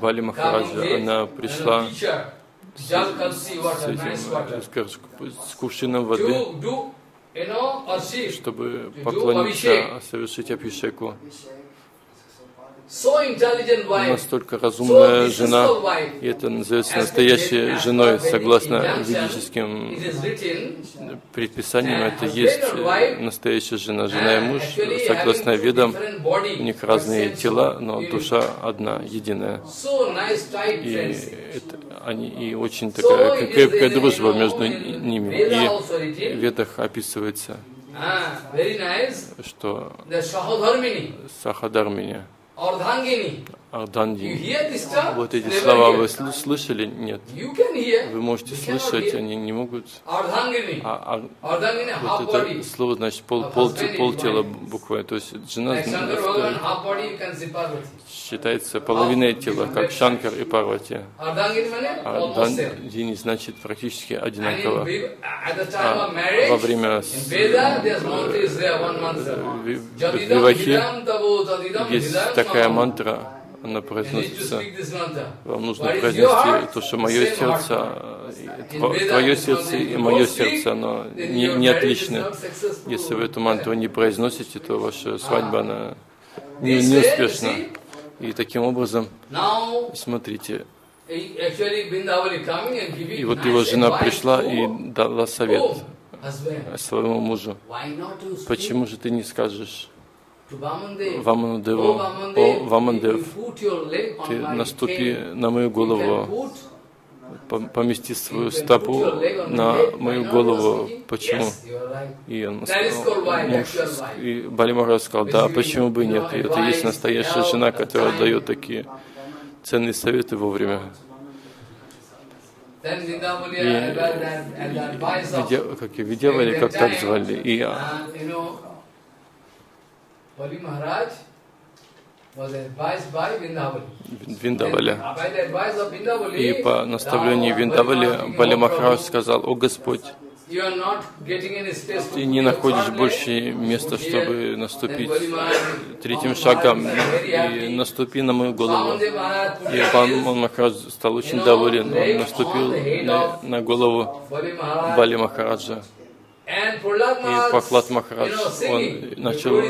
Бали Махараджа, она пришла с, с, этим, с кувшином воды, чтобы поклониться, совершить абхишеку. У нас только разумная жена, и это называется настоящей женой, согласно ведическим предписаниям. Это есть настоящая жена, жена и муж. Согласно ведам, у них разные тела, но душа одна, единая. И, это, они, и очень такая крепкая дружба между ними. И в ведах описывается, что Сахадармини, Ардангини. Вот эти слова вы слышали? Нет. Вы можете слышать, они не могут. А, а, вот это слово значит пол, пол, пол тела буквально. То есть жена считается половиной тела, как Шанкар и Парвати. Ардангини значит практически одинаково. А во время Вивахи есть такая мантра. Она произносится. Вам нужно произнести то, что мое сердце, твое сердце и мое сердце, оно не, не отлично. Если вы эту мантру не произносите, то ваша свадьба она не, не успешна. И таким образом, смотрите. И вот его жена пришла и дала совет своему мужу. Почему же ты не скажешь Ваману Деву, о Вамана Дев, ты наступи на мою голову, помести свою стопу на мою голову. Почему? И он сказал, муж, и Бали Маharaj сказал, да, почему бы и нет? И это есть настоящая жена, которая дает такие ценные советы вовремя. И, и, и, как и Видявали, как так звали, и я. Bali Maharaj was advised by Vrindavali. Vrindavali. И по наставлению Вриндавали Бали Махарадж сказал: «О Господь, ты не находишь больше места, чтобы наступить третьим шагом, и наступи на мою голову». И Ваман Махарадж стал очень доволен, он наступил на, на голову Бали Махараджа. И Прахлад Махарадж, он начал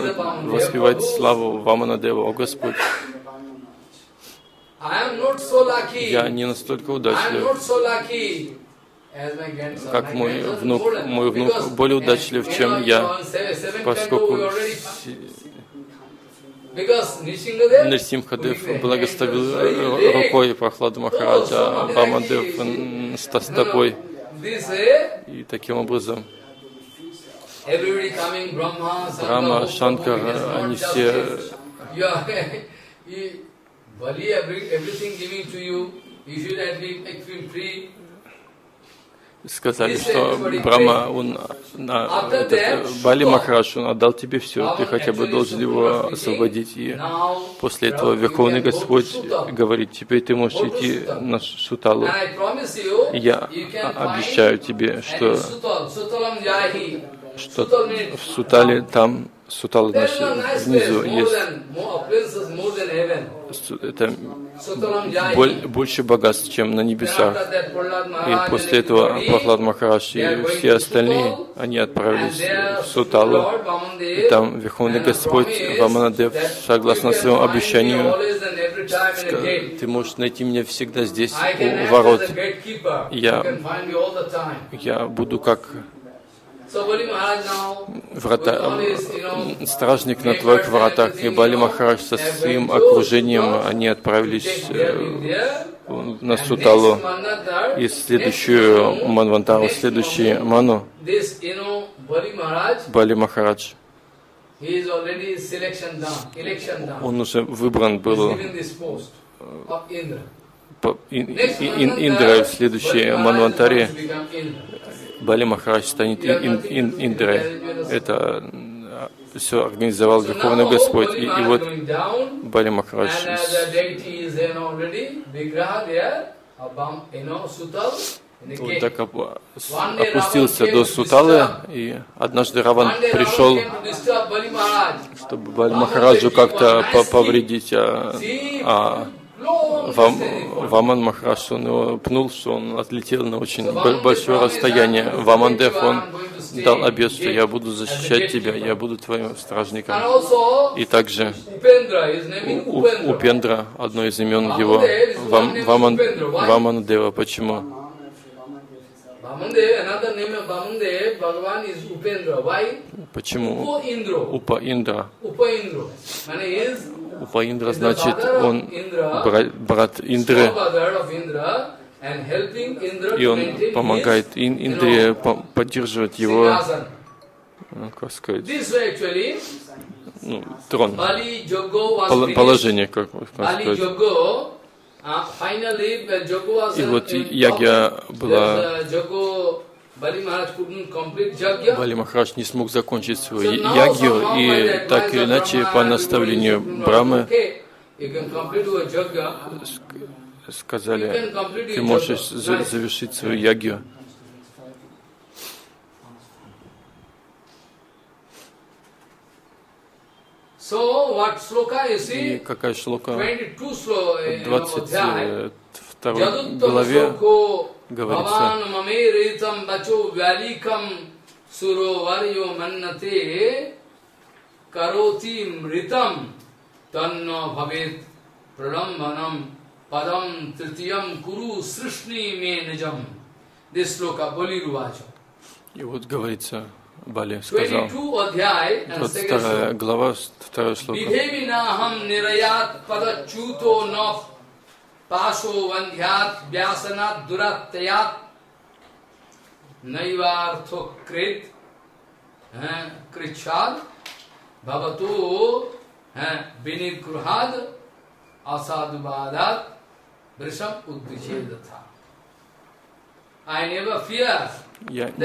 воспевать славу Вамана Дева, о Господь. Я не настолько удачлив, как мой внук, мой внук более удачлив, чем я, поскольку Нрсимхадев благословил рукой Прахлада Махараджа, а Вамана Дев стопой. И таким образом Брахма, Шанкар, они все сказали, что Брахма, он, на, этот, Бали Махарадж, он отдал тебе все, ты хотя бы должен его освободить. И после этого Верховный Господь говорит, теперь ты можешь идти на Суталу. Я обещаю тебе, что что в Сутале, там, Сутала, значит, внизу есть, это больше богатств, чем на небесах. И после этого Прахлад Махарадж и все остальные, они отправились в Суталу, и там Верховный Господь Вамана Дев, согласно своему обещанию, ты можешь найти меня всегда здесь, у ворот. Я, я буду как Врата, стражник на твоих вратах, и Бали Махарадж со своим окружением, они отправились на Суталу и следующую Манвантару, следующую Ману. Бали Махарадж, он уже выбран был Индра в следующей Манвантаре. Бали Махарадж станет ин, ин, Индрой. Это все организовал Верховный Господь. И, и вот Бали Махарадж вот так опустился до Суталы, и однажды Раван пришел, чтобы Бали Махараджу как-то повредить. А, а Вам, Ваман Махарадж, он его пнул, что он отлетел на очень большое расстояние. Ваман Дев, он дал обет, что я буду защищать тебя, я буду твоим стражником. И также у, у Пендра, одно из имен его, Вам, Ваман, Вамана Дева. Почему? Почему? Упа Индра. Упа Индра значит, он брат, брат Индры, и он помогает Индре поддерживать его, как сказать, ну, трон, положение, как сказать. И вот ягья была, Бали Махарадж не смог закончить свою ягью, и так или иначе, по наставлению Брахмы, сказали, ты можешь завершить свою ягью. И какая шлока? В двадцать второй главе говорится. И вот говорится, Бали сказал, двадцать вторая глава, вторая шлока. Я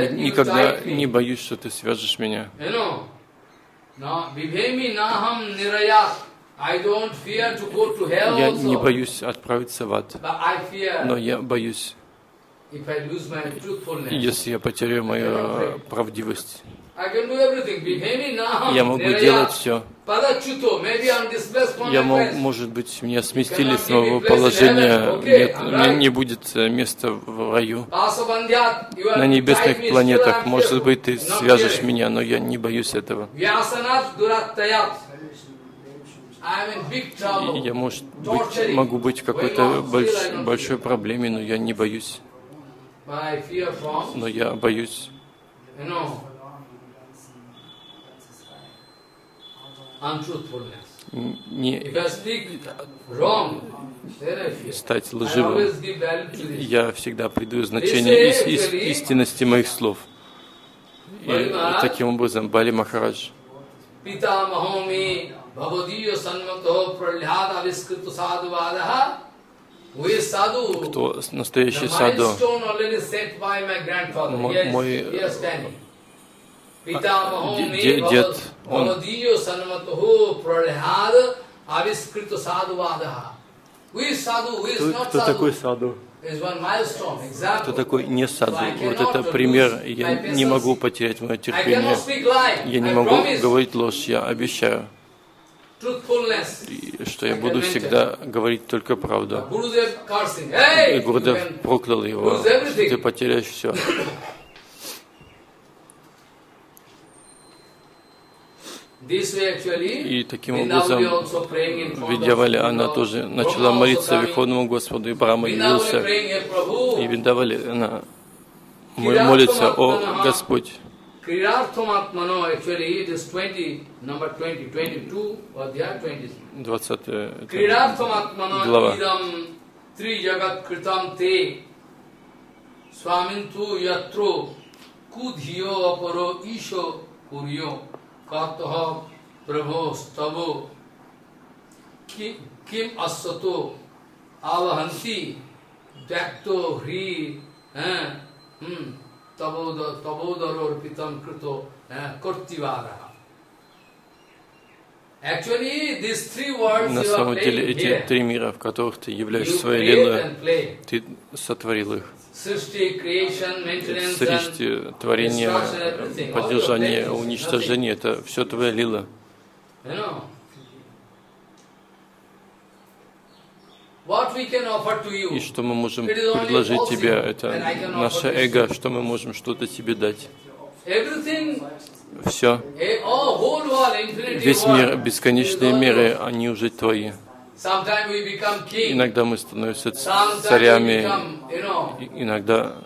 никогда не боюсь, что ты свяжешь меня. Я не боюсь отправиться в ад, но я боюсь, если я потеряю мою правдивость. Я могу делать все. Я, может быть, меня сместили с моего положения, нет, мне не будет места в раю. На небесных планетах, может быть, ты свяжешь меня, но я не боюсь этого. Я, может быть, могу быть в какой-то больш, большой проблеме, но я не боюсь. Но я боюсь. Не стать лживым. Я всегда придаю значение ис ис истинности моих слов. И таким образом Бали Махарадж кто настоящий саду, мой дед, он, кто, кто такой саду? Кто такой не саду? Вот это пример, я не могу потерять мое терпение, я не могу говорить ложь, я обещаю, что я буду всегда говорить только правду. И Гурудев проклял его, ты потеряешь все. И таким образом, Вриндавали, она тоже начала молиться Верховному Господу, и Брахма явился. И Вриндавали, она молится, о Господь. двадцатая глава. Катха Прабхо Ставо Ким Ассато Алаханти Дакто Хри Табодарор Питам Крито Кортивара. На самом деле эти три мира, в которых ты являешься своей лилой, ты сотворил их. Сришти, творение, поддержание, уничтожение — это все твоя лила. И что мы можем предложить тебе? Это наше эго, что мы можем что-то тебе дать. Все. Весь мир, бесконечные миры, они уже твои. Иногда мы становимся царями, иногда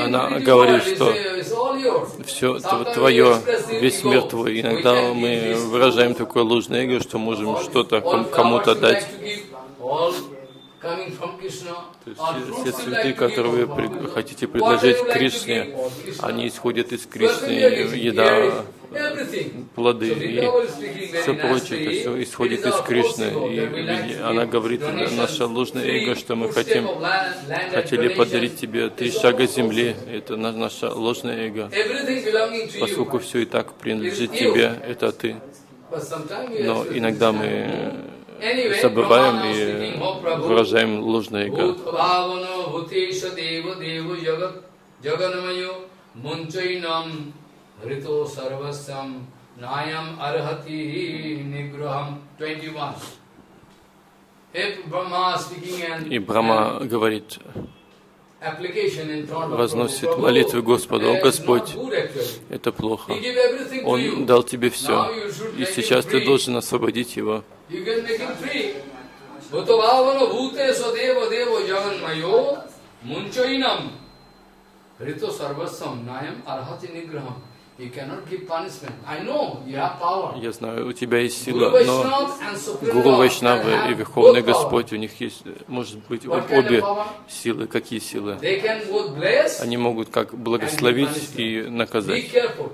она говорит, что все твое, весь мир твой. Иногда мы выражаем такое ложное эго, что можем что-то кому-то дать. Все цветы, которые вы хотите предложить Кришне, они исходят из Кришны, еда, плоды и все прочее, это все исходит из Кришны. И она говорит, наше ложное эго, что мы хотим, хотели подарить тебе три шага земли, это наше ложное эго, поскольку все и так принадлежит тебе, это ты. Но иногда мы забываем и выражаем ложное эго. И Брахма говорит, возносит молитвы Господу: «О Господь, это плохо, Он дал тебе все, и сейчас ты должен освободить его». Я знаю, у тебя есть сила, но Гуру Вайшнавы и Верховный Господь, у них есть, может быть, обе силы. Какие силы? Они могут как благословить и наказать.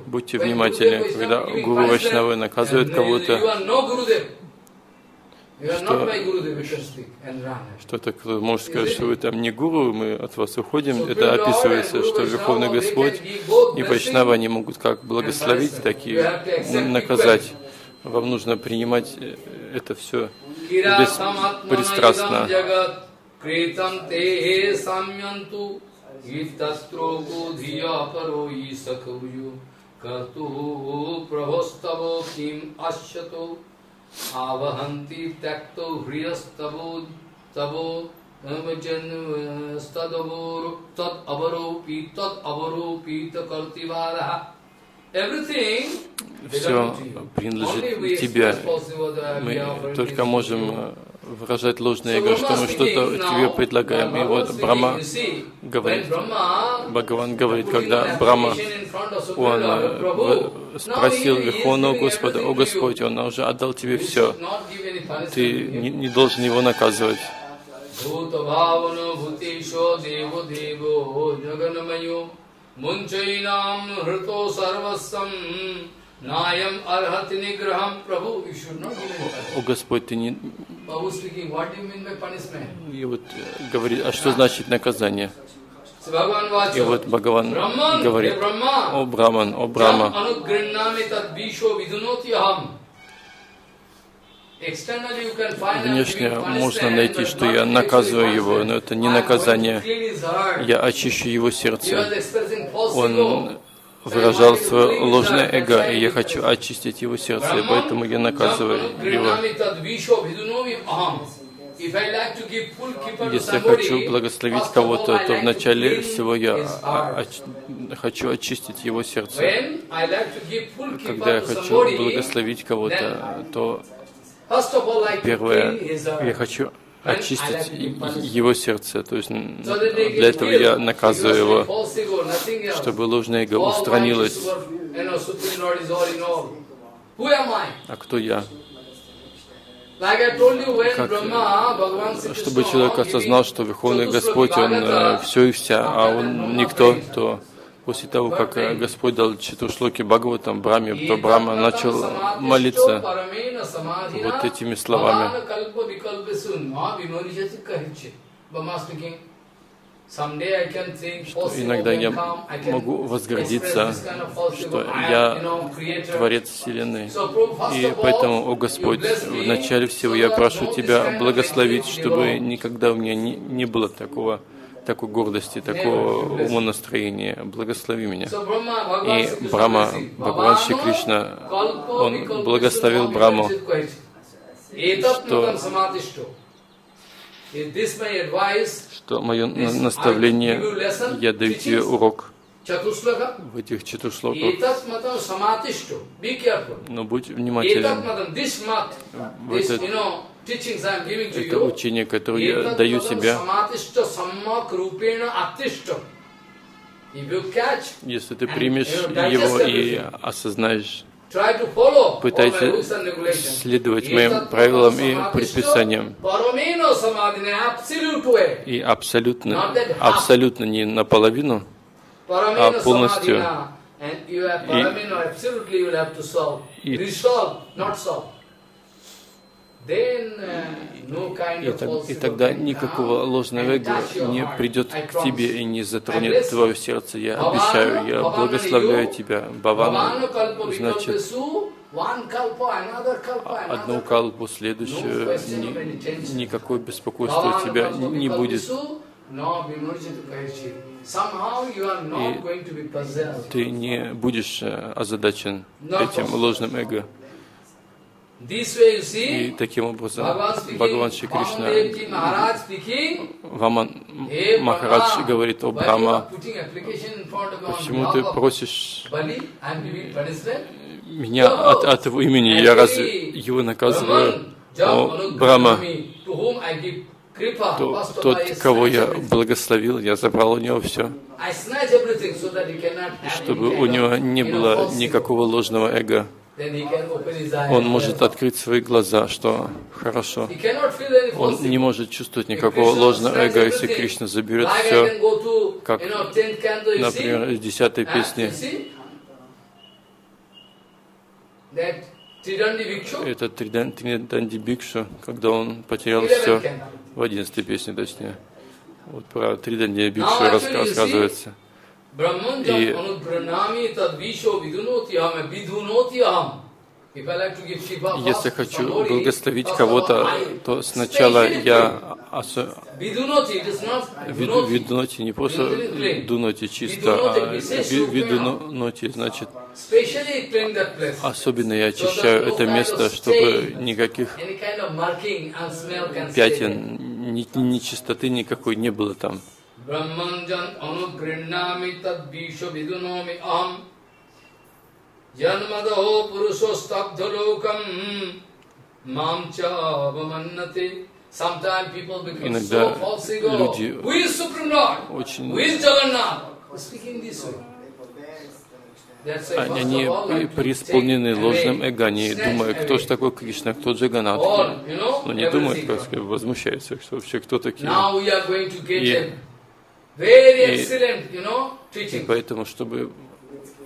Будьте внимательны, когда Гуру Вайшнавы наказывают кого-то, что-то, кто может сказать, что вы там не гуру, мы от вас уходим. Это описывается, что Верховный Господь и Вайшнава, они могут как благословить, так и наказать. Вам нужно принимать это все беспристрастно. Avahanti takto hriyastavo tavo amjan stadavor tat avaropi tat avaropi takartivaraha. Everything все принадлежит тебе. Мы только можем выражать ложное эго, что мы что-то тебе предлагаем. И вот Брахма говорит, Бхагаван говорит, когда Брахма, он спросил Верховного Господа: «О Господь, Он уже отдал тебе все, ты не, не должен его наказывать». О Господь, ты не... И вот говорит, а что значит наказание? И вот Бхагаван говорит: «О Браман, о Брама, внешне можно найти, что я наказываю его, но это не наказание. Я очищу его сердце. Он выражал свое ложное эго, и я хочу очистить его сердце, и поэтому я наказываю его». Если я хочу благословить кого-то, то вначале всего я хочу очистить его сердце. Когда я хочу благословить кого-то, то первое, я хочу очистить его сердце, то есть для этого я наказываю его, чтобы ложное эго устранилось. А кто я? Как, чтобы человек осознал, что Верховный Господь, Он э, все и вся, а Он никто, то после того, как э, Господь дал четвертошлоки Бхагаватам Браме, то Брама начал молиться вот этими словами. Что иногда я могу возгордиться, что я Творец Вселенной. И поэтому, о Господь, в начале всего я прошу Тебя благословить, чтобы никогда у меня не, не было такого, такой гордости, такого умонастроения. Благослови меня. И Брама, Бхагаван Шри Кришна, он благословил Браму. что мое наставление, я даю тебе урок в этих четушлоках. Но будь внимателен. В этот, это учение, которое я даю себе. Если ты примешь его и осознаешь, пытайся следовать моим правилам и предписаниям. И абсолютно, абсолютно не наполовину, а полностью. И, и, И, и тогда никакого ложного эго не придет к тебе и не затронет твое сердце. Я обещаю, я благословляю тебя. Бавана значит одну калпу, следующую. Ни, никакое беспокойство у тебя не будет. И ты не будешь озадачен этим ложным эго. И таким образом Бхагаван Шри Кришна, Ваман Махарадж говорит: «О Брахма, почему ты просишь меня от, от его имени? Я разве его наказываю? О Брахма, то, тот, кого я благословил, я забрал у него все, чтобы у него не было никакого ложного эго». Он может открыть свои глаза, что хорошо. Он не может чувствовать никакого ложного эго, если Кришна заберет все, как, например, из десятой песни. Это Триданди Бикшу, когда он потерял все в одиннадцатой песне, точнее. Вот про Триданди Бикшу рассказывается. И если хочу благословить кого-то, то сначала я осо... Виду, видуноти, не просто дуноти чисто, а видуноти, значит, особенно я очищаю это место, чтобы никаких пятен, ни, ни чистоты никакой не было там. Brahmanjan anugrinnami tadbisho vidunomi am janmadaho purusho stabdhalokam mamcha avamannate. Sometimes people become so false ego. Who is Supreme Lord? Who is Jagannath? Speaking this way. Они преисполнены ложным эго, они думают, кто же такой Кришна, кто Джаганнат. Но не думают, как возмущаются, что вообще кто такие. И, и поэтому, чтобы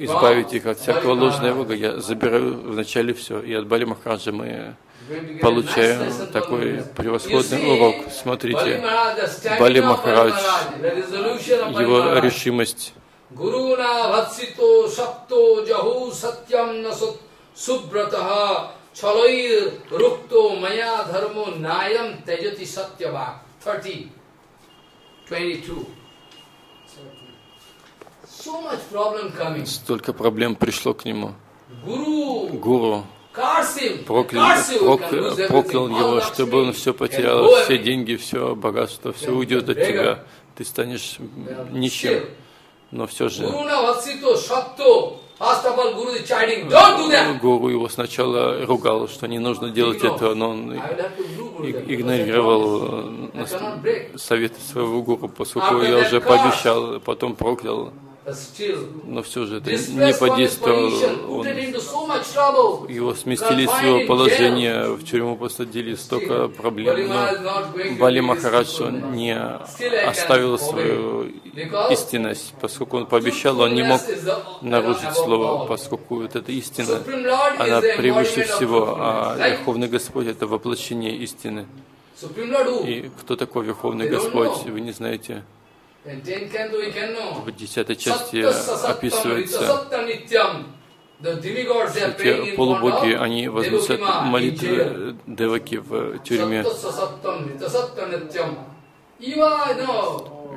избавить их от всякого ложного эго, я забираю вначале все. И от Бали Махараджа мы получаем такой превосходный урок. Смотрите, Бали Махарадж, его решимость. Guru na vatsito shakto jahu satyam nasut subrataha chaloir rukto maya dharmo nayam tejati satyava. thirty, twenty-two. So much problem coming. Столько проблем пришло к нему. Гуру проклял его, чтобы он все потерял, все деньги, все богатство, все уйдет от тебя. Ты станешь нищим. Но все же гуру его сначала ругал, что не нужно делать этого, но он игнорировал советы своего гуру, поскольку я уже пообещал, потом проклял. Но все же это не подействовало. Он, его сместили с его положения, в тюрьму посадили, столько проблем. Но Бали Махарадж, он не оставил свою истинность, поскольку он пообещал, он не мог нарушить слово, поскольку вот эта истина, она превыше всего, а Верховный Господь — это воплощение истины. И кто такой Верховный Господь, вы не знаете. В десятой части описывается, те полубоги, они возносят молитвы деваки в тюрьме,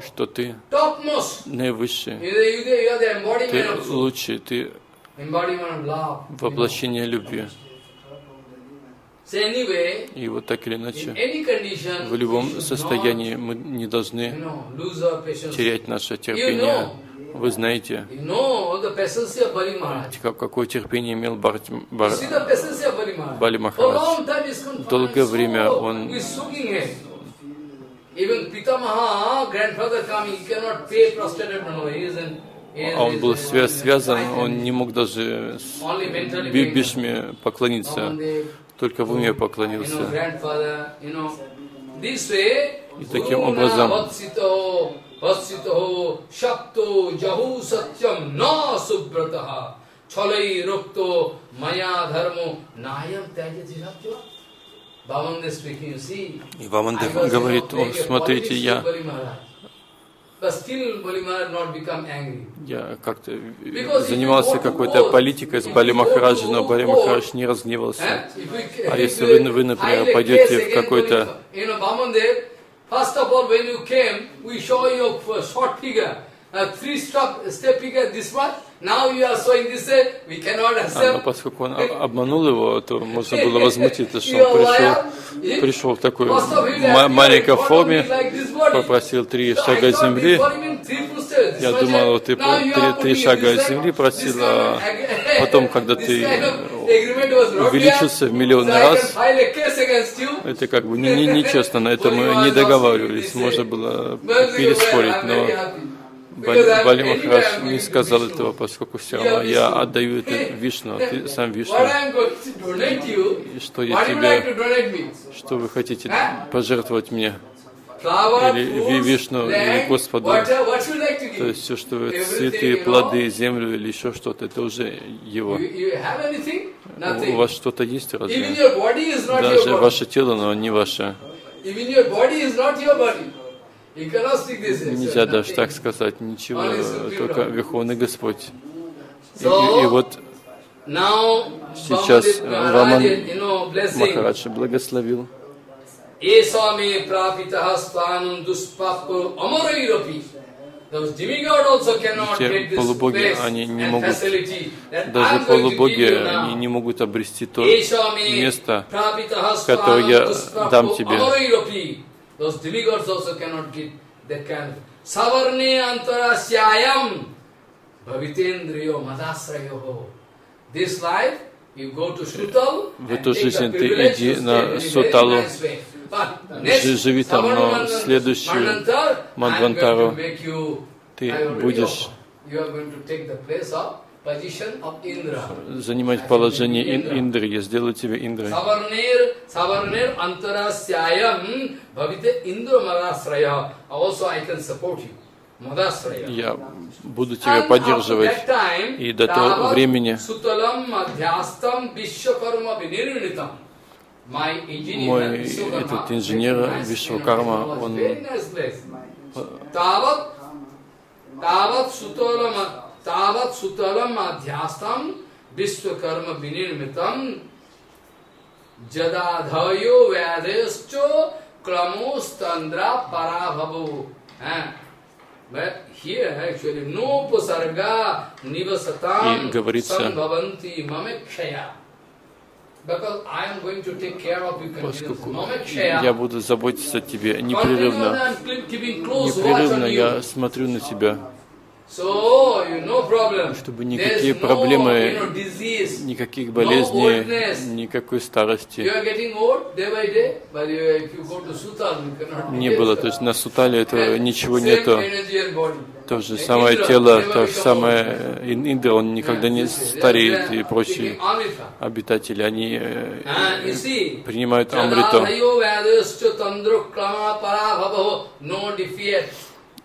что ты наивысший, ты лучший, ты воплощение любви. И вот так или иначе, в любом состоянии мы не должны терять наше терпение. Вы знаете, какое терпение имел Бар... Бар... Бали Махарадж. Долгое время он... А он был связан, он не мог даже с Бишме поклониться, только в уме поклонился. И таким образом... Vasito shakto jahu satyam na subrataha chalai rukto maya dharmo nayam tajyati. Vaman Deva speaking, you see. И Ваман Дев говорит, смотрите, я... Я как-то занимался какой-то политикой с Бали Махараджем, но Бали Махарадж не разгневался. А если вы, вы например, пойдете в какой-то... First of all, when you came, we show you a short figure, a three-step figure, this one. Now you are showing this, we cannot accept. Но поскольку он обманул его, то можно было возмутиться, что он пришел, пришел в такой маленькой форме, попросил три шага земли. Я думал, ты три шага земли просил, а потом, когда ты... увеличился в миллионы раз, это как бы не, не, нечестно, на это мы не договаривались, можно было переспорить, но Бали Махарадж не сказал этого, поскольку все равно я отдаю это Вишну, ты сам Вишну. И что я тебе, что вы хотите пожертвовать мне? Или Вишну, или Господу. То есть все, что вы, цветы, плоды, землю или еще что-то, это уже его. У вас что-то есть разве? Даже ваше тело, но не ваше. Нельзя даже так сказать, ничего, только Верховный Господь. И, и, и вот сейчас Ваман Махарадж благословил. Esame prapitaha stanam duspappo amarairopi. Те полубоги, они не могут, даже полубоги они не могут обрести то место, которое я дам тебе. В эту жизнь ты иди на Суталу, живи там, но следующую Мадвантару ты будешь занимать положение Индры, я сделаю тебя Индрой. Я буду тебя поддерживать, и до того времени мой этот инженер Вишвакарма, он и говорится, поскольку я буду заботиться о тебе непрерывно, непрерывно я смотрю на тебя, чтобы никакие проблемы, никаких болезней, никакой старости не было. То есть на Сутале этого ничего нету. То же самое тело, то же самое Индра, он никогда не стареет, и прочие обитатели, они принимают амриту.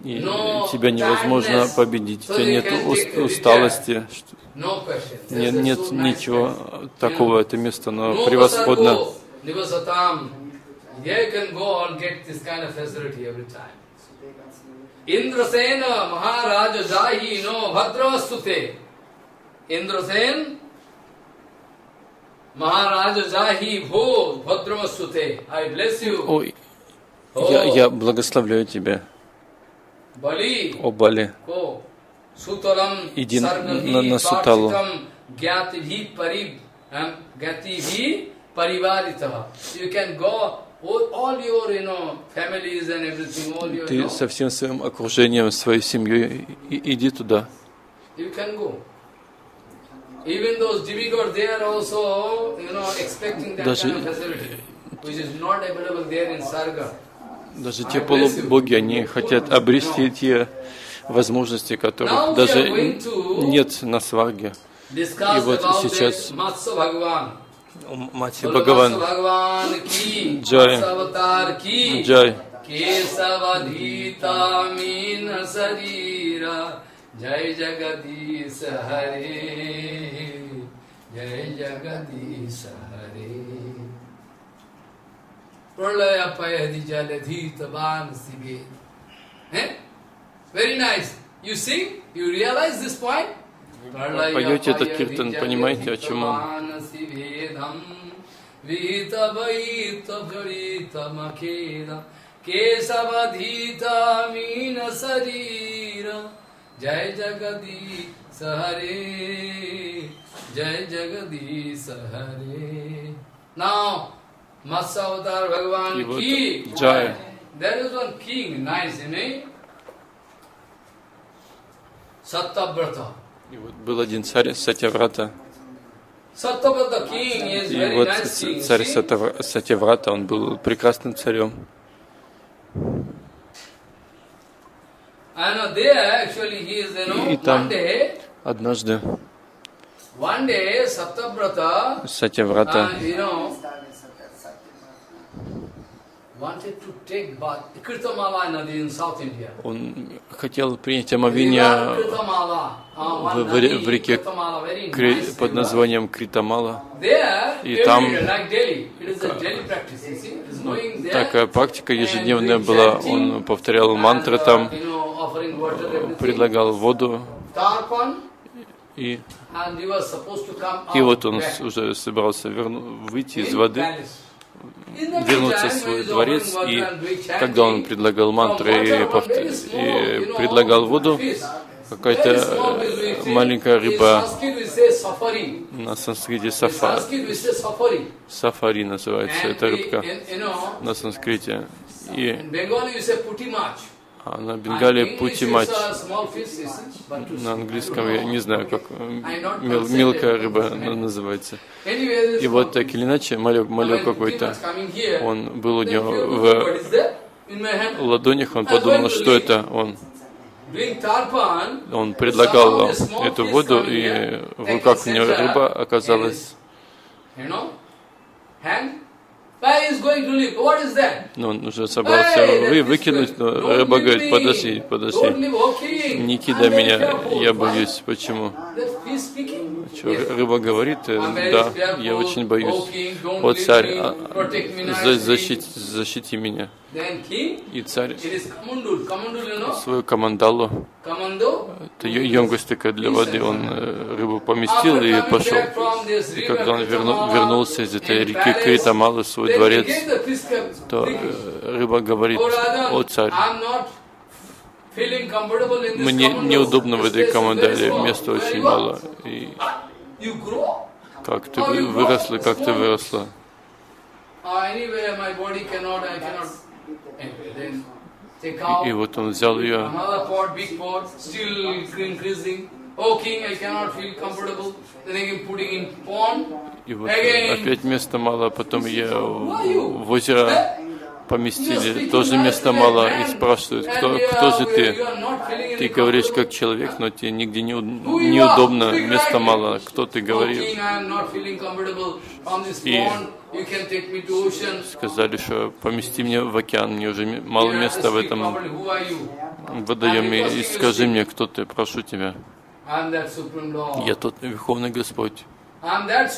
И тебя невозможно победить, у тебя нет усталости, нет, нет ничего такого, это место, но превосходно. Индрасена Махараджа Джахи но Бхадравасуте. Индрасен Махараджа Джахи Бхо Бхадравасуте. I bless you. Ой, я, я благословляю тебя. Бали. О, Бали. Иди на, на, на Суталу. Ты со всем своим окружением, своей семьей иди туда. Даже те полубоги, они хотят обрести те возможности, которых даже нет на сварге. И вот сейчас Матсья Бхагаван, Джай, Джай, Jai Jagadish Hare, Jai Jagadish Hare. Pralaya Payadi Jaladhita Vansige. Eh? Very nice. You see? You realize this point? Поете этот киртан, понимаете, о чем он? Jai Jagadi Sahare, Jai Jagadi Sahare. Now, Matsya Avatar Bhagavan ki jai. There is one king, nice name. Satya Vrata. И вот был один царь Satya Vrata. Satya Vrata king is very nice king. И вот царь Satya Vrata, он был прекрасным царем. И там однажды Satya Vrata он хотел принять омовение в, в, в реке Кри, под названием Критамала. И там такая практика ежедневная была. Он повторял мантры там, предлагал воду, и, и вот он уже собирался верну, выйти из воды, вернуться в свой дворец, и когда он предлагал мантры и, повтор... и предлагал воду, какая-то маленькая рыба, на санскрите сафа... сафари называется эта рыбка, на санскрите, и а на бенгале путимач, на английском я не знаю, как мел, мелкая рыба называется. И вот так или иначе, малек какой-то, он был у него в ладонях, он подумал, что это он. Он предлагал эту воду, и в руках у него рыба оказалась. Ну, он уже собрался вы, выкинуть, но рыба говорит, подожди, подожди, не кидай меня, я боюсь. Почему? Что, рыба говорит, да, я очень боюсь. О, царь, защити, защити меня. И царь свою командалу, это емкость такая для воды, он рыбу поместил и пошел. И когда он верну, вернулся из этой реки Критамалы в свой дворец, то рыба говорит, о, царь, мне неудобно в этой командале, места очень мало. И как ты выросла, как ты выросла. И, и вот он взял ее. И вот опять места мало, потом ее в озеро поместили, тоже места мало, и спрашивают, кто, кто же ты? Ты говоришь как человек, но тебе нигде не, неудобно, места мало, кто ты говоришь? И сказали, что помести меня в океан, мне уже мало места в этом водоеме, и скажи мне, кто ты, прошу тебя. Я тот Верховный Господь. Я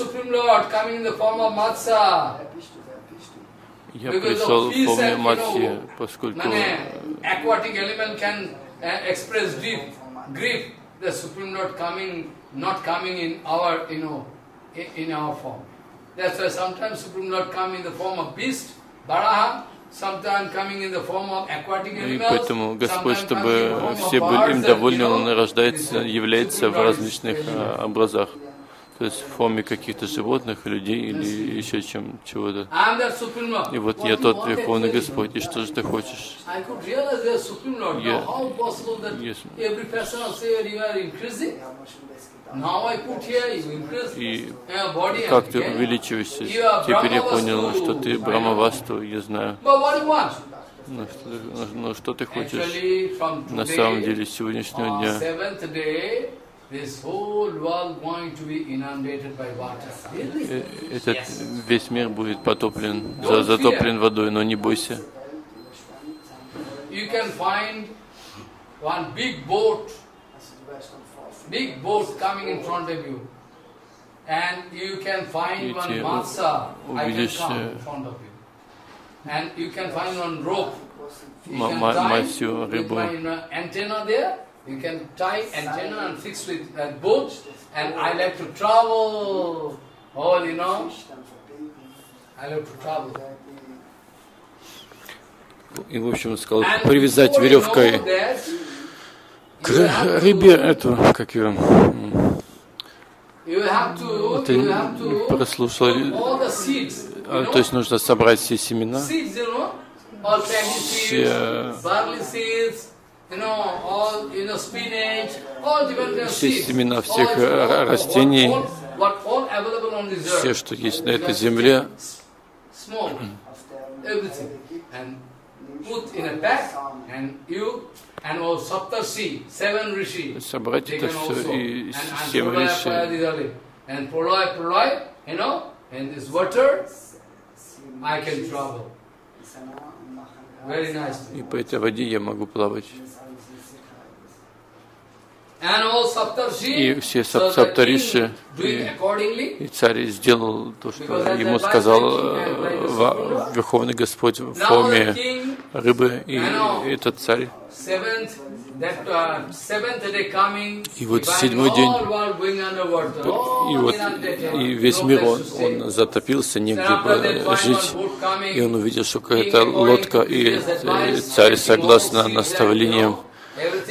пришел в форме Матхи, поскольку и поэтому Господь, чтобы все были им довольны, Он рождается, является в различных образах. то есть в форме каких-то животных, людей или еще чем, чего-то. И вот я тот Верховный Господь, и что же ты хочешь? Я, и как ты увеличиваешься? Теперь я понял, что ты Брахмавасту, я знаю. Но что, но, но что ты хочешь? На самом деле, с сегодняшнего дня этот весь мир будет потоплен, за, затоплен водой, но не бойся. Увидишь Массию рыбу. You can tie antenna and fix with that boat, and I like to travel. All you know, I like to travel. И в общем сказал привязать веревкой к рыбе эту, как ее. Ты прослушал, то есть нужно собрать все семена, все. Все семена всех растений, все, что есть на этой земле, собрать это все и семь риши. И по этой воде я могу плавать. И все саптариши, и, и царь сделал то, что ему сказал Верховный Господь в форме рыбы, и этот царь. И вот в седьмой день, и, вот, и весь мир, он, он затопился, негде было жить, и он увидел, что какая-то лодка, и царь, согласно наставлениям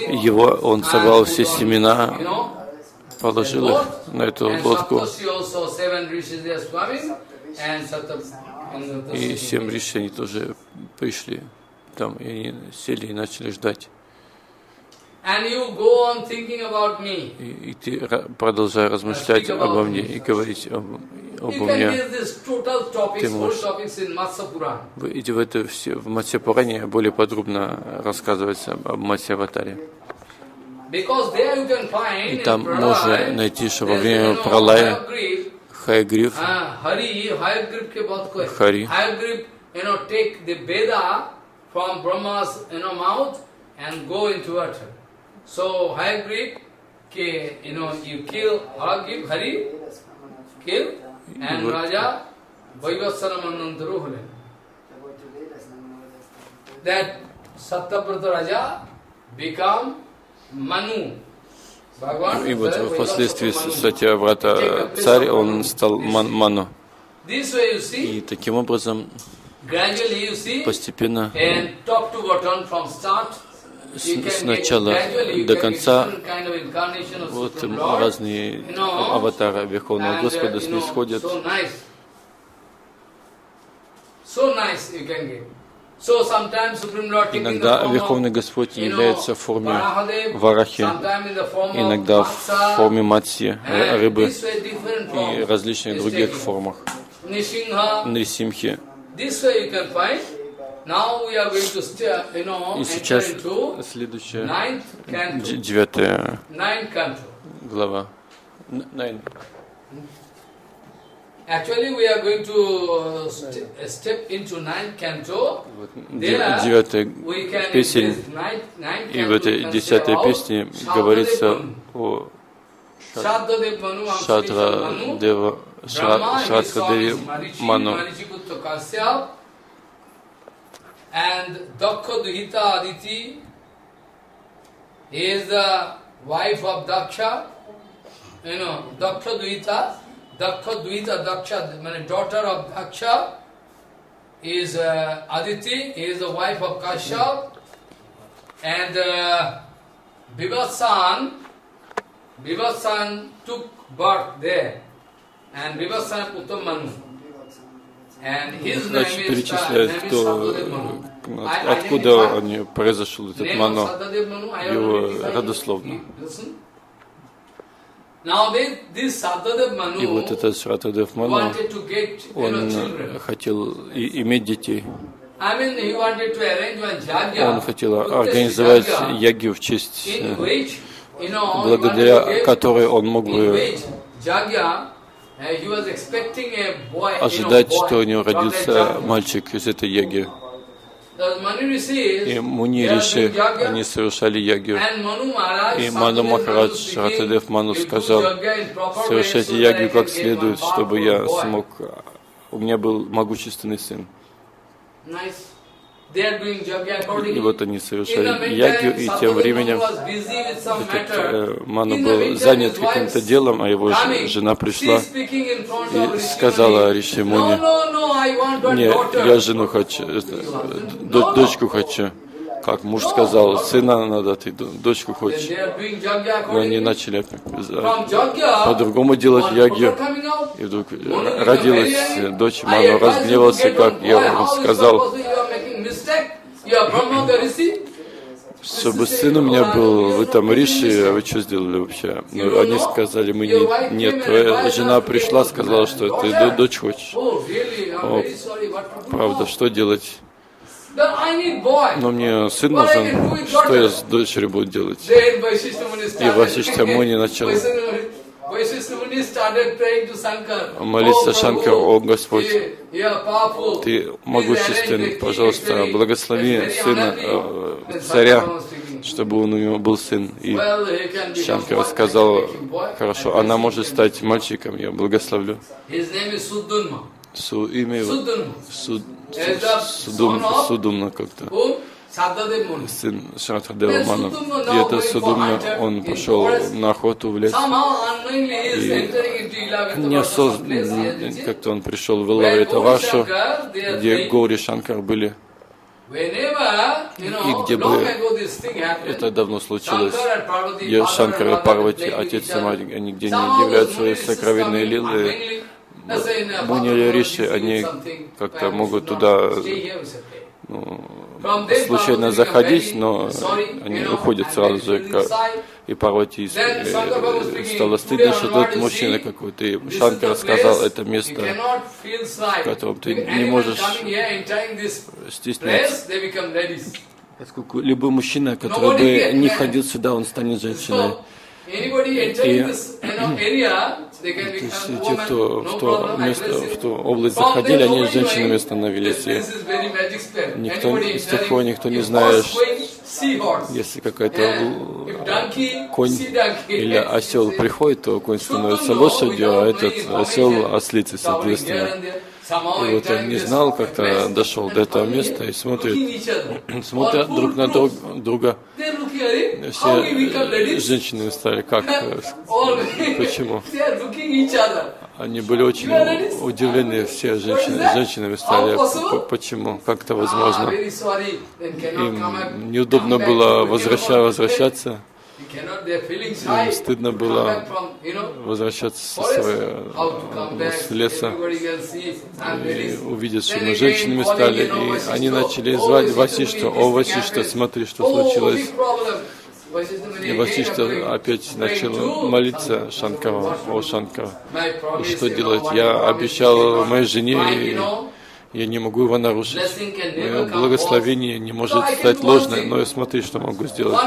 его, он собрал все семена, положил их на эту лодку, и семь риши, они тоже пришли там, и они сели и начали ждать. И, и ты продолжай размышлять обо мне и говорить об, обо мне. Ты можешь выйти в это все в Матсья Пуране, более подробно рассказывается об Матсья Аватаре. И там можно найти, что во время пралая Хайгриф, Хари, So, Hayagriv, you know, you kill, Hayagriv, Hari, kill, and Raja, Vaivatsaramandantharu hulen. That Satyavrata Raja become Manu. И вот впоследствии Сатья Врата царь, он стал Ману. И таким образом, постепенно, с начала до конца вот разные аватары Верховного Господа снисходят. Иногда Верховный Господь является в форме варахи, иногда в форме матси, рыбы и различных других формах. Нрисимхи. И сейчас следующая, девятая глава. Девятая песня, и в этой десятой песне говорится о Шадра-дева, Шадра-деве Ману. And Daksha Duhita Aditi is the wife of Daksha, you know, Daksha Duhita, Daksha Duhita Daksha, my daughter of Daksha is uh, Aditi, is the wife of Kashyapa, and uh, Vivassan, Vivassan took birth there, and Vivasana Puttam Manu. And his Значит, name is Satyadev Manu. Откуда он произошел этот Ману, его родословно. И вот этот Satyadev Manu, он хотел иметь детей. Он хотел организовать ягью, в честь, благодаря которой он мог бы ожидать, что у него родился мальчик из этой ягьи. И Муни Риши, они совершали ягью. И Ману Махарадж, Satyadev Manu сказал: совершайте ягью как следует, чтобы я смог, у меня был могущественный сын. И вот они совершали ягью, и тем временем этот э, Ману был занят каким-то делом, а его жена пришла и сказала Риши Муни: «Нет, я жену хочу, дочку хочу». Как муж сказал: «Сына надо, ты дочку хочешь». Но они начали по-другому делать ягью. И вдруг родилась дочь Ману, разгневался, как я сказал: «Чтобы сын у меня был, вы там Риши, а вы что сделали вообще?» Ну, они сказали: «Мы не, нет, твоя жена пришла, сказала, что ты дочь хочешь». О, правда, что делать? Но мне сын нужен, что я с дочерью буду делать? И Васиштха Муни начал молиться Шанкару: «О Господь, Ты могущественный, пожалуйста, благослови сына э, царя, чтобы он, у него был сын». И Шанкара сказал: «Хорошо, она может стать мальчиком, я благословлю». Су, имя его Суд, Судум, Судумна как-то, сын Satyadev Manu. И это Судумна, он пошел на охоту в лес, и неосознанно как-то он пришел в Лавритавашу, где Гаури Шанкар были. И где бы это давно случилось, Шанкар и Парвати, отец и мать, они где не являют свои сокровенные лилы, Муни или Риши, они как-то могут туда, ну, случайно заходить, но они уходят сразу же. И Парвати стало стыдно, что тот мужчина какой-то. И Шанкара сказал: это место, в котором ты не можешь стесняться. Поскольку любой мужчина, который бы не ходил сюда, он станет женщиной. И те, кто в то место, в ту область заходили, они женщинами становились. И никто, с тех пор никто не знает, если какой-то конь или осел приходит, то конь становится лошадью, а этот осел ослицей, соответственно. И вот он не знал, как-то дошел до этого места и смотрит, смотрят друг на друг, друга. Все женщины стали как, почему? Они были очень удивлены, все женщины, женщинами стали, почему, как это возможно. Им неудобно было возвращаться, возвращаться. Им стыдно было возвращаться с леса и увидеть, что мы женщинами стали. И они начали звать Васиштху: «О, Васиштха, смотри, что случилось». И Васиштха опять начал молиться Шанкару: «О, Шанкара, что делать? Я обещал моей жене, и я не могу его нарушить. Мое благословение не может стать ложным, но я смотри, что могу сделать».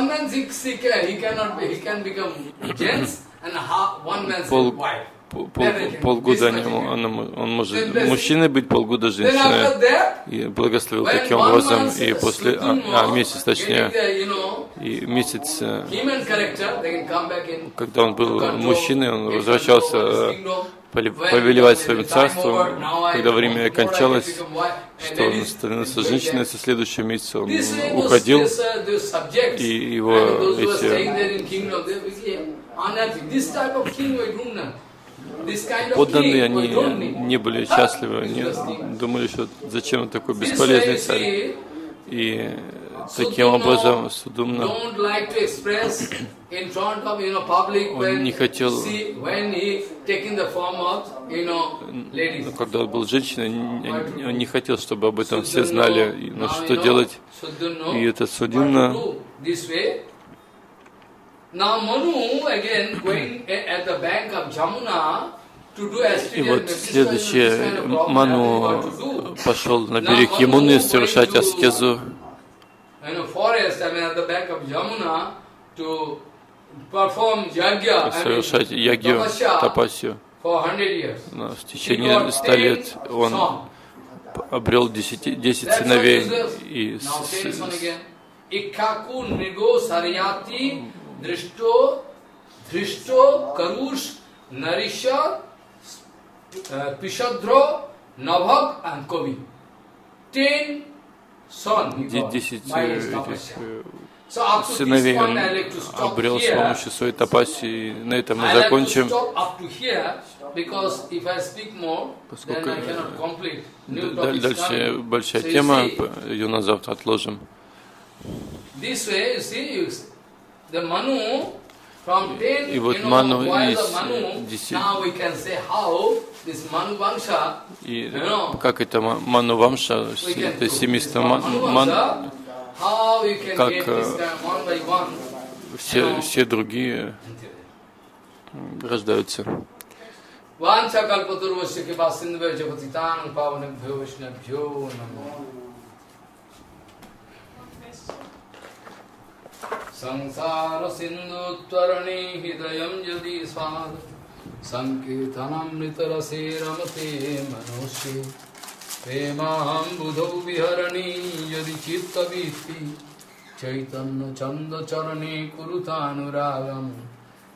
Пол, пол, полгода он, он может мужчиной быть, полгода женщиной. И благословил таким образом. И после, а, а месяц точнее, и месяц, когда он был мужчиной, он возвращался повелевать своим царством. Когда время кончалось, что он становился женщиной, со следующего месяца он уходил, и его эти подданные, они не были счастливы, они думали, что зачем он такой бесполезный царь. И таким образом, Судумна он не хотел, когда он был женщиной, он не хотел, чтобы об этом все знали, но что делать, и этот Судумна. И вот следующее, Ману пошел на берег Ямуны совершать аскезу. Совершать ягью, тапасью. Но в течение ста лет он обрел десять сыновей и с... Pishadra, Navak and Kovi. Ten sons. Сыновей он обрел с помощью своей тапаси. На этом мы закончим. Поскольку дальше большая тема, ее на завтра отложим. И вот Ману из десяти, как это Ману Вамша, это семейство Ману, как все, все другие рождаются. Saṅsāra sindhu tvarani hidayam jadi svāda Saṅkītanam nitarase ramate manoshe Premaham budhau viharani yadi chitta vitti Chaitanya chanda charane kurutanuragam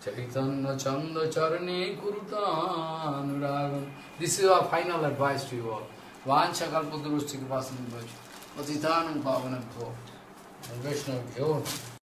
Chaitanya chanda charane kurutanuragam. This is our final advice to you all. Vāñca kalpatarusya kṛpā sindhu bhajo patitānaṁ pavanabhyo vaishnavabhyo.